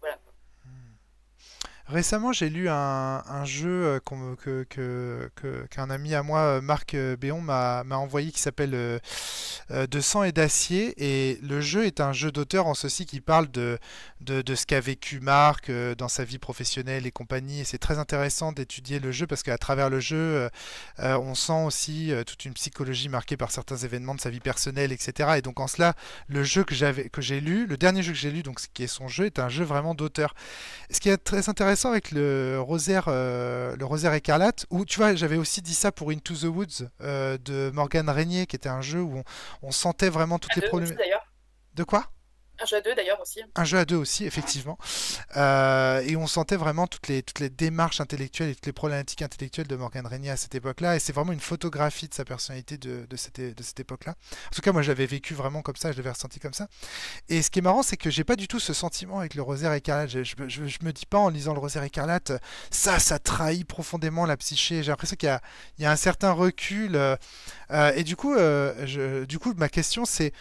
voilà. Récemment, j'ai lu un jeu qu'un ami à moi, Marc Béon, m'a envoyé qui s'appelle De sang et d'acier. Et le jeu est un jeu d'auteur en ceci qui parle de ce qu'a vécu Marc dans sa vie professionnelle et compagnie. Et c'est très intéressant d'étudier le jeu parce qu'à travers le jeu, on sent aussi toute une psychologie marquée par certains événements de sa vie personnelle, etc. Et donc en cela, le jeu que j'ai lu, le dernier jeu que j'ai lu, donc ce qui est son jeu, est un jeu vraiment d'auteur. Ce qui est très intéressant avec le Rosaire Écarlate, où tu vois, j'avais aussi dit ça pour Into the Woods de Morgane Régnier, qui était un jeu où on sentait vraiment toutes les problématiques. De quoi? Un jeu à deux d'ailleurs aussi. Un jeu à deux aussi, effectivement. Et on sentait vraiment toutes les démarches intellectuelles et toutes les problématiques intellectuelles de Morgane Régnier à cette époque-là. Et c'est vraiment une photographie de sa personnalité de cette époque-là. En tout cas, moi, je l'avais vécu vraiment comme ça, je l'avais ressenti comme ça. Et ce qui est marrant, c'est que j'ai pas du tout ce sentiment avec le Rosaire Écarlate. Je me dis pas en lisant le Rosaire Écarlate, ça trahit profondément la psyché. J'ai l'impression qu'il y a un certain recul. Et du coup, ma question, c'est...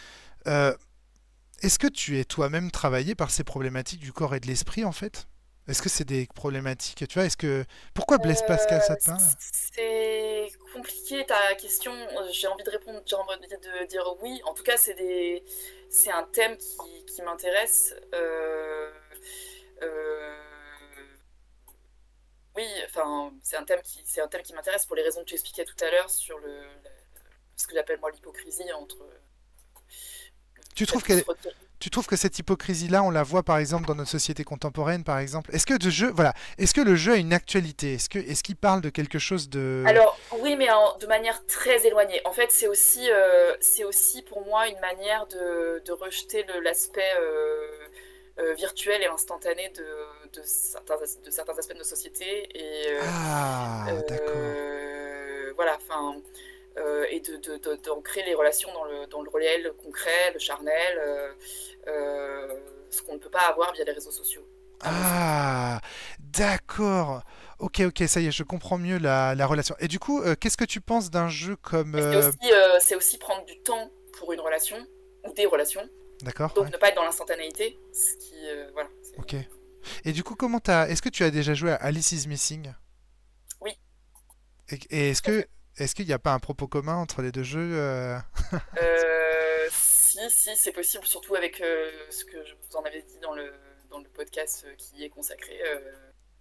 est-ce que tu es toi-même travaillé par ces problématiques du corps et de l'esprit, en fait? Est-ce que c'est des problématiques, tu vois? Est-ce que... Pourquoi Blaise Pascal, ça te parle? C'est compliqué, ta question. J'ai envie de répondre, j'ai envie de dire oui. En tout cas, c'est un thème qui m'intéresse. Oui, enfin, c'est un thème qui m'intéresse pour les raisons que tu expliquais tout à l'heure sur ce que j'appelle, moi, l'hypocrisie entre... Tu trouves que cette hypocrisie-là, on la voit par exemple dans notre société contemporaine, par exemple. Est-ce que le jeu a une actualité? Est-ce qu'il parle de quelque chose de... Alors oui, mais de manière très éloignée. En fait, c'est aussi pour moi une manière de rejeter l'aspect virtuel et instantané de certains aspects de nos sociétés. Et, d'accord. Voilà, enfin... et d'ancrer les relations dans le réel, le concret, le charnel, ce qu'on ne peut pas avoir via les réseaux sociaux. Ah, d'accord. Ok, ça y est, je comprends mieux la relation. Et du coup, qu'est-ce que tu penses d'un jeu comme... C'est aussi prendre du temps pour une relation, ou des relations. D'accord. Donc ouais. Ne pas être dans l'instantanéité, ce qui... voilà. Ok. Et du coup, est-ce que tu as déjà joué à Alice is Missing? Oui. Et est-ce qu'il n'y a pas un propos commun entre les deux jeux? Si, c'est possible, surtout avec ce que je vous en avais dit dans le podcast qui y est consacré,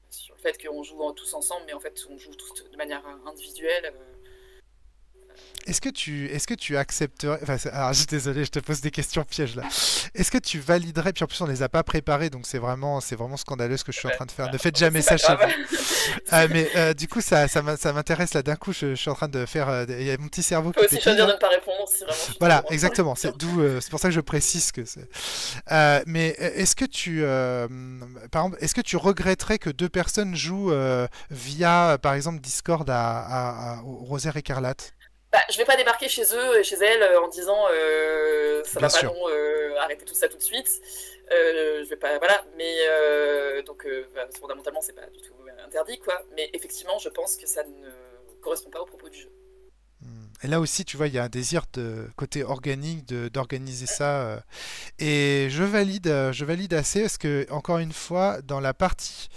sur le fait qu'on joue tous ensemble, mais en fait on joue tous de manière individuelle. Est-ce que tu accepterais... Enfin, alors, désolé, je te pose des questions pièges, là. Est-ce que tu validerais... Puis en plus, on ne les a pas préparés, donc c'est vraiment scandaleux ce que je suis en train de faire. Ne faites jamais ça chez vous. Mais du coup, ça m'intéresse, là, d'un coup, je suis en train de faire... Il y a mon petit cerveau qui... Je peux aussi choisir de ne pas répondre, si vraiment... Voilà, exactement. C'est pour ça que je précise que c'est... mais est-ce que tu... par exemple, est-ce que tu regretterais que deux personnes jouent via, par exemple, Discord au Rosaire Écarlate? Bah, je vais pas débarquer chez eux et chez elles en disant ça va pas, non, arrêtez tout ça tout de suite. Je vais pas, voilà. Mais bah, fondamentalement, c'est pas du tout interdit, quoi. Mais effectivement, je pense que ça ne correspond pas au propos du jeu. Et là aussi, tu vois, il y a un désir de côté organique d'organiser ça. Et je valide assez parce que, encore une fois, dans la partie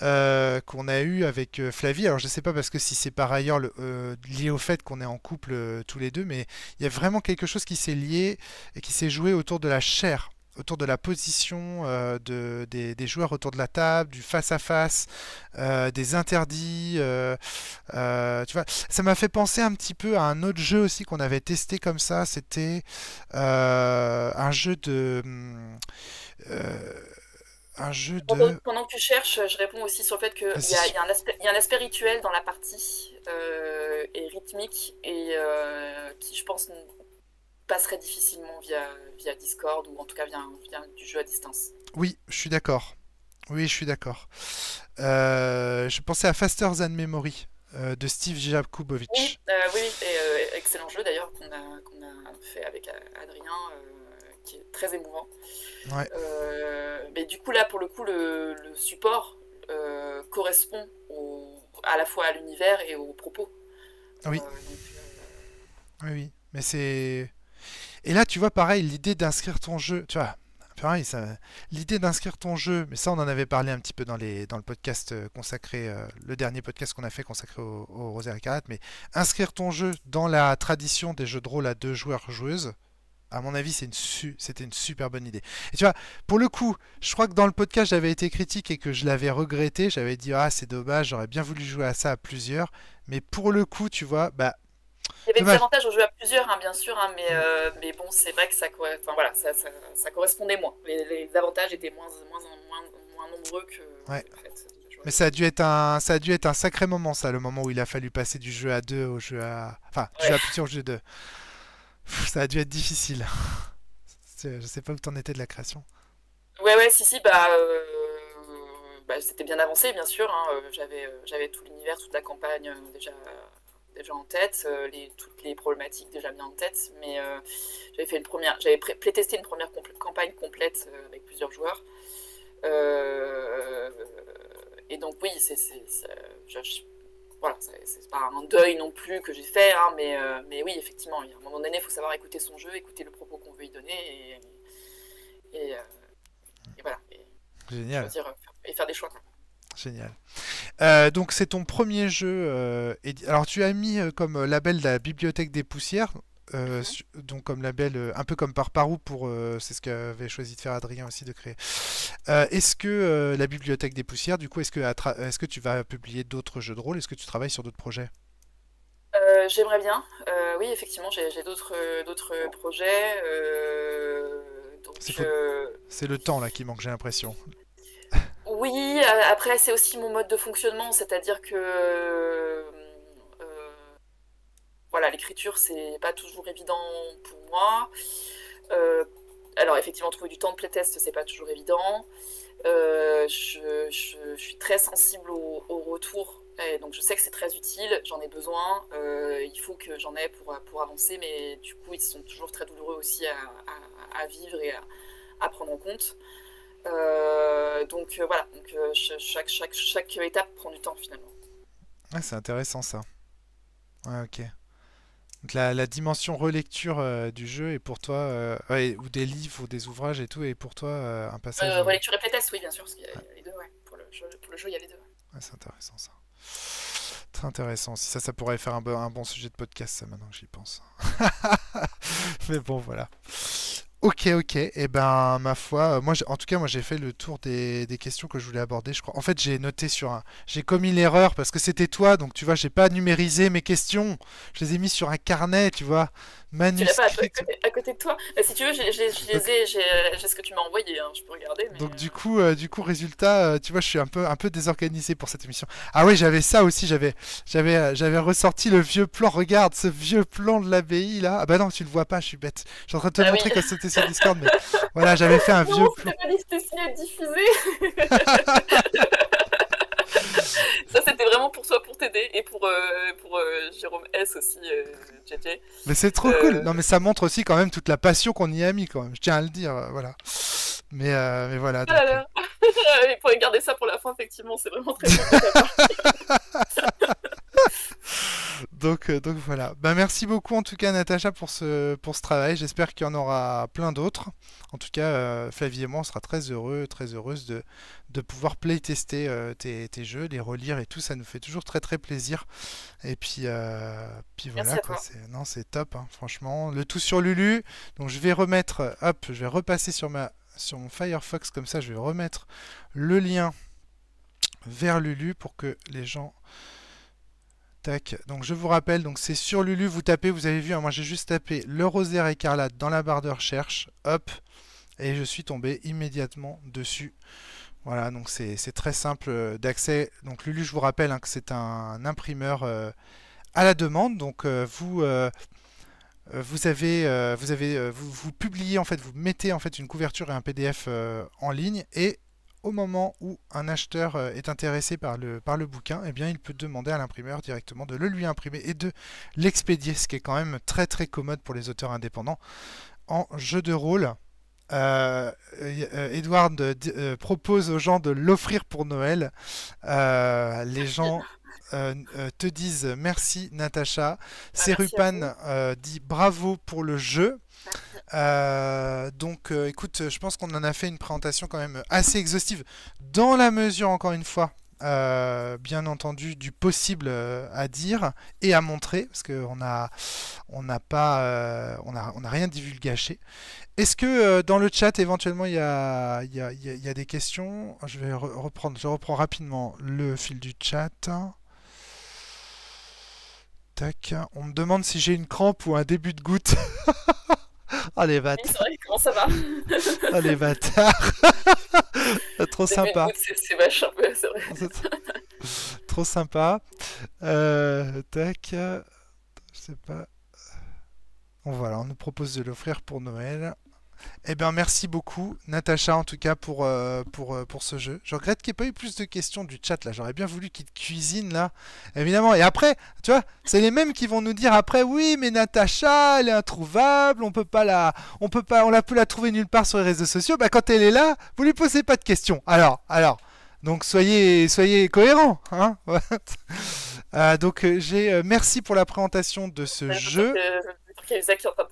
qu'on a eue avec Flavie, alors je sais pas parce que si c'est par ailleurs lié au fait qu'on est en couple tous les deux, mais il y a vraiment quelque chose qui s'est lié et qui s'est joué autour de la chair, autour de la position des joueurs autour de la table, du face-à-face, des interdits. Tu vois, ça m'a fait penser un petit peu à un autre jeu aussi qu'on avait testé comme ça. C'était un jeu de... Pendant que tu cherches, je réponds aussi sur le fait qu'il y a un aspect rituel dans la partie, et rythmique, et qui, je pense... passerait difficilement via Discord, ou en tout cas via du jeu à distance. Oui, je suis d'accord. Je pensais à Faster Than Memory de Steve Jakubowicz. Oui, excellent jeu d'ailleurs qu'on a fait avec Adrien, qui est très émouvant. Ouais. Mais du coup là, pour le coup, le support correspond à la fois à l'univers et aux propos. Oui. Oui. Mais c'est... Et là, tu vois, pareil, l'idée d'inscrire ton jeu, tu vois, pareil, l'idée d'inscrire ton jeu, mais ça on en avait parlé un petit peu dans le podcast consacré, le dernier podcast qu'on a fait consacré au Rosaire Écarlate, mais inscrire ton jeu dans la tradition des jeux de rôle à deux joueurs-joueuses, à mon avis, c'était une super bonne idée. Et tu vois, pour le coup, je crois que dans le podcast, j'avais été critique et que je l'avais regretté. J'avais dit, ah, c'est dommage, j'aurais bien voulu jouer à ça à plusieurs. Mais pour le coup, tu vois, bah... Il y avait des avantages au jeu à plusieurs, hein, bien sûr, hein, mais bon, c'est vrai que ça, voilà, ça correspondait moins. Les avantages étaient moins nombreux que... Ouais. En fait, mais ça a dû être un sacré moment, ça, le moment où il a fallu passer du jeu à deux au jeu à... Enfin, du jeu à plusieurs au jeu à deux. Ça a dû être difficile. Je sais pas où t'en étais de la création. Ouais, si, bah c'était bien avancé, bien sûr. Hein. J'avais tout l'univers, toute la campagne déjà en tête, toutes les problématiques déjà bien en tête. Mais j'avais playtesté une première campagne complète avec plusieurs joueurs. Et donc oui, voilà, c'est pas un deuil non plus que j'ai fait, hein, mais oui, effectivement, à un moment donné, il faut savoir écouter son jeu, écouter le propos qu'on veut y donner, et voilà. Génial. Et faire des choix. Génial. Donc, c'est ton premier jeu. Alors, tu as mis comme label la Bibliothèque des Poussières, donc comme label, un peu comme Parparou, c'est ce qu'avait choisi de faire Adrien aussi, de créer. Est-ce que la Bibliothèque des Poussières, du coup, est-ce que tu vas publier d'autres jeux de rôle? Est-ce que tu travailles sur d'autres projets? J'aimerais bien. Oui, effectivement, j'ai d'autres projets. C'est le temps là qui manque, j'ai l'impression. Oui, après, c'est aussi mon mode de fonctionnement, c'est-à-dire que... Voilà, l'écriture, c'est pas toujours évident pour moi. Alors, effectivement, trouver du temps de playtest, c'est pas toujours évident. Je suis très sensible au retour, et donc je sais que c'est très utile, j'en ai besoin. Il faut que j'en ai pour avancer, mais du coup, ils sont toujours très douloureux aussi à vivre et à prendre en compte. Donc, voilà, donc, chaque étape prend du temps, finalement. Ah, c'est intéressant, ça. Ouais, ok. Donc la dimension relecture du jeu est pour toi, ou des livres, ou des ouvrages et tout, est pour toi un passage... relecture et playtest, oui, bien sûr, parce qu'il y a les deux, ouais. Pour le jeu, il y a les deux. Ouais, c'est intéressant, ça. Très intéressant. Si ça pourrait faire un bon sujet de podcast, ça, maintenant que j'y pense. Mais bon, voilà. Ok. Eh ben, ma foi, en tout cas, moi, j'ai fait le tour des questions que je voulais aborder, je crois. En fait, j'ai noté j'ai commis l'erreur parce que c'était toi, donc tu vois, j'ai pas numérisé mes questions. Je les ai mis sur un carnet, tu vois, manuscrit. Tu l'as pas à côté de toi. Bah, si tu veux, j'ai ce que tu m'as envoyé, hein, je peux regarder. Mais... Donc du coup, résultat, tu vois, je suis un peu désorganisé pour cette émission. Ah oui, j'avais ça aussi, j'avais ressorti le vieux plan. Regarde ce vieux plan de l'abbaye là. Ah bah non, tu le vois pas, je suis bête. Je suis en train de te montrer que c'était sur Discord, mais voilà, j'avais fait un vieux plan. Ça, c'était vraiment pour toi, pour t'aider, et pour Jérôme S aussi, JJ. Mais c'est trop cool. Non, mais ça montre aussi quand même toute la passion qu'on y a mis quand même. Je tiens à le dire, voilà. Mais voilà. Donc... Il pourrait garder ça pour la fin, effectivement. C'est vraiment très cool. Donc voilà. Bah, merci beaucoup en tout cas Natacha pour ce travail. J'espère qu'il y en aura plein d'autres. En tout cas, Flavie et moi, on sera très heureux, très heureuse de pouvoir playtester tes jeux, les relire et tout. Ça nous fait toujours très très plaisir. Et puis voilà. Merci quoi. Non, c'est top, hein, franchement. Le tout sur Lulu. Donc je vais remettre, hop, je vais repasser sur mon Firefox comme ça. Je vais remettre le lien vers Lulu pour que les gens. Donc je vous rappelle, donc c'est sur Lulu, vous tapez, vous avez vu, hein, moi j'ai juste tapé le Rosaire Écarlate dans la barre de recherche, hop, et je suis tombé immédiatement dessus. Voilà, donc c'est très simple d'accès. Donc Lulu, je vous rappelle, hein, que c'est un imprimeur à la demande, donc vous publiez, en fait, vous mettez en fait une couverture et un PDF en ligne, et au moment où un acheteur est intéressé par le bouquin, eh bien, il peut demander à l'imprimeur directement de le lui imprimer et de l'expédier, ce qui est quand même très très commode pour les auteurs indépendants en jeu de rôle. Edward propose aux gens de l'offrir pour Noël. Les gens te disent merci Natacha. Sérupan dit bravo pour le jeu. Donc écoute, je pense qu'on en a fait une présentation quand même assez exhaustive, dans la mesure, encore une fois, bien entendu, du possible à dire et à montrer, parce qu'on n'a on a rien divulgaché. Est-ce que dans le chat, éventuellement, il y a des questions? Je vais reprends rapidement le fil du chat. Tac. On me demande si j'ai une crampe ou un début de goutte. Allez, comment ça va? Allez, bâtard. Trop sympa. C'est vachement, c'est vrai. Trop sympa. Tac. Je sais pas. Bon, voilà, on nous propose de l'offrir pour Noël. Eh bien, merci beaucoup, Natacha, en tout cas, pour ce jeu. Je regrette qu'il n'y ait pas eu plus de questions du chat, là. J'aurais bien voulu qu'ils cuisinent, là. Évidemment. Et après, tu vois, c'est les mêmes qui vont nous dire après, oui, mais Natacha, elle est introuvable, on peut la trouver nulle part sur les réseaux sociaux. Bah, quand elle est là, vous lui posez pas de questions. Donc, soyez cohérents, hein. Donc, merci pour la présentation de ce jeu. Cahuzac qui est en train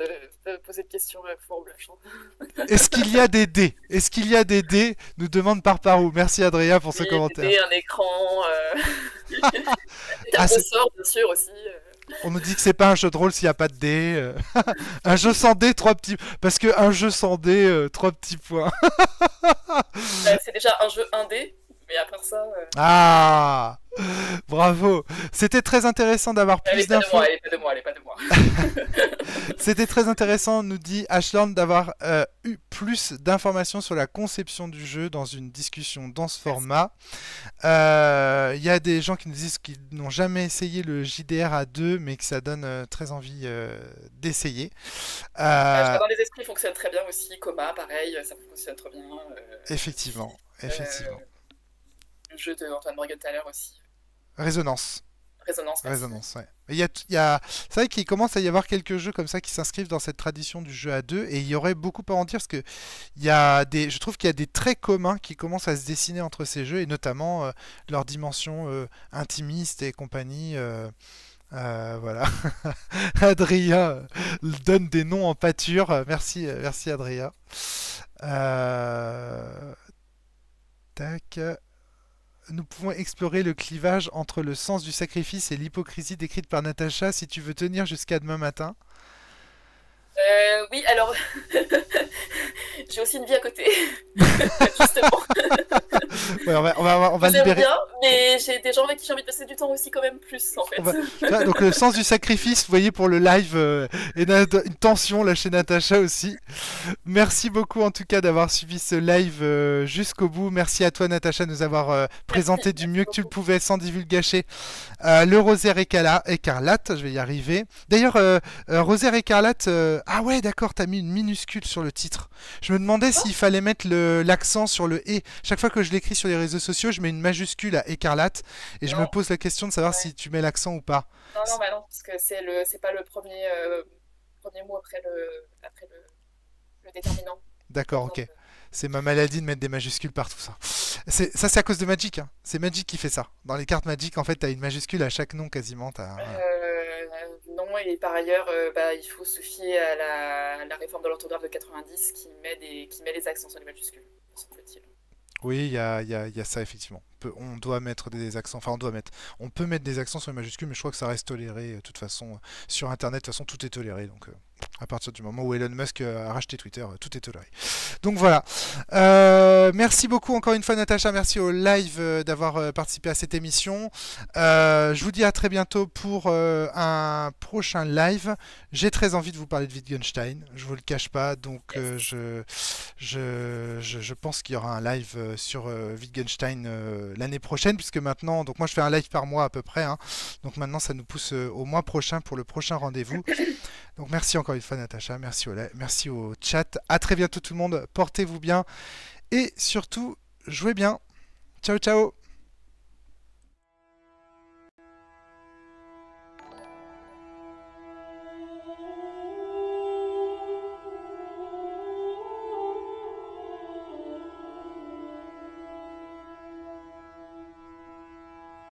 de poser des questions pour le Est-ce qu'il y a des dés? Est-ce qu'il y a des dés? Nous demande Parparou. Merci Adrien pour ce commentaire. Des dés, un écran, un ressort bien sûr aussi. On nous dit que c'est pas un jeu de rôle s'il n'y a pas de dés. Un jeu sans dés, 3 petits... Parce que un jeu sans dés, 3 petits points. C'est déjà un jeu 1D. Mais à part ça... Ah, bravo. C'était très intéressant d'avoir plus d'infos. Elle est pas de moi, elle est pas de moi, elle est pas de moi. C'était très intéressant, nous dit Ashland, d'avoir eu plus d'informations sur la conception du jeu dans une discussion dans ce format. Il y a des gens qui nous disent qu'ils n'ont jamais essayé le JDR à 2, mais que ça donne très envie d'essayer. Jardin des Esprits fonctionne très bien aussi. Coma, pareil, ça fonctionne très bien. Effectivement, effectivement. Le jeu d'Antoine Morgan tout à l'heure aussi. Résonance. Résonance. Résonance, ouais. C'est vrai qu'il commence à y avoir quelques jeux comme ça qui s'inscrivent dans cette tradition du jeu à deux, et il y aurait beaucoup à en dire parce que je trouve qu'il y a des traits communs qui commencent à se dessiner entre ces jeux, et notamment leur dimension intimiste et compagnie. Voilà. Adrien donne des noms en pâture. Merci, merci Adrien. Tac. Nous pouvons explorer le clivage entre le sens du sacrifice et l'hypocrisie décrite par Natacha, si tu veux tenir jusqu'à demain matin. Oui, alors... J'ai aussi une vie à côté, justement. Ouais, on va libérer... J'aime bien, mais j'ai des gens avec qui j'ai envie de passer du temps aussi quand même plus, en fait. Donc le sens du sacrifice, vous voyez, pour le live, et une tension là chez Natacha aussi. Merci beaucoup, en tout cas, d'avoir suivi ce live jusqu'au bout. Merci à toi, Natacha, de nous avoir présenté du mieux que tu le pouvais, sans divulgacher, le Rosaire Écarlate. Je vais y arriver. D'ailleurs, Rosaire Écarlate... Ah ouais, d'accord, t'as mis une minuscule sur le titre. Je me demandais s'il fallait mettre l'accent sur le « et ». Chaque fois que je l'écris sur les réseaux sociaux, je mets une majuscule à écarlate et je me pose la question de savoir si tu mets l'accent ou pas. Non, non, bah non, parce que c'est pas le premier mot après le déterminant. D'accord, ok. C'est ma maladie de mettre des majuscules partout, ça. Ça, c'est à cause de Magic, hein. C'est Magic qui fait ça. Dans les cartes Magic, en fait, t'as une majuscule à chaque nom quasiment. Non, et par ailleurs, il faut se fier à la réforme de l'orthographe de 90 qui met les accents sur les majuscules, semble-t-il. Oui, il y a ça, effectivement. On doit mettre des accents, enfin on peut mettre des accents sur les majuscules, mais je crois que ça reste toléré, de toute façon, sur Internet, de toute façon, tout est toléré, donc à partir du moment où Elon Musk a racheté Twitter, tout est toléré. Donc voilà, merci beaucoup encore une fois Natacha, merci au live d'avoir participé à cette émission, je vous dis à très bientôt pour un prochain live. J'ai très envie de vous parler de Wittgenstein, je vous le cache pas, donc je pense qu'il y aura un live sur Wittgenstein l'année prochaine, puisque maintenant, donc moi je fais un live par mois à peu près, hein, donc maintenant ça nous pousse au mois prochain pour le prochain rendez-vous. Donc merci encore une fois Natacha, merci au chat, à très bientôt tout le monde, portez-vous bien et surtout jouez bien, ciao ciao.